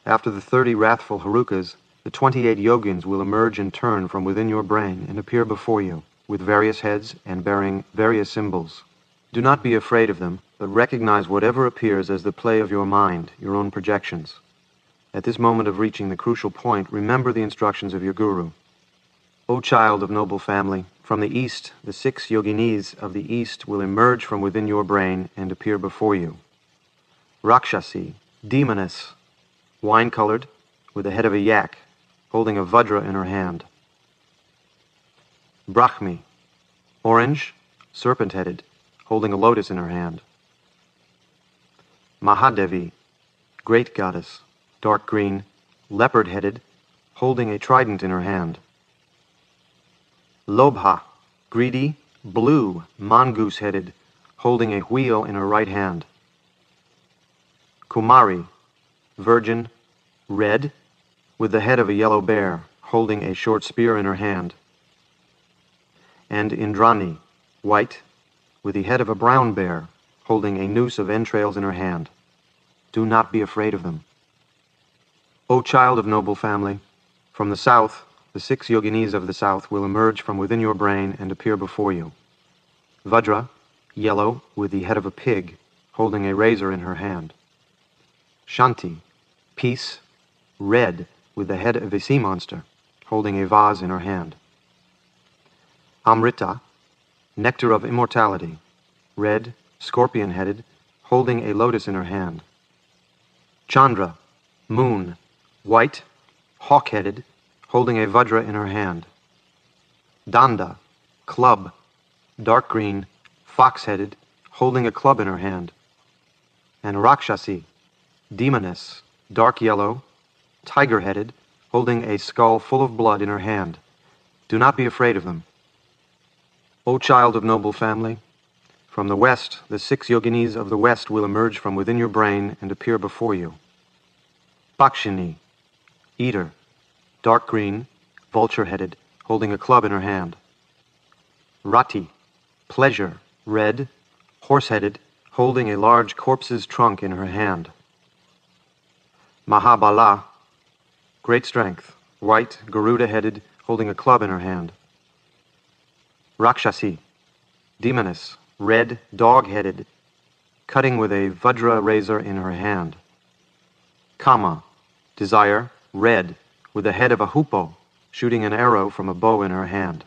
after the 30 wrathful Harukas, the 28 yogins will emerge in turn from within your brain and appear before you, with various heads and bearing various symbols. Do not be afraid of them, but recognize whatever appears as the play of your mind, your own projections. At this moment of reaching the crucial point, remember the instructions of your Guru. O child of noble family, from the east, the 6 yoginis of the east will emerge from within your brain and appear before you. Rakshasi, demoness, wine-colored, with the head of a yak, holding a vajra in her hand. Brahmi, orange, serpent-headed, holding a lotus in her hand. Mahadevi, great goddess, dark green, leopard-headed, holding a trident in her hand. Lobha, greedy, blue, mongoose-headed, holding a wheel in her right hand. Kumari, virgin, red, with the head of a yellow bear, holding a short spear in her hand. And Indrani, white, with the head of a brown bear, holding a noose of entrails in her hand. Do not be afraid of them. O child of noble family, from the south, the 6 yoginis of the south will emerge from within your brain and appear before you. Vajra, yellow, with the head of a pig, holding a razor in her hand. Shanti, peace, red, with the head of a sea monster, holding a vase in her hand. Amrita, nectar of immortality, red, scorpion-headed, holding a lotus in her hand. Chandra, moon, white, hawk-headed, holding a vajra in her hand. Danda, club, dark green, fox-headed, holding a club in her hand. And Rakshasi, demoness, dark yellow, tiger-headed, holding a skull full of blood in her hand. Do not be afraid of them. O child of noble family, from the west, the 6 yoginis of the west will emerge from within your brain and appear before you. Pakshini, eater, dark green, vulture-headed, holding a club in her hand. Rati, pleasure, red, horse-headed, holding a large corpse's trunk in her hand. Mahabala, great strength, white, Garuda-headed, holding a club in her hand. Rakshasi, demoness, red, dog-headed, cutting with a vajra razor in her hand. Kama, desire, red, with the head of a hoopoe, shooting an arrow from a bow in her hand.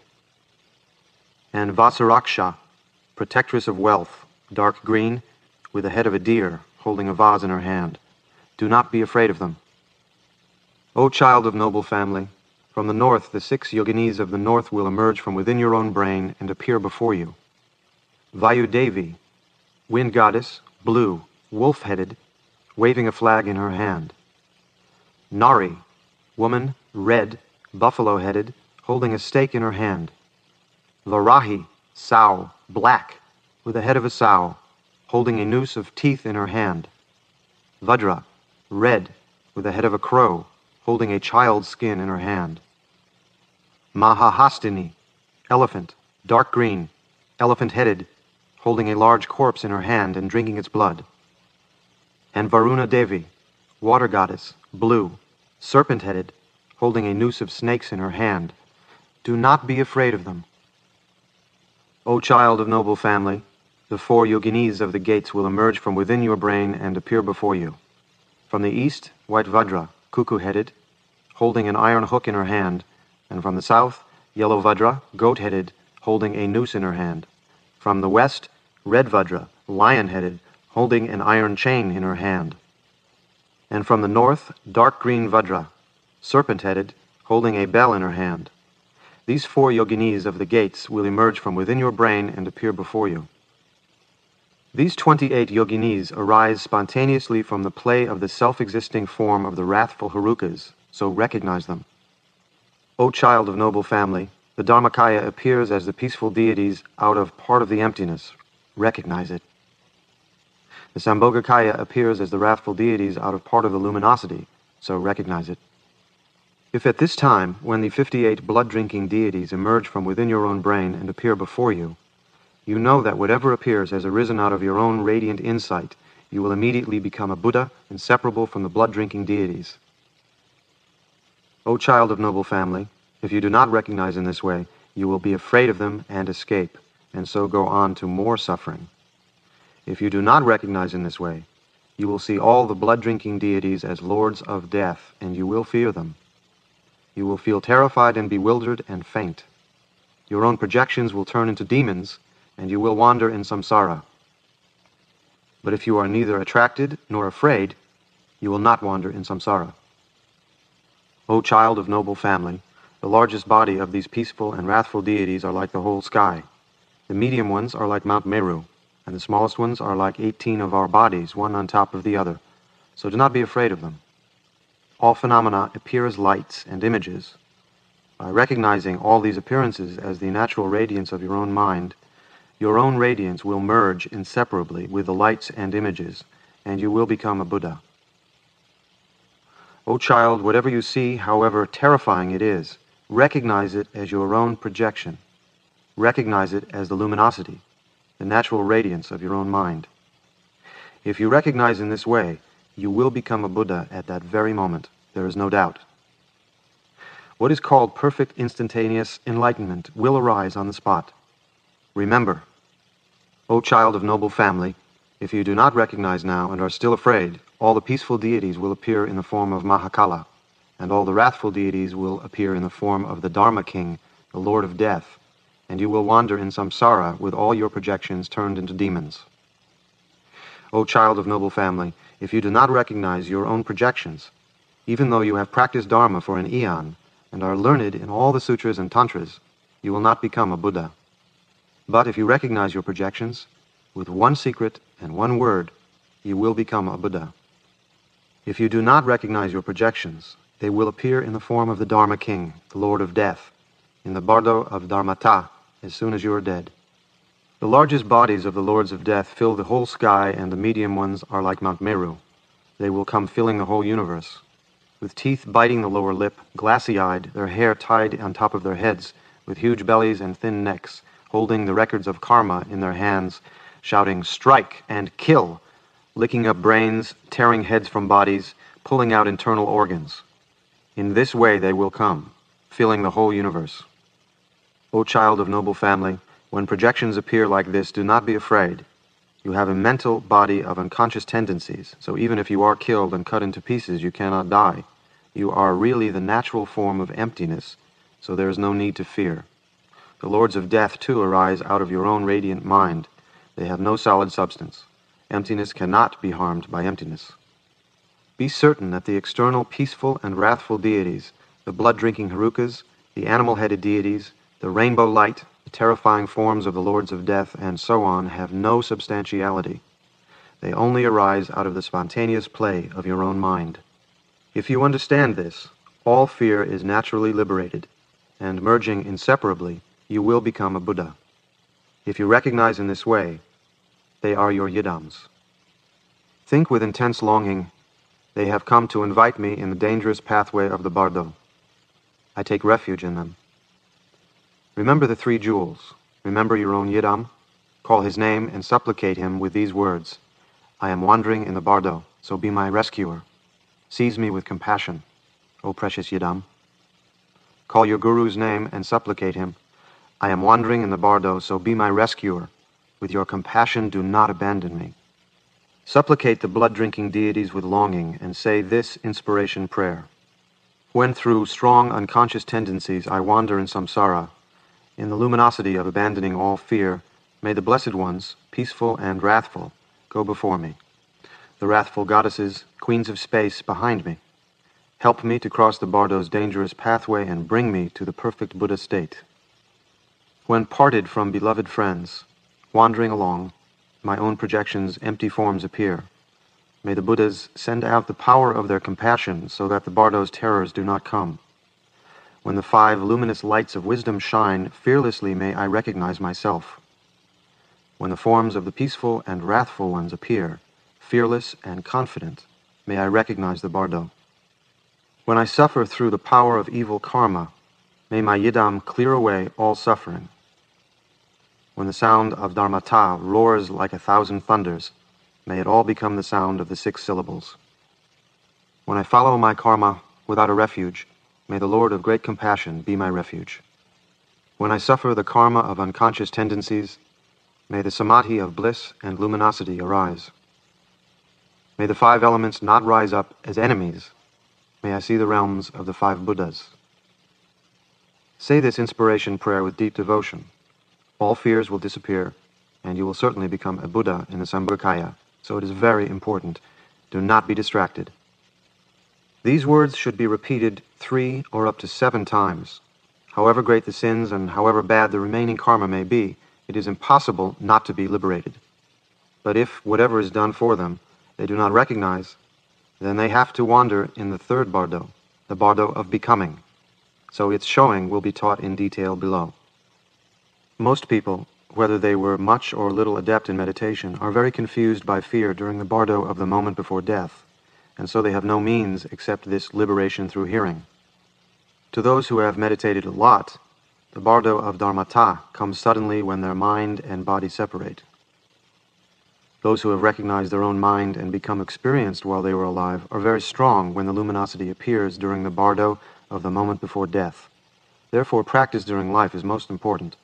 And Vasaraksha, protectress of wealth, dark green, with the head of a deer, holding a vase in her hand. Do not be afraid of them. O child of noble family, from the north, the 6 yoginis of the north will emerge from within your own brain and appear before you. Vayudevi, wind goddess, blue, wolf-headed, waving a flag in her hand. Nari, woman, red, buffalo-headed, holding a stake in her hand. Varahi, sow, black, with the head of a sow, holding a noose of teeth in her hand. Vajra, red, with the head of a crow, holding a child's skin in her hand. Mahahastini, elephant, dark green, elephant-headed, holding a large corpse in her hand and drinking its blood. And Varuna Devi, water goddess, blue, serpent-headed, holding a noose of snakes in her hand. Do not be afraid of them. O child of noble family, the 4 yoginis of the gates will emerge from within your brain and appear before you. From the east, white vajra, cuckoo-headed, holding an iron hook in her hand, and from the south, yellow vajra, goat-headed, holding a noose in her hand. From the west, Red Vajra, lion-headed, holding an iron chain in her hand. And from the north, dark green Vajra, serpent-headed, holding a bell in her hand. These four yoginis of the gates will emerge from within your brain and appear before you. These 28 yoginis arise spontaneously from the play of the self-existing form of the wrathful Harukas, so recognize them. O child of noble family, the Dharmakaya appears as the peaceful deities out of part of the emptiness. Recognize it. The Sambhogakaya appears as the wrathful deities out of part of the luminosity, so recognize it. If at this time, when the 58 blood-drinking deities emerge from within your own brain and appear before you, you know that whatever appears has arisen out of your own radiant insight, you will immediately become a Buddha, inseparable from the blood-drinking deities. O child of noble family, if you do not recognize in this way, you will be afraid of them and escape, and so go on to more suffering. If you do not recognize in this way, you will see all the blood-drinking deities as lords of death, and you will fear them. You will feel terrified and bewildered and faint. Your own projections will turn into demons, and you will wander in samsara. But if you are neither attracted nor afraid, you will not wander in samsara. O child of noble family, the largest body of these peaceful and wrathful deities are like the whole sky. The medium ones are like Mount Meru, and the smallest ones are like 18 of our bodies, one on top of the other. So do not be afraid of them. All phenomena appear as lights and images. By recognizing all these appearances as the natural radiance of your own mind, your own radiance will merge inseparably with the lights and images, and you will become a Buddha. O child, whatever you see, however terrifying it is, recognize it as your own projection. Recognize it as the luminosity, the natural radiance of your own mind. If you recognize in this way, you will become a Buddha at that very moment. There is no doubt. What is called perfect instantaneous enlightenment will arise on the spot. Remember, O child of noble family, if you do not recognize now and are still afraid, all the peaceful deities will appear in the form of Mahakala, and all the wrathful deities will appear in the form of the Dharma King, the Lord of Death, and you will wander in samsara with all your projections turned into demons. O child of noble family, if you do not recognize your own projections, even though you have practiced Dharma for an eon and are learned in all the sutras and tantras, you will not become a Buddha. But if you recognize your projections, with one secret and one word, you will become a Buddha. If you do not recognize your projections, they will appear in the form of the Dharma King, the Lord of Death, in the bardo of dharmata, as soon as you are dead. The largest bodies of the Lords of Death fill the whole sky, and the medium ones are like Mount Meru. They will come filling the whole universe. With teeth biting the lower lip, glassy-eyed, their hair tied on top of their heads, with huge bellies and thin necks, holding the records of karma in their hands, shouting, "Strike and kill!" licking up brains, tearing heads from bodies, pulling out internal organs. In this way they will come, filling the whole universe. O child of noble family, when projections appear like this, do not be afraid. You have a mental body of unconscious tendencies, so even if you are killed and cut into pieces, you cannot die. You are really the natural form of emptiness, so there is no need to fear. The Lords of Death, too, arise out of your own radiant mind. They have no solid substance. Emptiness cannot be harmed by emptiness. Be certain that the external peaceful and wrathful deities, the blood-drinking Harukas, the animal-headed deities, the rainbow light, the terrifying forms of the Lords of Death, and so on, have no substantiality. They only arise out of the spontaneous play of your own mind. If you understand this, all fear is naturally liberated, and merging inseparably, you will become a Buddha. If you recognize in this way, they are your Yidams. Think with intense longing, they have come to invite me in the dangerous pathway of the bardo. I take refuge in them. Remember the three jewels. Remember your own Yidam. Call his name and supplicate him with these words. I am wandering in the bardo, so be my rescuer. Seize me with compassion, O precious Yidam. Call your Guru's name and supplicate him. I am wandering in the bardo, so be my rescuer. With your compassion, do not abandon me. Supplicate the blood-drinking deities with longing, and say this inspiration prayer. When through strong unconscious tendencies I wander in samsara, in the luminosity of abandoning all fear, May the blessed ones, peaceful and wrathful, go before me. The wrathful goddesses, queens of space, behind me. Help me to cross the bardo's dangerous pathway and bring me to the perfect Buddha state. When parted from beloved friends, wandering along, my own projections, empty forms appear. May the Buddhas send out the power of their compassion so that the bardo's terrors do not come. When the five luminous lights of wisdom shine, fearlessly may I recognize myself. When the forms of the peaceful and wrathful ones appear, fearless and confident, may I recognize the bardo. When I suffer through the power of evil karma, may my Yidam clear away all suffering. When the sound of dharmata roars like 1,000 thunders, may it all become the sound of the 6 syllables. When I follow my karma without a refuge, may the Lord of great compassion be my refuge. When I suffer the karma of unconscious tendencies, may the samadhi of bliss and luminosity arise. May the 5 elements not rise up as enemies. May I see the realms of the 5 Buddhas. Say this inspiration prayer with deep devotion. All fears will disappear, and you will certainly become a Buddha in the Sambhogakaya, so it is very important. Do not be distracted. These words should be repeated 3 or up to 7 times. However great the sins and however bad the remaining karma may be, it is impossible not to be liberated. But if whatever is done for them they do not recognize, then they have to wander in the 3rd bardo, the bardo of becoming. So its showing will be taught in detail below. Most people, whether they were much or little adept in meditation, are very confused by fear during the bardo of the moment before death, and so they have no means except this liberation through hearing. To those who have meditated a lot, the bardo of dharmata comes suddenly when their mind and body separate. Those who have recognized their own mind and become experienced while they were alive are very strong when the luminosity appears during the bardo of the moment before death. Therefore, practice during life is most important,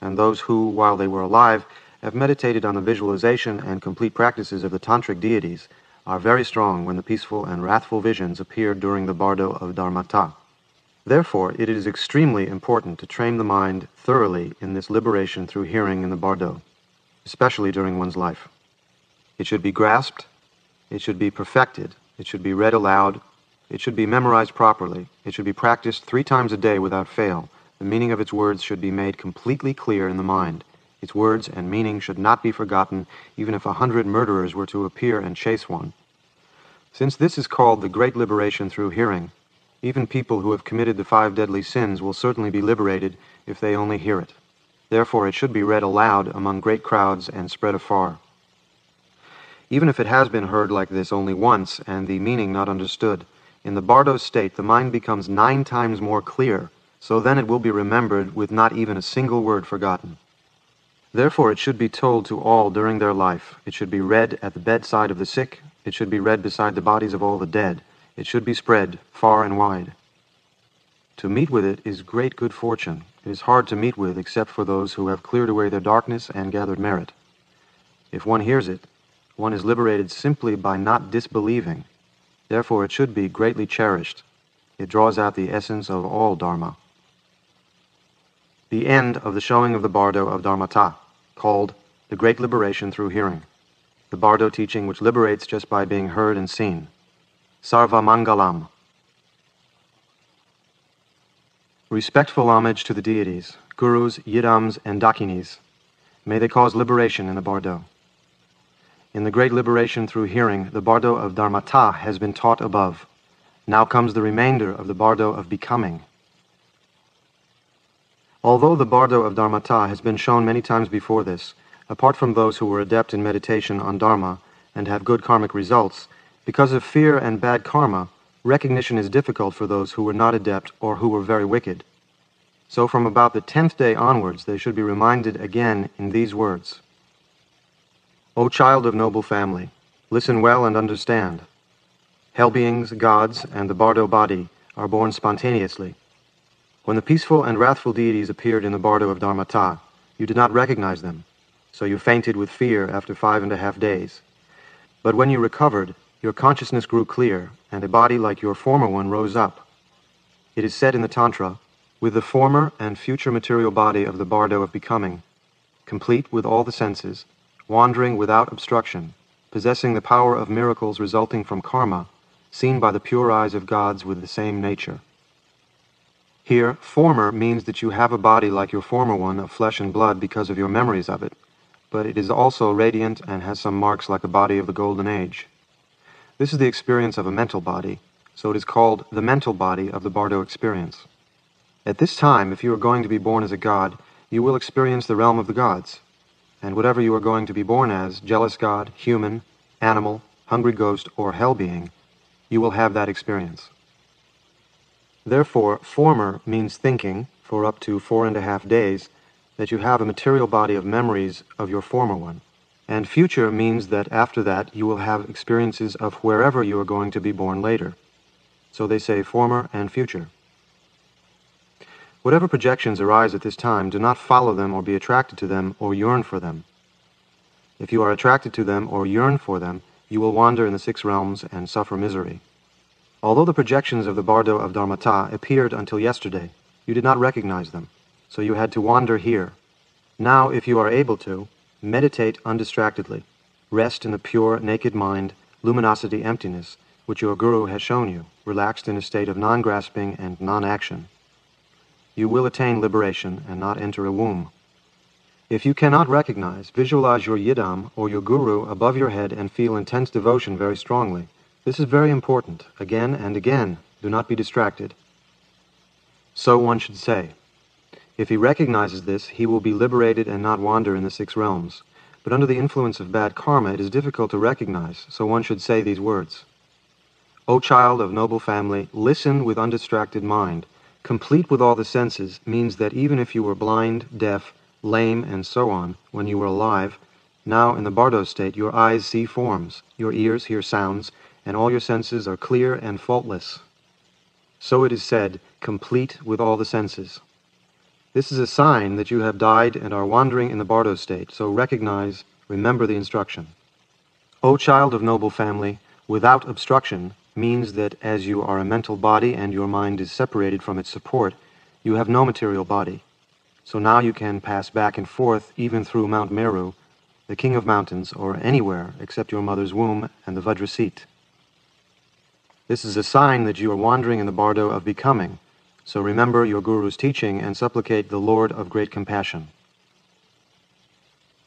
and those who, while they were alive, have meditated on the visualization and complete practices of the tantric deities are very strong when the peaceful and wrathful visions appear during the bardo of dharmata. Therefore, it is extremely important to train the mind thoroughly in this liberation through hearing in the bardo, especially during one's life. It should be grasped, it should be perfected, it should be read aloud, it should be memorized properly, it should be practiced 3 times a day without fail. The meaning of its words should be made completely clear in the mind. Its words and meaning should not be forgotten, even if 100 murderers were to appear and chase one. Since this is called the great liberation through hearing, even people who have committed the 5 deadly sins will certainly be liberated if they only hear it. Therefore, it should be read aloud among great crowds and spread afar. Even if it has been heard like this only once, and the meaning not understood, in the bardo state the mind becomes 9 times more clear, so then it will be remembered with not even a single word forgotten. Therefore it should be told to all during their life, it should be read at the bedside of the sick, it should be read beside the bodies of all the dead, it should be spread far and wide. To meet with it is great good fortune. It is hard to meet with except for those who have cleared away their darkness and gathered merit. If one hears it, one is liberated simply by not disbelieving. Therefore it should be greatly cherished. It draws out the essence of all Dharma. The end of the showing of the bardo of Dharmata, called the Great Liberation Through Hearing. The bardo teaching which liberates just by being heard and seen. Sarva Mangalam. Respectful homage to the deities, Gurus, Yidams, and Dakinis. May they cause liberation in the bardo. In the great liberation through hearing, the bardo of dharmata has been taught above. Now comes the remainder of the bardo of becoming. Although the bardo of dharmata has been shown many times before this, apart from those who were adept in meditation on dharma and have good karmic results, because of fear and bad karma, recognition is difficult for those who were not adept or who were very wicked. So from about the 10th day onwards, they should be reminded again in these words. O child of noble family, listen well and understand. Hell beings, gods, and the bardo body are born spontaneously. When the peaceful and wrathful deities appeared in the bardo of dharmata, you did not recognize them, so you fainted with fear after 5.5 days. But when you recovered, your consciousness grew clear, and a body like your former one rose up. It is said in the Tantra, with the former and future material body of the bardo of becoming, complete with all the senses, wandering without obstruction, possessing the power of miracles resulting from karma, seen by the pure eyes of gods with the same nature. Here, former means that you have a body like your former one of flesh and blood because of your memories of it, but it is also radiant and has some marks like a body of the Golden Age. This is the experience of a mental body, so it is called the mental body of the bardo experience. At this time, if you are going to be born as a god, you will experience the realm of the gods, and whatever you are going to be born as, jealous god, human, animal, hungry ghost, or hell being, you will have that experience. Therefore, former means thinking, for up to 4.5 days, that you have a material body of memories of your former one. And future means that after that you will have experiences of wherever you are going to be born later. So they say former and future. Whatever projections arise at this time, do not follow them or be attracted to them or yearn for them. If you are attracted to them or yearn for them, you will wander in the 6 realms and suffer misery. Although the projections of the bardo of dharmata appeared until yesterday, you did not recognize them, so you had to wander here. Now, if you are able to, meditate undistractedly, rest in the pure, naked mind, luminosity, emptiness, which your Guru has shown you, relaxed in a state of non-grasping and non-action. You will attain liberation and not enter a womb. If you cannot recognize, visualize your Yidam or your Guru above your head and feel intense devotion very strongly. This is very important. Again and again, do not be distracted. So one should say. If he recognizes this, he will be liberated and not wander in the 6 realms. But under the influence of bad karma, it is difficult to recognize, so one should say these words. O child of noble family, listen with undistracted mind. Complete with all the senses means that even if you were blind, deaf, lame, and so on, when you were alive, now in the bardo state your eyes see forms, your ears hear sounds, and all your senses are clear and faultless. So it is said, complete with all the senses. This is a sign that you have died and are wandering in the bardo state, so recognize, remember the instruction. O child of noble family, without obstruction means that as you are a mental body and your mind is separated from its support, you have no material body. So now you can pass back and forth even through Mount Meru, the king of mountains, or anywhere except your mother's womb and the Vajrasattva. This is a sign that you are wandering in the bardo of becoming, so remember your Guru's teaching and supplicate the Lord of great compassion.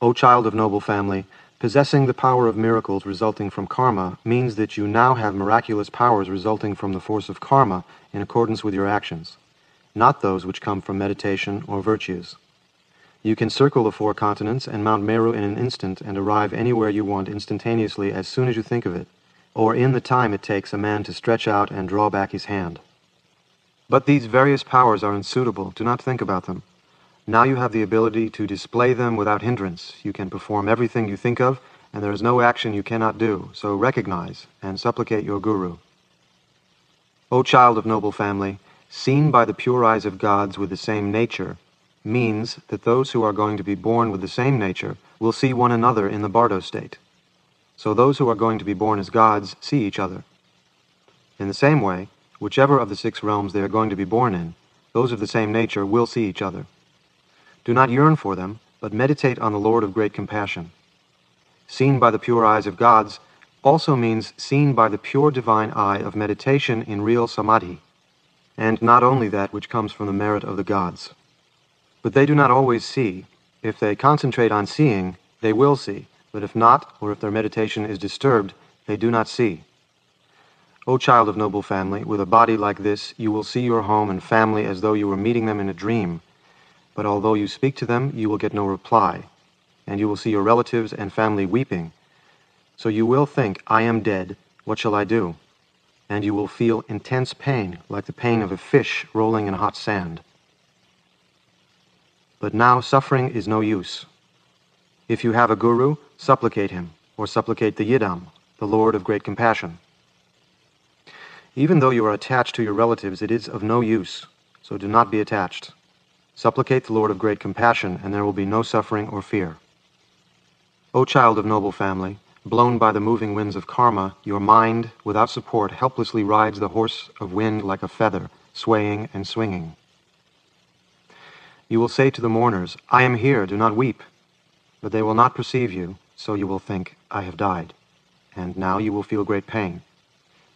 O child of noble family, possessing the power of miracles resulting from karma means that you now have miraculous powers resulting from the force of karma in accordance with your actions, not those which come from meditation or virtues. You can circle the 4 continents and Mount Meru in an instant and arrive anywhere you want instantaneously as soon as you think of it, or in the time it takes a man to stretch out and draw back his hand. But these various powers are unsuitable. Do not think about them. Now you have the ability to display them without hindrance. You can perform everything you think of, and there is no action you cannot do, so recognize and supplicate your Guru. O child of noble family, seen by the pure eyes of gods with the same nature, means that those who are going to be born with the same nature will see one another in the bardo state. So those who are going to be born as gods see each other. In the same way, whichever of the 6 realms they are going to be born in, those of the same nature will see each other. Do not yearn for them, but meditate on the Lord of great compassion. Seen by the pure eyes of gods also means seen by the pure divine eye of meditation in real samadhi, and not only that which comes from the merit of the gods. But they do not always see. If they concentrate on seeing, they will see. But if not, or if their meditation is disturbed, they do not see. O child of noble family, with a body like this, you will see your home and family as though you were meeting them in a dream. But although you speak to them, you will get no reply, and you will see your relatives and family weeping. So you will think, I am dead, what shall I do? And you will feel intense pain, like the pain of a fish rolling in hot sand. But now suffering is no use. If you have a guru, supplicate him, or supplicate the Yidam, the Lord of great compassion. Even though you are attached to your relatives, it is of no use, so do not be attached. Supplicate the Lord of great compassion, and there will be no suffering or fear. O child of noble family, blown by the moving winds of karma, your mind, without support, helplessly rides the horse of wind like a feather, swaying and swinging. You will say to the mourners, I am here, do not weep. But they will not perceive you, so you will think, I have died, and now you will feel great pain.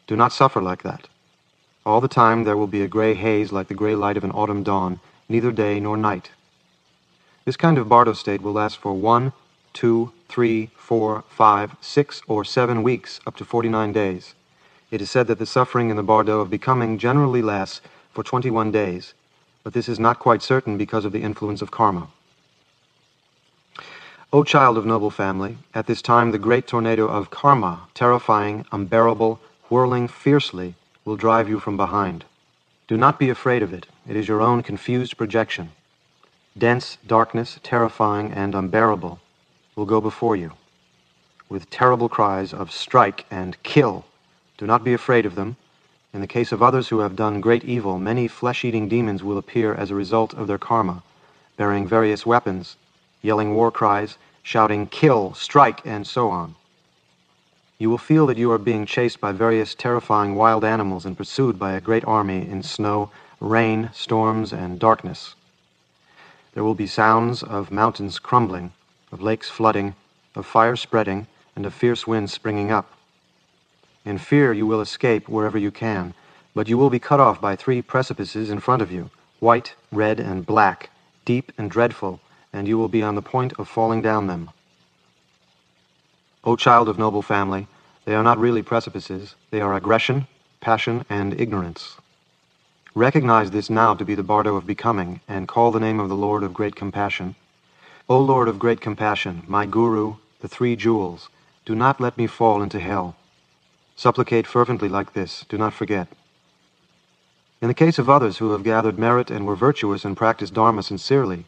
Do not suffer like that. All the time there will be a gray haze like the gray light of an autumn dawn, neither day nor night. This kind of bardo state will last for 1, 2, 3, 4, 5, 6, or 7 weeks, up to 49 days. It is said that the suffering in the bardo of becoming generally lasts for 21 days, but this is not quite certain because of the influence of karma. O child of noble family, at this time the great tornado of karma, terrifying, unbearable, whirling fiercely, will drive you from behind. Do not be afraid of it. It is your own confused projection. Dense darkness, terrifying and unbearable, will go before you. With terrible cries of strike and kill, do not be afraid of them. In the case of others who have done great evil, many flesh-eating demons will appear as a result of their karma, bearing various weapons, yelling war cries, shouting kill, strike, and so on. You will feel that you are being chased by various terrifying wild animals and pursued by a great army in snow, rain, storms, and darkness. There will be sounds of mountains crumbling, of lakes flooding, of fire spreading, and of fierce winds springing up. In fear you will escape wherever you can, but you will be cut off by 3 precipices in front of you, white, red, and black, deep and dreadful, and you will be on the point of falling down them. O child of noble family, they are not really precipices, they are aggression, passion, and ignorance. Recognize this now to be the bardo of becoming, and call the name of the Lord of Great Compassion. O Lord of Great Compassion, my Guru, the 3 jewels, do not let me fall into hell. Supplicate fervently like this, do not forget. In the case of others who have gathered merit and were virtuous and practiced Dharma sincerely,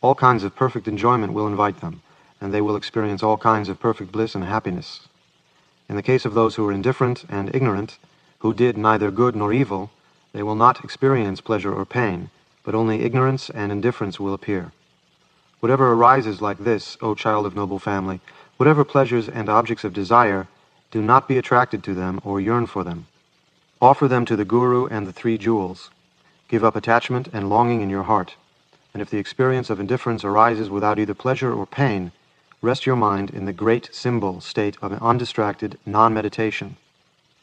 all kinds of perfect enjoyment will invite them, and they will experience all kinds of perfect bliss and happiness. In the case of those who are indifferent and ignorant, who did neither good nor evil, they will not experience pleasure or pain, but only ignorance and indifference will appear. Whatever arises like this, O child of noble family, whatever pleasures and objects of desire, do not be attracted to them or yearn for them. Offer them to the Guru and the 3 jewels. Give up attachment and longing in your heart, and if the experience of indifference arises without either pleasure or pain, rest your mind in the great symbol state of an undistracted non-meditation.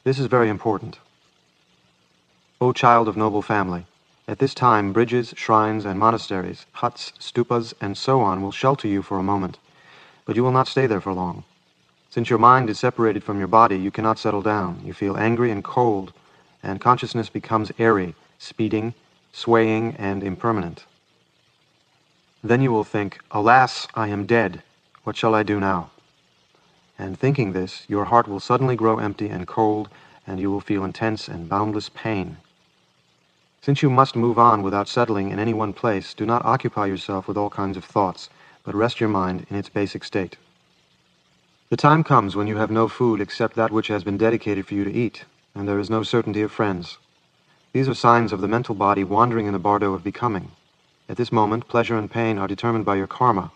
This is very important. O child of noble family, at this time bridges, shrines, and monasteries, huts, stupas, and so on will shelter you for a moment, but you will not stay there for long. Since your mind is separated from your body, you cannot settle down. You feel angry and cold, and consciousness becomes airy, speeding, swaying, and impermanent. Then you will think, alas, I am dead. What shall I do now? And thinking this, your heart will suddenly grow empty and cold, and you will feel intense and boundless pain. Since you must move on without settling in any one place, do not occupy yourself with all kinds of thoughts, but rest your mind in its basic state. The time comes when you have no food except that which has been dedicated for you to eat, and there is no certainty of friends. These are signs of the mental body wandering in the bardo of becoming. At this moment, pleasure and pain are determined by your karma.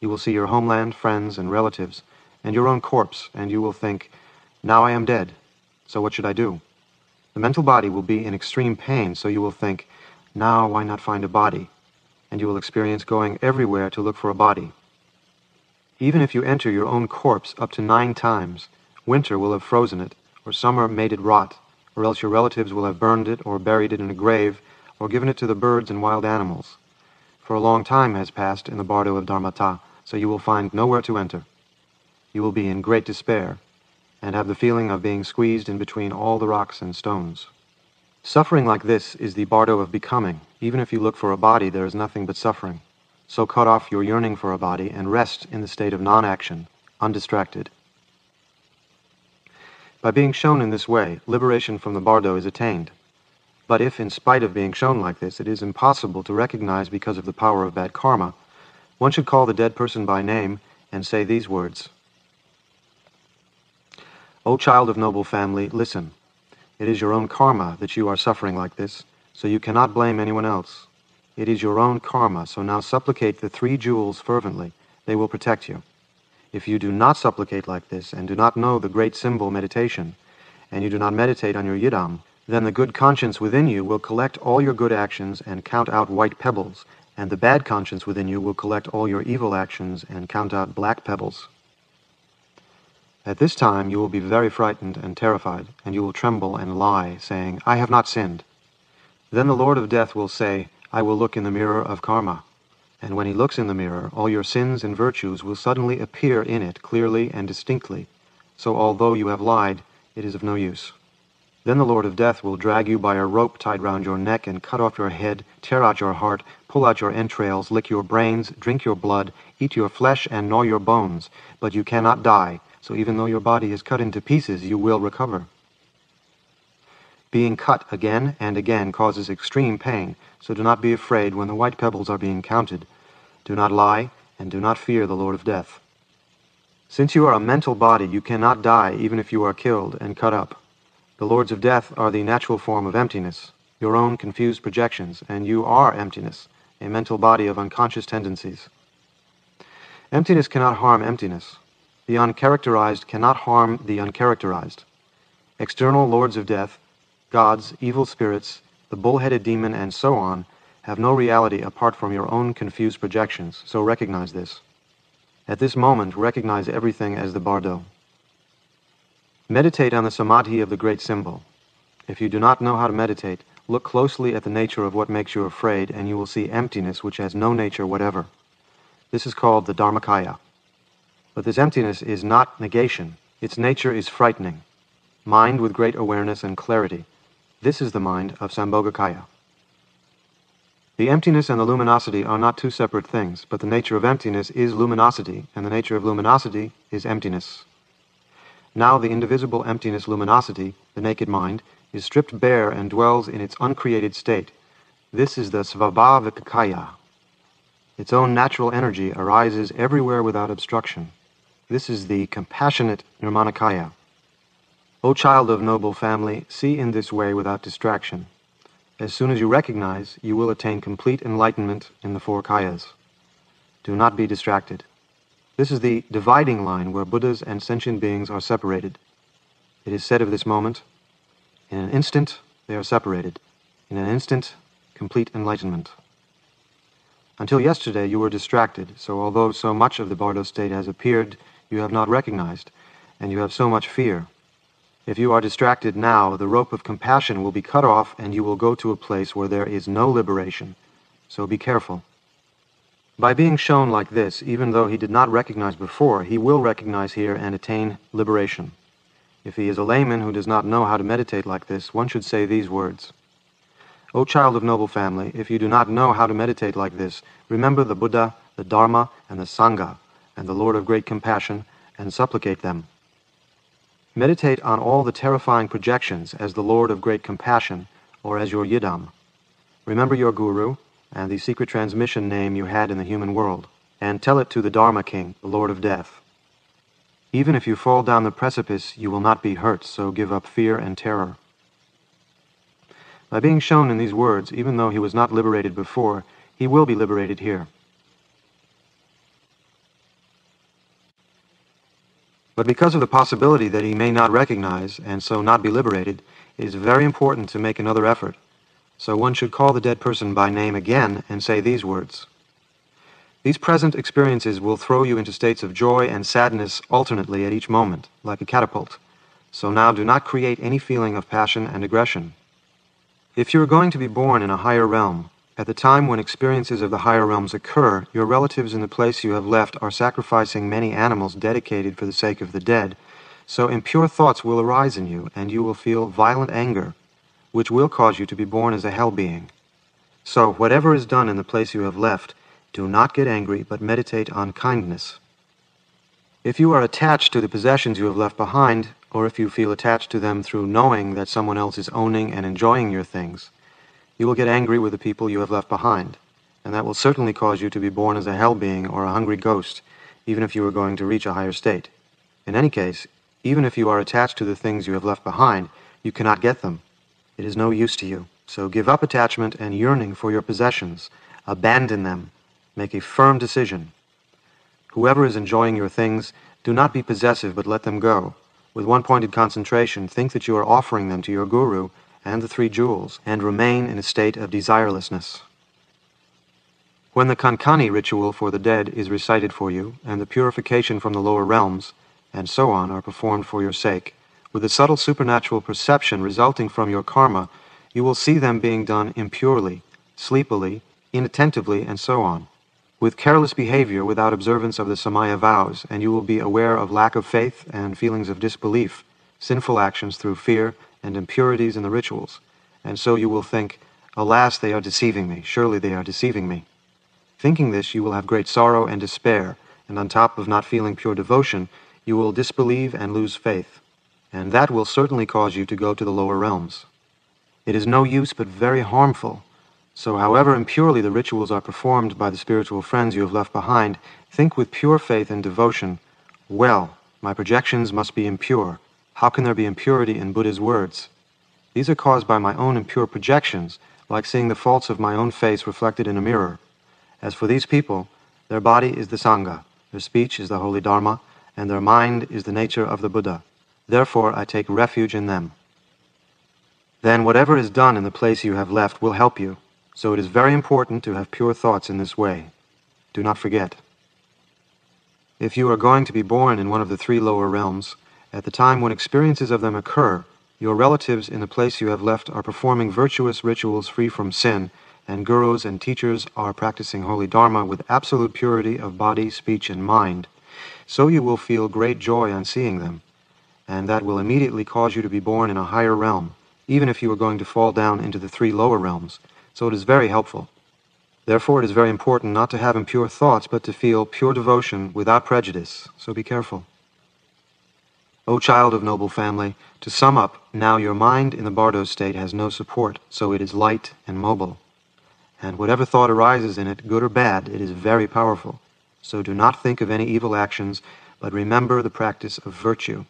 You will see your homeland, friends, and relatives, and your own corpse, and you will think, now I am dead, so what should I do? The mental body will be in extreme pain, so you will think, now why not find a body? And you will experience going everywhere to look for a body. Even if you enter your own corpse up to 9 times, winter will have frozen it, or summer made it rot, or else your relatives will have burned it, or buried it in a grave, or given it to the birds and wild animals. For a long time has passed in the bardo of dharmata, so you will find nowhere to enter. You will be in great despair, and have the feeling of being squeezed in between all the rocks and stones. Suffering like this is the bardo of becoming. Even if you look for a body, there is nothing but suffering. So cut off your yearning for a body, and rest in the state of non-action, undistracted. By being shown in this way, liberation from the bardo is attained. But if, in spite of being shown like this, it is impossible to recognize because of the power of bad karma, one should call the dead person by name and say these words. O child of noble family, listen. It is your own karma that you are suffering like this, so you cannot blame anyone else. It is your own karma, so now supplicate the 3 jewels fervently. They will protect you. If you do not supplicate like this, and do not know the great symbol meditation, and you do not meditate on your Yidam, then the good conscience within you will collect all your good actions and count out white pebbles, and the bad conscience within you will collect all your evil actions and count out black pebbles. At this time you will be very frightened and terrified, and you will tremble and lie, saying, I have not sinned. Then the Lord of Death will say, I will look in the mirror of karma. And when he looks in the mirror, all your sins and virtues will suddenly appear in it clearly and distinctly. So although you have lied, it is of no use. Then the Lord of Death will drag you by a rope tied round your neck and cut off your head, tear out your heart, pull out your entrails, lick your brains, drink your blood, eat your flesh, and gnaw your bones. But you cannot die, so even though your body is cut into pieces, you will recover. Being cut again and again causes extreme pain, so do not be afraid when the white pebbles are being counted. Do not lie, and do not fear the Lord of Death. Since you are a mental body, you cannot die even if you are killed and cut up. The Lords of Death are the natural form of emptiness, your own confused projections, and you are emptiness, a mental body of unconscious tendencies. Emptiness cannot harm emptiness. The uncharacterized cannot harm the uncharacterized. External Lords of Death, gods, evil spirits, the bull-headed demon, and so on, have no reality apart from your own confused projections, so recognize this. At this moment, recognize everything as the bardo. Meditate on the samadhi of the great symbol. If you do not know how to meditate, look closely at the nature of what makes you afraid, and you will see emptiness which has no nature whatever. This is called the Dharmakaya. But this emptiness is not negation. Its nature is frightening. Mind with great awareness and clarity. This is the mind of Sambhogakaya. The emptiness and the luminosity are not two separate things, but the nature of emptiness is luminosity, and the nature of luminosity is emptiness. Now the indivisible emptiness luminosity, the naked mind, is stripped bare and dwells in its uncreated state. This is the svabhavikakaya. Its own natural energy arises everywhere without obstruction. This is the compassionate Nirmanakaya. O child of noble family, see in this way without distraction. As soon as you recognize, you will attain complete enlightenment in the four kayas. Do not be distracted. This is the dividing line where Buddhas and sentient beings are separated. It is said of this moment, in an instant they are separated. In an instant, complete enlightenment. Until yesterday you were distracted, so although so much of the bardo state has appeared, you have not recognized, and you have so much fear. If you are distracted now, the rope of compassion will be cut off and you will go to a place where there is no liberation. So be careful. By being shown like this, even though he did not recognize before, he will recognize here and attain liberation. If he is a layman who does not know how to meditate like this, one should say these words. O child of noble family, if you do not know how to meditate like this, remember the Buddha, the Dharma, and the Sangha, and the Lord of Great Compassion, and supplicate them. Meditate on all the terrifying projections as the Lord of Great Compassion, or as your Yidam. Remember your Guru, and the secret transmission name you had in the human world, and tell it to the Dharma King, the Lord of Death. Even if you fall down the precipice, you will not be hurt, so give up fear and terror. By being shown in these words, even though he was not liberated before, he will be liberated here. But because of the possibility that he may not recognize, and so not be liberated, it is very important to make another effort. So one should call the dead person by name again and say these words. These present experiences will throw you into states of joy and sadness alternately at each moment, like a catapult. So now do not create any feeling of passion and aggression. If you are going to be born in a higher realm, at the time when experiences of the higher realms occur, your relatives in the place you have left are sacrificing many animals dedicated for the sake of the dead, so impure thoughts will arise in you, and you will feel violent anger, which will cause you to be born as a hell being. So, whatever is done in the place you have left, do not get angry, but meditate on kindness. If you are attached to the possessions you have left behind, or if you feel attached to them through knowing that someone else is owning and enjoying your things, you will get angry with the people you have left behind, and that will certainly cause you to be born as a hell being or a hungry ghost, even if you are going to reach a higher state. In any case, even if you are attached to the things you have left behind, you cannot get them. It is no use to you, so give up attachment and yearning for your possessions. Abandon them. Make a firm decision. Whoever is enjoying your things, do not be possessive, but let them go. With one-pointed concentration, think that you are offering them to your Guru and the three jewels, and remain in a state of desirelessness. When the Kankani ritual for the dead is recited for you, and the purification from the lower realms, and so on, are performed for your sake, with the subtle supernatural perception resulting from your karma, you will see them being done impurely, sleepily, inattentively, and so on, with careless behavior without observance of the samaya vows, and you will be aware of lack of faith and feelings of disbelief, sinful actions through fear, and impurities in the rituals, and so you will think, "Alas, they are deceiving me, surely they are deceiving me." Thinking this, you will have great sorrow and despair, and on top of not feeling pure devotion, you will disbelieve and lose faith, and that will certainly cause you to go to the lower realms. It is no use but very harmful. So however impurely the rituals are performed by the spiritual friends you have left behind, think with pure faith and devotion, "Well, my projections must be impure. How can there be impurity in Buddha's words? These are caused by my own impure projections, like seeing the faults of my own face reflected in a mirror. As for these people, their body is the Sangha, their speech is the holy Dharma, and their mind is the nature of the Buddha. Therefore I take refuge in them." Then whatever is done in the place you have left will help you, so it is very important to have pure thoughts in this way. Do not forget. If you are going to be born in one of the three lower realms, at the time when experiences of them occur, your relatives in the place you have left are performing virtuous rituals free from sin, and gurus and teachers are practicing holy Dharma with absolute purity of body, speech, and mind, so you will feel great joy on seeing them, and that will immediately cause you to be born in a higher realm, even if you are going to fall down into the three lower realms, so it is very helpful. Therefore it is very important not to have impure thoughts, but to feel pure devotion without prejudice, so be careful. O child of noble family, to sum up, now your mind in the bardo state has no support, so it is light and mobile. And whatever thought arises in it, good or bad, it is very powerful. So do not think of any evil actions, but remember the practice of virtue.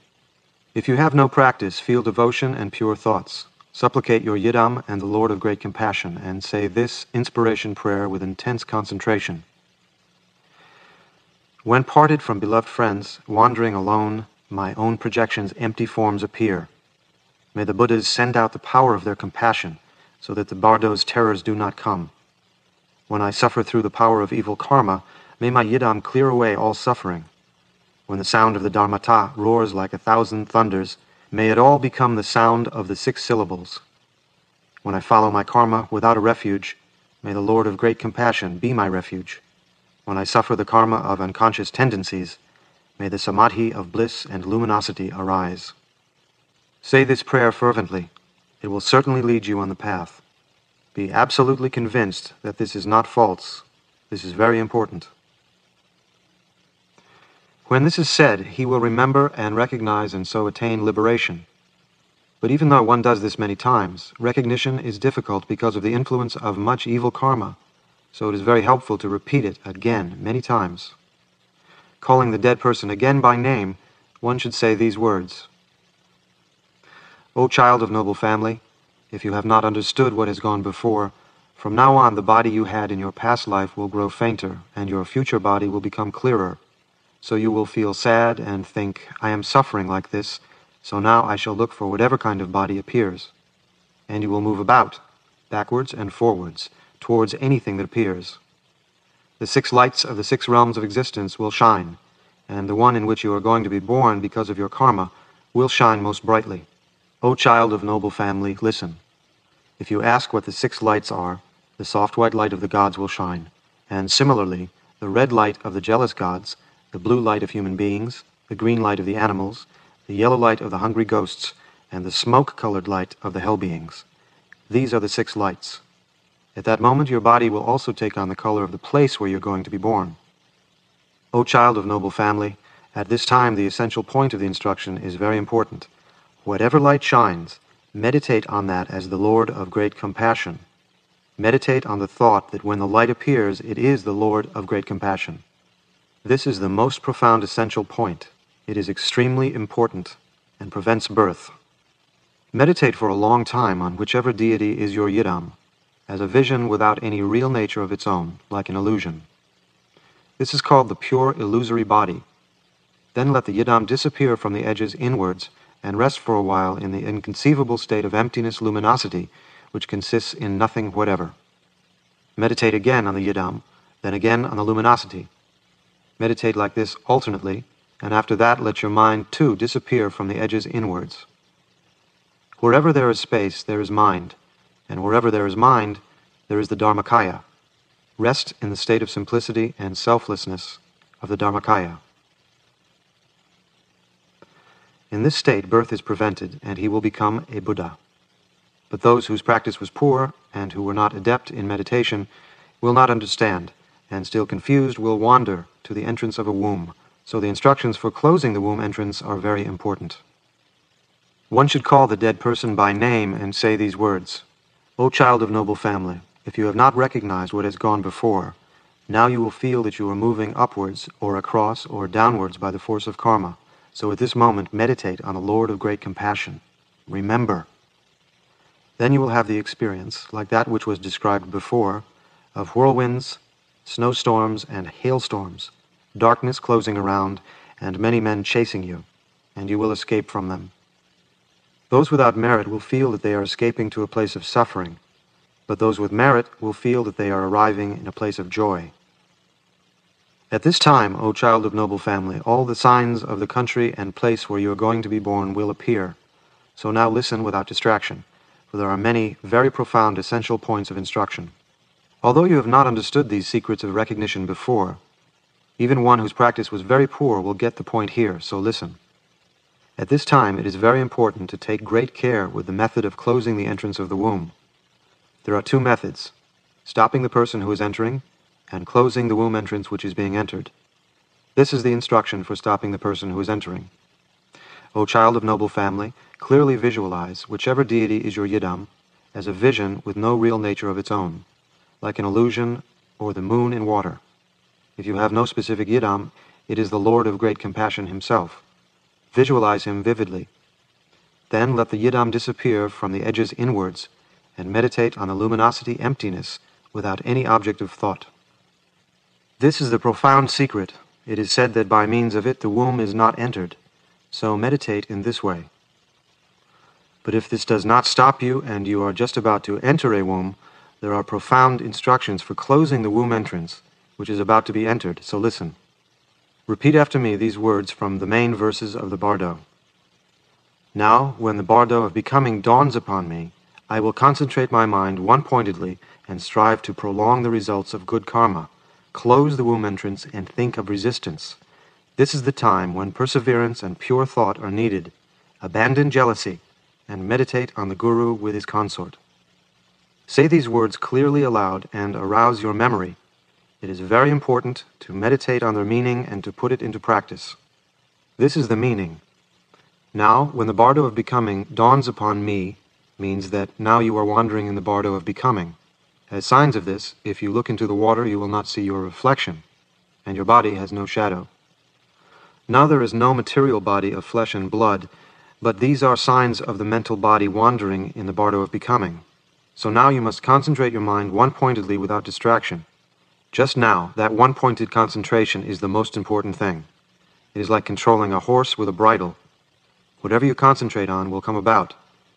If you have no practice, feel devotion and pure thoughts. Supplicate your Yidam and the Lord of Great Compassion, and say this inspiration prayer with intense concentration. When parted from beloved friends, wandering alone, my own projections' empty forms appear. May the Buddhas send out the power of their compassion, so that the bardo's terrors do not come. When I suffer through the power of evil karma, may my Yidam clear away all suffering. When the sound of the dharmata roars like 1,000 thunders, may it all become the sound of the 6 syllables. When I follow my karma without a refuge, may the Lord of Great Compassion be my refuge. When I suffer the karma of unconscious tendencies, may the samadhi of bliss and luminosity arise. Say this prayer fervently. It will certainly lead you on the path. Be absolutely convinced that this is not false. This is very important. When this is said, he will remember and recognize and so attain liberation. But even though one does this many times, recognition is difficult because of the influence of much evil karma, so it is very helpful to repeat it again many times. Calling the dead person again by name, one should say these words. O child of noble family, if you have not understood what has gone before, from now on the body you had in your past life will grow fainter, and your future body will become clearer. So you will feel sad and think, I am suffering like this, so now I shall look for whatever kind of body appears. And you will move about, backwards and forwards, towards anything that appears. The 6 lights of the 6 realms of existence will shine, and the one in which you are going to be born because of your karma will shine most brightly. O child of noble family, listen. If you ask what the 6 lights are, the soft white light of the gods will shine, and similarly, the red light of the jealous gods, the blue light of human beings, the green light of the animals, the yellow light of the hungry ghosts, and the smoke-colored light of the hell beings. These are the 6 lights. At that moment your body will also take on the color of the place where you're going to be born. O child of noble family, at this time the essential point of the instruction is very important. Whatever light shines, meditate on that as the Lord of Great Compassion. Meditate on the thought that when the light appears, it is the Lord of Great Compassion. This is the most profound essential point. It is extremely important and prevents birth. Meditate for a long time on whichever deity is your Yidam, as a vision without any real nature of its own, like an illusion. This is called the pure illusory body. Then let the Yidam disappear from the edges inwards, and rest for a while in the inconceivable state of emptiness luminosity, which consists in nothing whatever. Meditate again on the Yidam, then again on the luminosity. Meditate like this alternately, and after that let your mind too disappear from the edges inwards. Wherever there is space, there is mind, and wherever there is mind, there is the Dharmakaya. Rest in the state of simplicity and selflessness of the Dharmakaya. In this state, birth is prevented, and he will become a Buddha. But those whose practice was poor, and who were not adept in meditation, will not understand, and still confused will wander to the entrance of a womb. So the instructions for closing the womb entrance are very important. One should call the dead person by name and say these words, "O child of noble family, if you have not recognized what has gone before, now you will feel that you are moving upwards or across or downwards by the force of karma. So at this moment meditate on the Lord of great compassion. Remember." Then you will have the experience, like that which was described before, of whirlwinds, snowstorms and hailstorms, darkness closing around, and many men chasing you, and you will escape from them. Those without merit will feel that they are escaping to a place of suffering, but those with merit will feel that they are arriving in a place of joy. At this time, O child of noble family, all the signs of the country and place where you are going to be born will appear. So now listen without distraction, for there are many very profound essential points of instruction. Although you have not understood these secrets of recognition before, even one whose practice was very poor will get the point here, so listen. At this time, it is very important to take great care with the method of closing the entrance of the womb. There are two methods, stopping the person who is entering and closing the womb entrance which is being entered. This is the instruction for stopping the person who is entering. O child of noble family, clearly visualize whichever deity is your Yidam as a vision with no real nature of its own, like an illusion or the moon in water. If you have no specific Yidam, it is the Lord of great compassion himself. Visualize him vividly. Then let the Yidam disappear from the edges inwards, and meditate on the luminosity emptiness without any object of thought. This is the profound secret. It is said that by means of it the womb is not entered, so meditate in this way. But if this does not stop you and you are just about to enter a womb, there are profound instructions for closing the womb entrance, which is about to be entered, so listen. Repeat after me these words from the main verses of the bardo. Now, when the bardo of becoming dawns upon me, I will concentrate my mind one-pointedly and strive to prolong the results of good karma, close the womb entrance, and think of resistance. This is the time when perseverance and pure thought are needed. Abandon jealousy and meditate on the Guru with his consort. Say these words clearly aloud and arouse your memory. It is very important to meditate on their meaning and to put it into practice. This is the meaning. Now, when the bardo of becoming dawns upon me, means that now you are wandering in the bardo of becoming. As signs of this, if you look into the water, you will not see your reflection, and your body has no shadow. Now there is no material body of flesh and blood, but these are signs of the mental body wandering in the bardo of becoming. So now you must concentrate your mind one-pointedly without distraction. Just now, that one-pointed concentration is the most important thing. It is like controlling a horse with a bridle. Whatever you concentrate on will come about.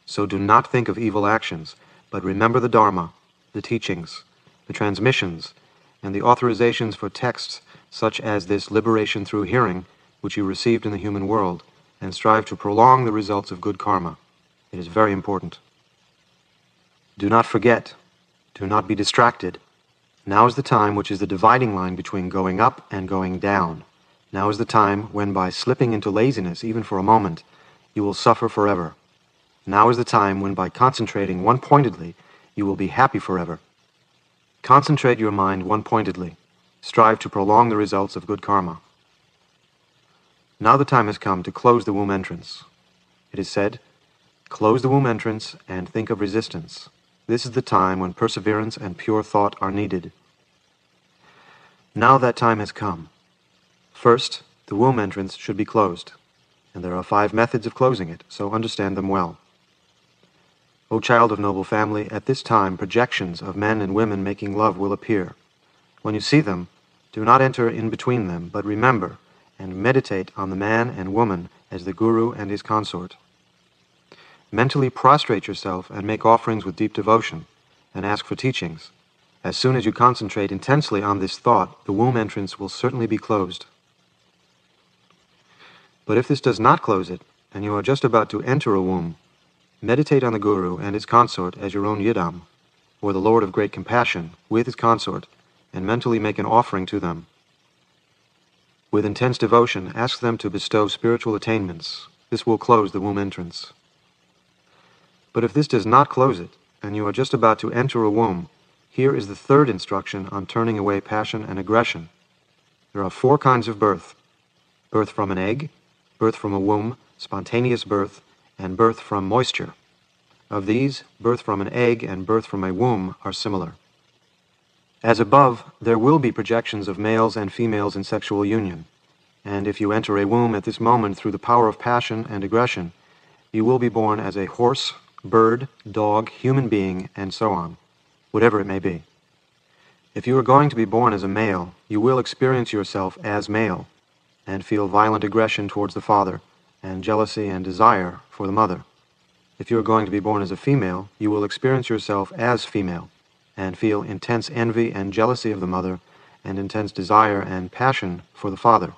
So do not think of evil actions, but remember the Dharma, the teachings, the transmissions, and the authorizations for texts such as this liberation through hearing, which you received in the human world, and strive to prolong the results of good karma. It is very important. Do not forget. Do not be distracted. Now is the time which is the dividing line between going up and going down. Now is the time when by slipping into laziness, even for a moment, you will suffer forever. Now is the time when by concentrating one-pointedly, you will be happy forever. Concentrate your mind one-pointedly. Strive to prolong the results of good karma. Now the time has come to close the womb entrance. It is said, close the womb entrance and think of resistance. This is the time when perseverance and pure thought are needed. Now that time has come. First, the womb entrance should be closed, and there are 5 methods of closing it, so understand them well. O child of noble family, at this time projections of men and women making love will appear. When you see them, do not enter in between them, but remember and meditate on the man and woman as the Guru and his consort. Mentally prostrate yourself and make offerings with deep devotion, and ask for teachings, As soon as you concentrate intensely on this thought, the womb entrance will certainly be closed. But if this does not close it, and you are just about to enter a womb, meditate on the Guru and his consort as your own Yidam, or the Lord of Great Compassion, with his consort, and mentally make an offering to them. With intense devotion, ask them to bestow spiritual attainments. This will close the womb entrance. But if this does not close it, and you are just about to enter a womb, here is the third instruction on turning away passion and aggression. There are four kinds of birth: birth from an egg, birth from a womb, spontaneous birth, and birth from moisture. Of these, birth from an egg and birth from a womb are similar. As above, there will be projections of males and females in sexual union, and if you enter a womb at this moment through the power of passion and aggression, you will be born as a horse, bird, dog, human being, and so on, whatever it may be. If you are going to be born as a male, you will experience yourself as male, and feel violent aggression towards the father, and jealousy and desire for the mother. If you are going to be born as a female, you will experience yourself as female, and feel intense envy and jealousy of the mother, and intense desire and passion for the father.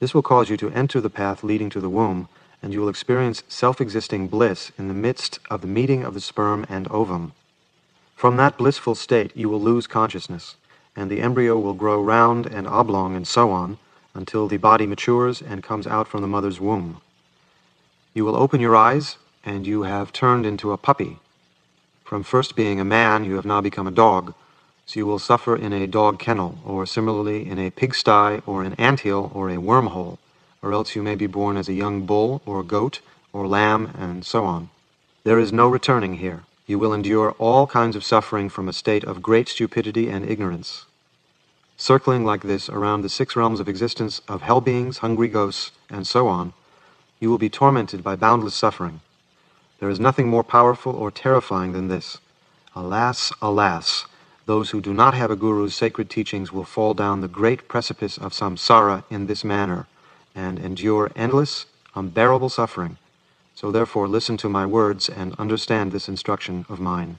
This will cause you to enter the path leading to the womb, and you will experience self-existing bliss in the midst of the meeting of the sperm and ovum. From that blissful state you will lose consciousness, and the embryo will grow round and oblong and so on, until the body matures and comes out from the mother's womb. You will open your eyes, and you have turned into a puppy. From first being a man, you have now become a dog, so you will suffer in a dog kennel, or similarly in a pigsty, or an anthill, or a wormhole, or else you may be born as a young bull, or goat, or lamb, and so on. There is no returning here. You will endure all kinds of suffering from a state of great stupidity and ignorance, circling like this around the six realms of existence of hell beings, hungry ghosts, and so on. You will be tormented by boundless suffering. There is nothing more powerful or terrifying than this. Alas, alas, those who do not have a guru's sacred teachings will fall down the great precipice of samsara in this manner, and endure endless, unbearable suffering. So therefore listen to my words and understand this instruction of mine.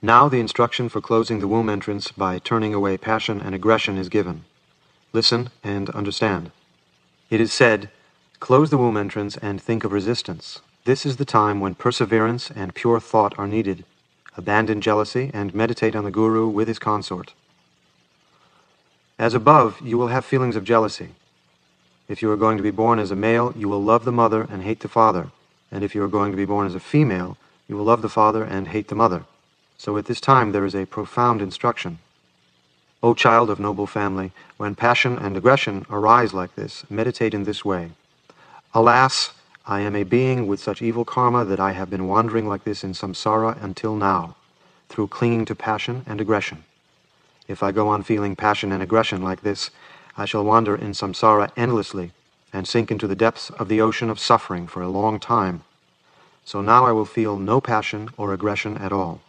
Now the instruction for closing the womb entrance by turning away passion and aggression is given. Listen and understand. It is said, close the womb entrance and think of resistance. This is the time when perseverance and pure thought are needed. Abandon jealousy and meditate on the Guru with his consort. As above, you will have feelings of jealousy. If you are going to be born as a male, you will love the mother and hate the father. And if you are going to be born as a female, you will love the father and hate the mother. So at this time there is a profound instruction. O child of noble family, when passion and aggression arise like this, meditate in this way. Alas, I am a being with such evil karma that I have been wandering like this in samsara until now, through clinging to passion and aggression. If I go on feeling passion and aggression like this, I shall wander in samsara endlessly, and sink into the depths of the ocean of suffering for a long time. So now I will feel no passion or aggression at all.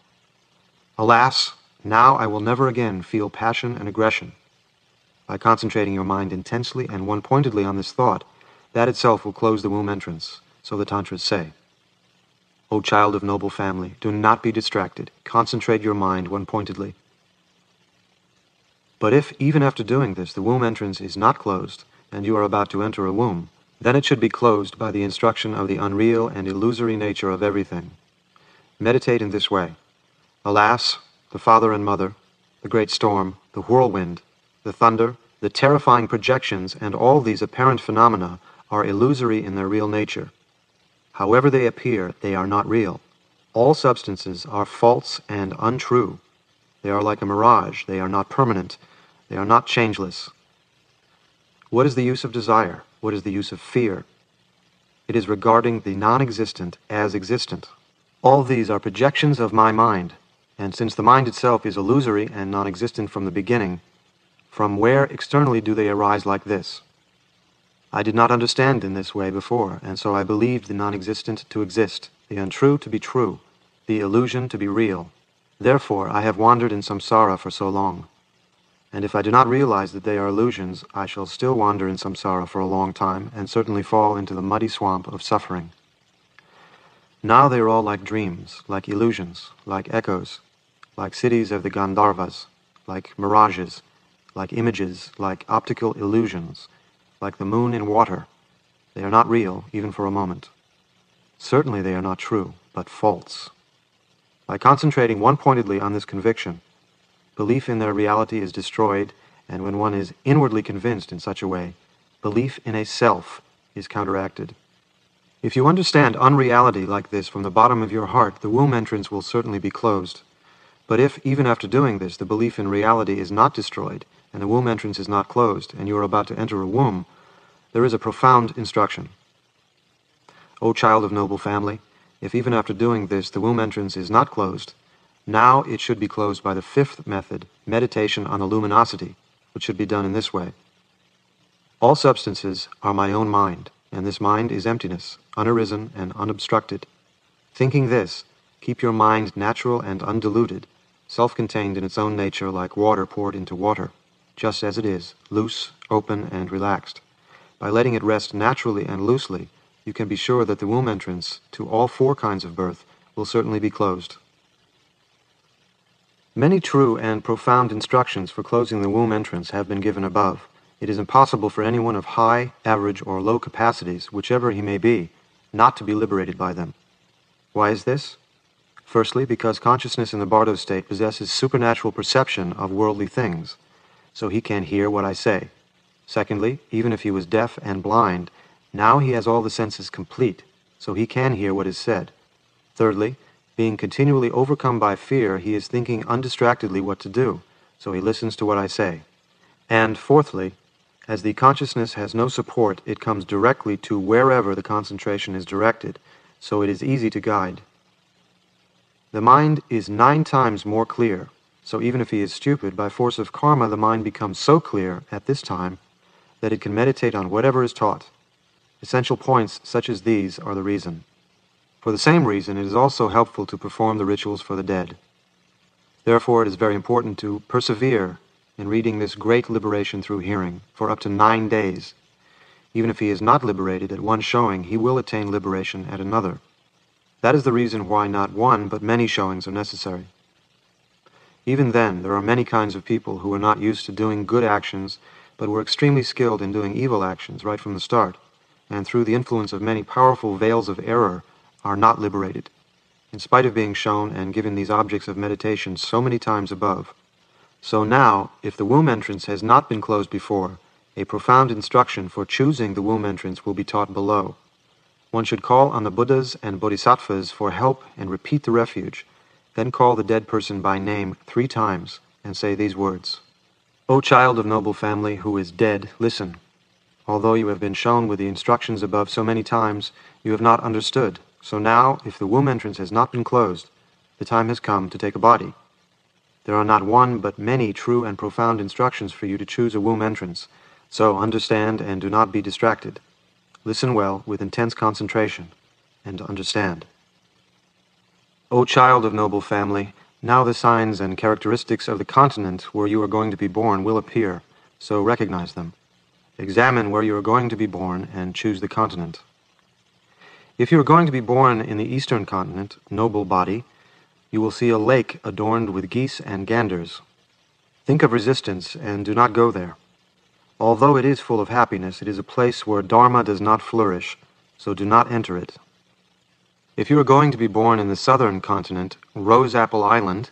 Alas, now I will never again feel passion and aggression. By concentrating your mind intensely and one-pointedly on this thought, that itself will close the womb entrance, so the Tantras say. O child of noble family, do not be distracted. Concentrate your mind one-pointedly. But if, even after doing this, the womb entrance is not closed, and you are about to enter a womb, then it should be closed by the instruction of the unreal and illusory nature of everything. Meditate in this way. Alas, the father and mother, the great storm, the whirlwind, the thunder, the terrifying projections, and all these apparent phenomena are illusory in their real nature. However they appear, they are not real. All substances are false and untrue. They are like a mirage. They are not permanent. They are not changeless. What is the use of desire? What is the use of fear? It is regarding the non-existent as existent. All these are projections of my mind. And since the mind itself is illusory and non-existent from the beginning, from where externally do they arise like this? I did not understand in this way before, and so I believed the non-existent to exist, the untrue to be true, the illusion to be real. Therefore, I have wandered in samsara for so long. And if I do not realize that they are illusions, I shall still wander in samsara for a long time, and certainly fall into the muddy swamp of suffering. Now they are all like dreams, like illusions, like echoes, like cities of the Gandharvas, like mirages, like images, like optical illusions, like the moon in water. They are not real, even for a moment. Certainly they are not true, but false. By concentrating one-pointedly on this conviction, belief in their reality is destroyed, and when one is inwardly convinced in such a way, belief in a self is counteracted. If you understand unreality like this from the bottom of your heart, the womb entrance will certainly be closed. But if, even after doing this, the belief in reality is not destroyed, and the womb entrance is not closed, and you are about to enter a womb, there is a profound instruction. O child of noble family, if even after doing this the womb entrance is not closed, now it should be closed by the fifth method, meditation on the luminosity, which should be done in this way. All substances are my own mind, and this mind is emptiness, unarisen and unobstructed. Thinking this, keep your mind natural and undiluted, self-contained in its own nature like water poured into water, just as it is, loose, open, and relaxed. By letting it rest naturally and loosely, you can be sure that the womb entrance to all four kinds of birth will certainly be closed. Many true and profound instructions for closing the womb entrance have been given above. It is impossible for anyone of high, average, or low capacities, whichever he may be, not to be liberated by them. Why is this? Firstly, because consciousness in the bardo state possesses supernatural perception of worldly things, so he can hear what I say. Secondly, even if he was deaf and blind, now he has all the senses complete, so he can hear what is said. Thirdly, being continually overcome by fear, he is thinking undistractedly what to do, so he listens to what I say. And fourthly, as the consciousness has no support, it comes directly to wherever the concentration is directed, so it is easy to guide. The mind is 9 times more clear, so even if he is stupid, by force of karma the mind becomes so clear at this time that it can meditate on whatever is taught. Essential points such as these are the reason. For the same reason, it is also helpful to perform the rituals for the dead. Therefore, it is very important to persevere in reading this great liberation through hearing for up to 9 days. Even if he is not liberated at one showing, he will attain liberation at another. That is the reason why not one, but many showings are necessary. Even then, there are many kinds of people who are not used to doing good actions, but were extremely skilled in doing evil actions right from the start, and through the influence of many powerful veils of error, are not liberated, in spite of being shown and given these objects of meditation so many times above. So now, if the womb entrance has not been closed before, a profound instruction for choosing the womb entrance will be taught below. One should call on the Buddhas and Bodhisattvas for help and repeat the refuge, then call the dead person by name 3 times and say these words. O child of noble family who is dead, listen. Although you have been shown with the instructions above so many times, you have not understood. So now, if the womb entrance has not been closed, the time has come to take a body. There are not one, but many true and profound instructions for you to choose a womb entrance, so understand and do not be distracted. Listen well with intense concentration, and understand. O child of noble family, now the signs and characteristics of the continent where you are going to be born will appear, so recognize them. Examine where you are going to be born and choose the continent. If you are going to be born in the eastern continent, noble body, you will see a lake adorned with geese and ganders. Think of resistance and do not go there. Although it is full of happiness, it is a place where Dharma does not flourish, so do not enter it. If you are going to be born in the southern continent, Rose Apple Island,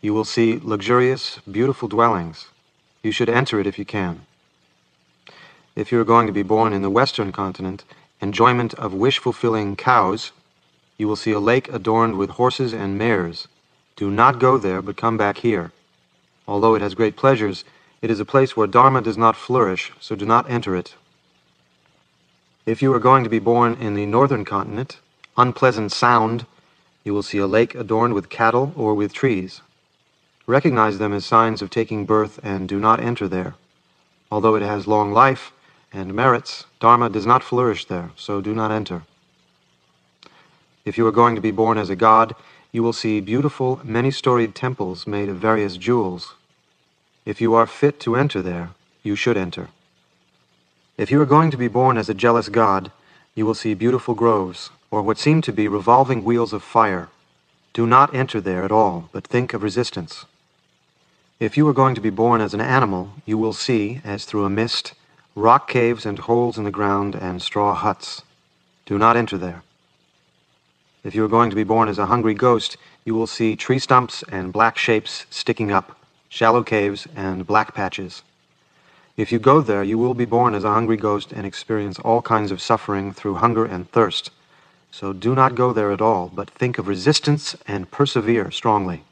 you will see luxurious, beautiful dwellings. You should enter it if you can. If you are going to be born in the western continent, enjoyment of wish-fulfilling cows, you will see a lake adorned with horses and mares. Do not go there, but come back here. Although it has great pleasures, it is a place where Dharma does not flourish, so do not enter it. If you are going to be born in the northern continent, unpleasant sound, you will see a lake adorned with cattle or with trees. Recognize them as signs of taking birth and do not enter there. Although it has long life and merits, Dharma does not flourish there, so do not enter. If you are going to be born as a god, you will see beautiful, many-storied temples made of various jewels. If you are fit to enter there, you should enter. If you are going to be born as a jealous god, you will see beautiful groves, or what seem to be revolving wheels of fire. Do not enter there at all, but think of resistance. If you are going to be born as an animal, you will see, as through a mist, rock caves and holes in the ground and straw huts. Do not enter there. If you are going to be born as a hungry ghost, you will see tree stumps and black shapes sticking up, shallow caves and black patches. If you go there, you will be born as a hungry ghost and experience all kinds of suffering through hunger and thirst. So do not go there at all, but think of resistance and persevere strongly.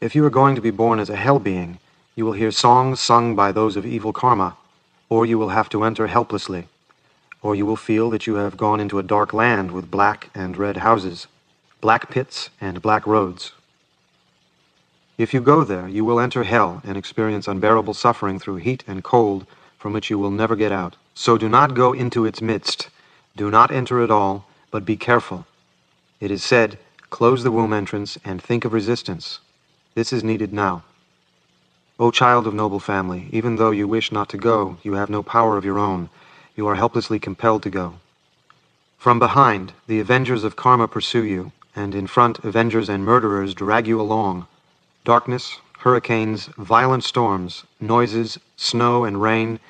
If you are going to be born as a hell being, you will hear songs sung by those of evil karma, or you will have to enter helplessly, or you will feel that you have gone into a dark land with black and red houses, black pits and black roads. If you go there, you will enter hell and experience unbearable suffering through heat and cold from which you will never get out. So do not go into its midst. Do not enter at all, but be careful. It is said, close the womb entrance and think of resistance. This is needed now. O child of noble family, even though you wish not to go, you have no power of your own. You are helplessly compelled to go. From behind, the avengers of karma pursue you, and in front, avengers and murderers drag you along. Darkness, hurricanes, violent storms, noises, snow and rain,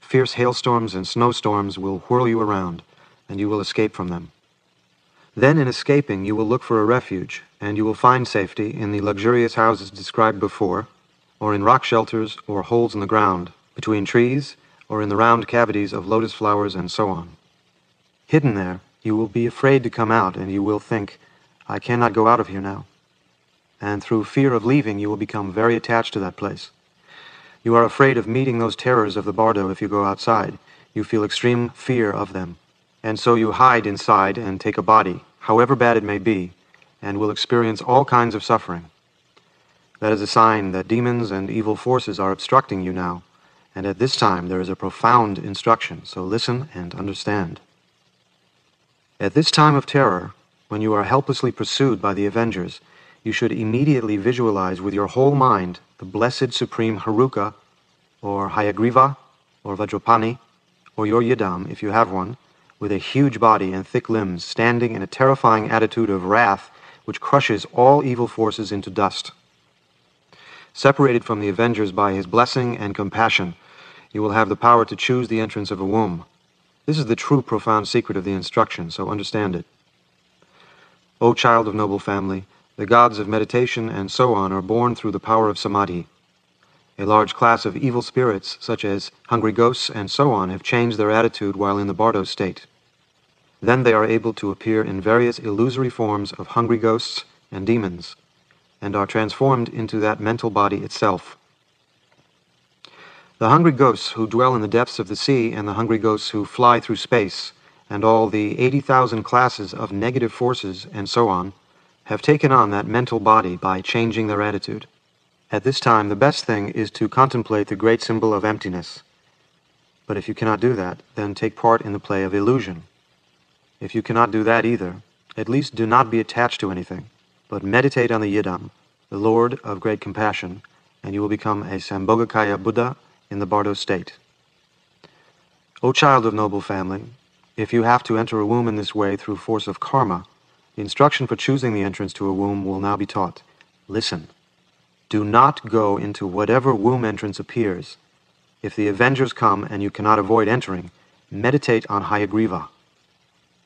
fierce hailstorms and snowstorms will whirl you around, and you will escape from them. Then in escaping, you will look for a refuge, and you will find safety in the luxurious houses described before, or in rock shelters or holes in the ground, between trees, or in the round cavities of lotus flowers and so on. Hidden there, you will be afraid to come out, and you will think, I cannot go out of here now. And through fear of leaving, you will become very attached to that place. You are afraid of meeting those terrors of the bardo if you go outside. You feel extreme fear of them. And so you hide inside and take a body, however bad it may be, and will experience all kinds of suffering. That is a sign that demons and evil forces are obstructing you now, and at this time there is a profound instruction, so listen and understand. At this time of terror, when you are helplessly pursued by the avengers, you should immediately visualize with your whole mind the blessed supreme Haruka, or Hayagriva, or Vajrapani, or your Yidam, if you have one, with a huge body and thick limbs, standing in a terrifying attitude of wrath which crushes all evil forces into dust. Separated from the avengers by his blessing and compassion, you will have the power to choose the entrance of a womb. This is the true profound secret of the instruction, so understand it. O child of noble family, the gods of meditation and so on are born through the power of samadhi. A large class of evil spirits, such as hungry ghosts and so on, have changed their attitude while in the bardo state. Then they are able to appear in various illusory forms of hungry ghosts and demons, and are transformed into that mental body itself. The hungry ghosts who dwell in the depths of the sea and the hungry ghosts who fly through space and all the 80,000 classes of negative forces and so on have taken on that mental body by changing their attitude. At this time, the best thing is to contemplate the great symbol of emptiness. But if you cannot do that, then take part in the play of illusion. If you cannot do that either, at least do not be attached to anything, but meditate on the Yidam, the Lord of Great Compassion, and you will become a Sambhogakaya Buddha in the bardo state. O child of noble family, if you have to enter a womb in this way through force of karma, the instruction for choosing the entrance to a womb will now be taught. Listen. Do not go into whatever womb entrance appears. If the avengers come and you cannot avoid entering, meditate on Hayagriva.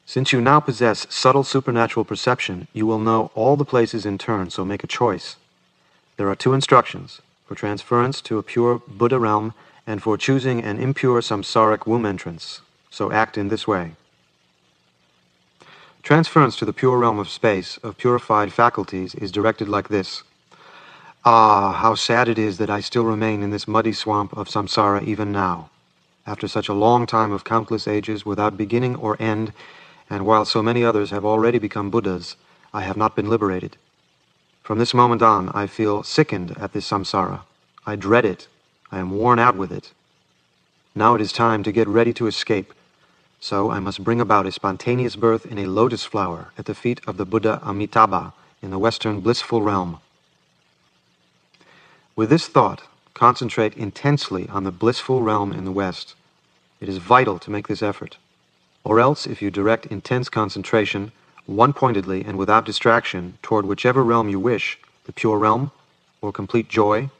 Since you now possess subtle supernatural perception, you will know all the places in turn, so make a choice. There are two instructions, for transference to a pure Buddha realm and for choosing an impure samsaric womb entrance, so act in this way. Transference to the pure realm of space, of purified faculties, is directed like this. Ah, how sad it is that I still remain in this muddy swamp of samsara even now, after such a long time of countless ages without beginning or end, and while so many others have already become Buddhas, I have not been liberated. From this moment on, I feel sickened at this samsara. I dread it. I am worn out with it. Now it is time to get ready to escape. So I must bring about a spontaneous birth in a lotus flower at the feet of the Buddha Amitabha in the Western blissful realm. With this thought, concentrate intensely on the blissful realm in the West. It is vital to make this effort. or else if you direct intense concentration, one-pointedly and without distraction, toward whichever realm you wish, the pure realm, or complete joy,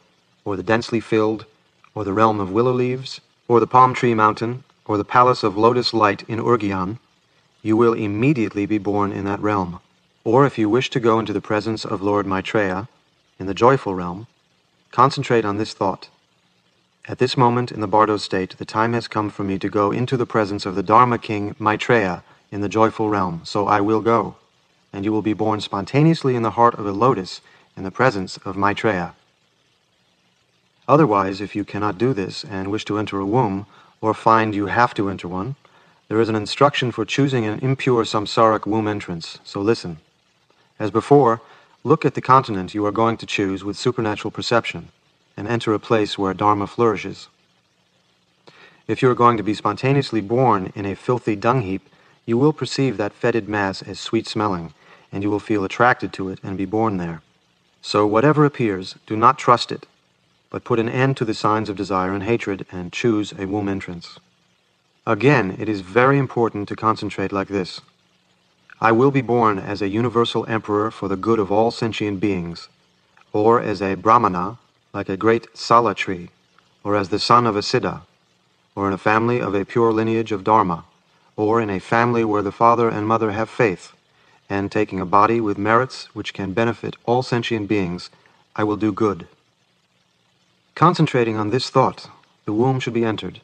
or the densely filled, or the realm of willow leaves, or the palm tree mountain, or the palace of lotus light in Urgyan, you will immediately be born in that realm. Or if you wish to go into the presence of Lord Maitreya, in the joyful realm, concentrate on this thought. At this moment in the bardo state, the time has come for me to go into the presence of the Dharma King Maitreya in the joyful realm, so I will go, and you will be born spontaneously in the heart of a lotus in the presence of Maitreya. Otherwise, if you cannot do this and wish to enter a womb, or find you have to enter one, there is an instruction for choosing an impure samsaric womb entrance, so listen. As before, look at the continent you are going to choose with supernatural perception, and enter a place where Dharma flourishes. If you are going to be spontaneously born in a filthy dung heap, you will perceive that fetid mass as sweet-smelling, and you will feel attracted to it and be born there. So whatever appears, do not trust it, but put an end to the signs of desire and hatred, and choose a womb entrance. Again, it is very important to concentrate like this. I will be born as a universal emperor for the good of all sentient beings, or as a brahmana, like a great sala tree, or as the son of a siddha, or in a family of a pure lineage of dharma, or in a family where the father and mother have faith, and taking a body with merits which can benefit all sentient beings, I will do good. Concentrating on this thought, the womb should be entered.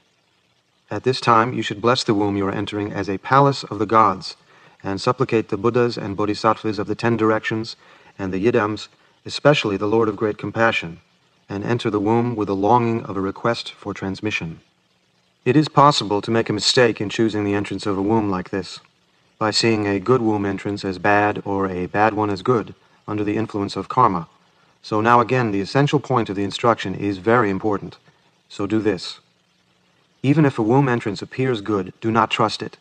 At this time, you should bless the womb you are entering as a palace of the gods, and supplicate the Buddhas and Bodhisattvas of the 10 directions, and the Yidams, especially the Lord of Great Compassion, and enter the womb with a longing of a request for transmission. It is possible to make a mistake in choosing the entrance of a womb like this, by seeing a good womb entrance as bad or a bad one as good, under the influence of karma. So now again, the essential point of the instruction is very important. So do this. Even if a womb entrance appears good, do not trust it.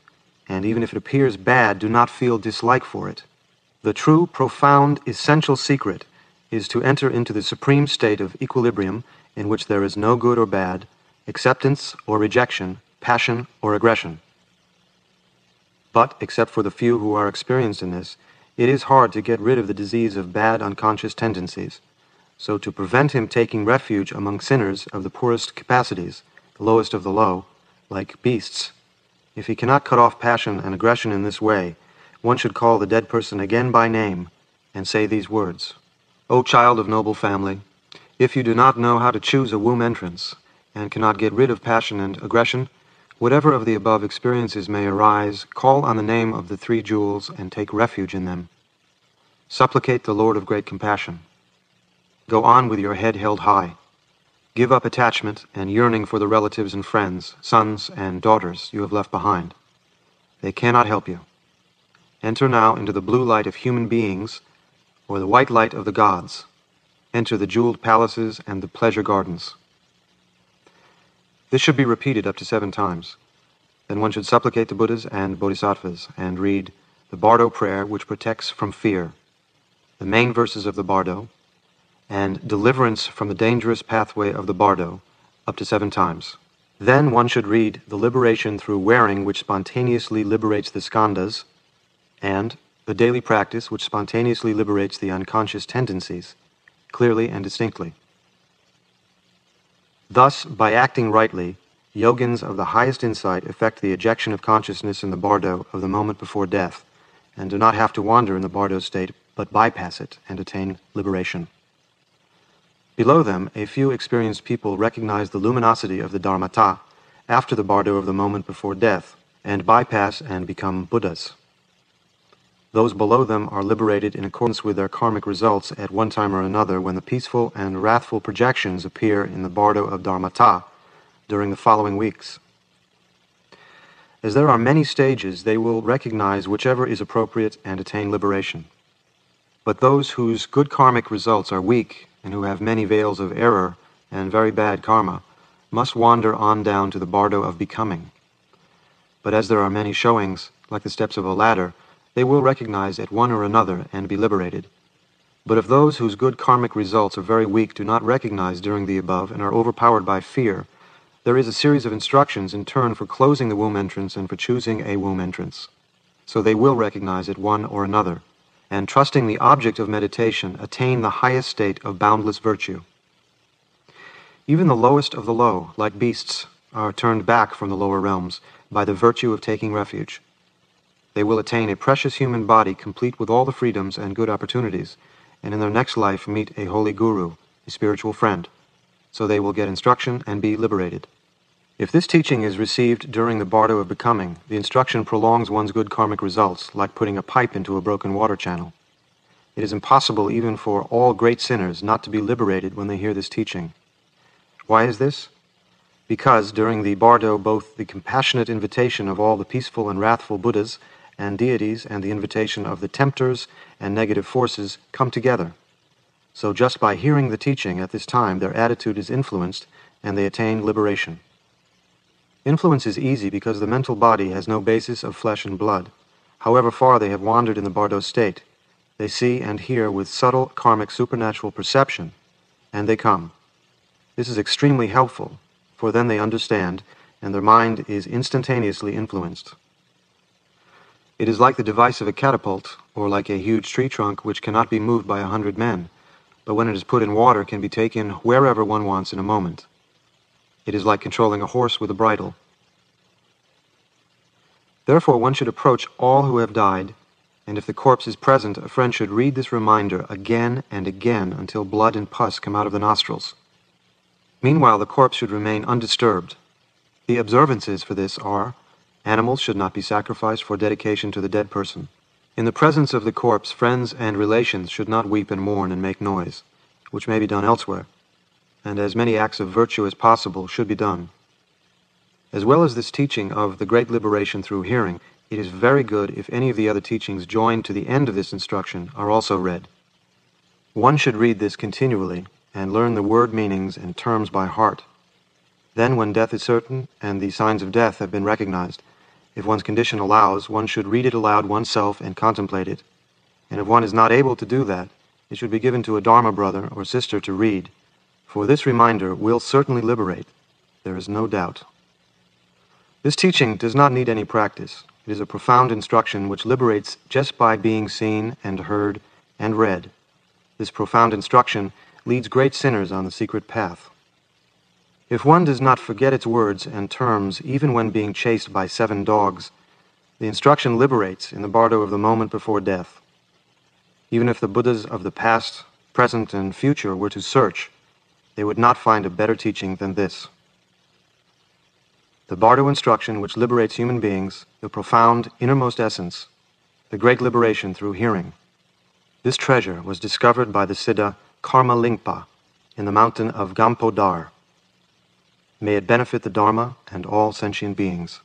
And even if it appears bad, do not feel dislike for it. The true, profound, essential secret is to enter into the supreme state of equilibrium in which there is no good or bad, acceptance or rejection, passion or aggression. But, except for the few who are experienced in this, it is hard to get rid of the disease of bad unconscious tendencies. So to prevent him taking refuge among sinners of the poorest capacities, the lowest of the low, like beasts, if he cannot cut off passion and aggression in this way, one should call the dead person again by name and say these words. O child of noble family, if you do not know how to choose a womb entrance and cannot get rid of passion and aggression, whatever of the above experiences may arise, call on the name of the 3 jewels and take refuge in them. Supplicate the Lord of Great Compassion. Go on with your head held high. Give up attachment and yearning for the relatives and friends, sons and daughters you have left behind. They cannot help you. Enter now into the blue light of human beings, or the white light of the gods. Enter the jeweled palaces and the pleasure gardens. This should be repeated up to 7 times. Then one should supplicate the Buddhas and Bodhisattvas and read the bardo prayer which protects from fear, the main verses of the bardo, and deliverance from the dangerous pathway of the bardo up to 7 times. Then one should read the liberation through wearing which spontaneously liberates the skandhas and the daily practice which spontaneously liberates the unconscious tendencies clearly and distinctly. Thus, by acting rightly, yogins of the highest insight effect the ejection of consciousness in the bardo of the moment before death, and do not have to wander in the bardo state, but bypass it and attain liberation. Below them, a few experienced people recognize the luminosity of the dharmata after the bardo of the moment before death, and bypass and become Buddhas. Those below them are liberated in accordance with their karmic results at one time or another when the peaceful and wrathful projections appear in the bardo of dharmata during the following weeks. As there are many stages, they will recognize whichever is appropriate and attain liberation. But those whose good karmic results are weak and who have many veils of error and very bad karma must wander on down to the bardo of becoming. But as there are many showings, like the steps of a ladder, they will recognize at one or another and be liberated. But if those whose good karmic results are very weak do not recognize during the above and are overpowered by fear, There is a series of instructions in turn for closing the womb entrance and for choosing a womb entrance. So they will recognize it, one or another, and trusting the object of meditation, attain the highest state of boundless virtue. Even the lowest of the low, like beasts, are turned back from the lower realms by the virtue of taking refuge. They will attain a precious human body complete with all the freedoms and good opportunities, and in their next life meet a holy guru, a spiritual friend. So they will get instruction and be liberated. If this teaching is received during the bardo of becoming, the instruction prolongs one's good karmic results, like putting a pipe into a broken water channel. It is impossible even for all great sinners not to be liberated when they hear this teaching. Why is this? Because during the bardo both the compassionate invitation of all the peaceful and wrathful Buddhas and deities and the invitation of the tempters and negative forces come together. So just by hearing the teaching at this time, their attitude is influenced and they attain liberation. Influence is easy because the mental body has no basis of flesh and blood. However far they have wandered in the bardo state, they see and hear with subtle karmic supernatural perception, and they come. This is extremely helpful, for then they understand and their mind is instantaneously influenced. It is like the device of a catapult, or like a huge tree trunk which cannot be moved by 100 men, but when it is put in water can be taken wherever one wants in a moment. It is like controlling a horse with a bridle. Therefore one should approach all who have died, and if the corpse is present, a friend should read this reminder again and again until blood and pus come out of the nostrils. Meanwhile the corpse should remain undisturbed. The observances for this are: animals should not be sacrificed for dedication to the dead person. In the presence of the corpse, friends and relations should not weep and mourn and make noise, which may be done elsewhere, and as many acts of virtue as possible should be done. As well as this teaching of the great liberation through hearing, it is very good if any of the other teachings joined to the end of this instruction are also read. One should read this continually and learn the word meanings and terms by heart. Then when death is certain and the signs of death have been recognized, if one's condition allows, one should read it aloud oneself and contemplate it. And if one is not able to do that, it should be given to a Dharma brother or sister to read, for this reminder will certainly liberate. There is no doubt. This teaching does not need any practice. It is a profound instruction which liberates just by being seen and heard and read. This profound instruction leads great sinners on the secret path. If one does not forget its words and terms, even when being chased by 7 dogs, the instruction liberates in the bardo of the moment before death. Even if the Buddhas of the past, present, and future were to search, they would not find a better teaching than this. The bardo instruction which liberates human beings, the profound innermost essence, the great liberation through hearing. This treasure was discovered by the Siddha Karma Lingpa in the mountain of Gampodar. May it benefit the Dharma and all sentient beings.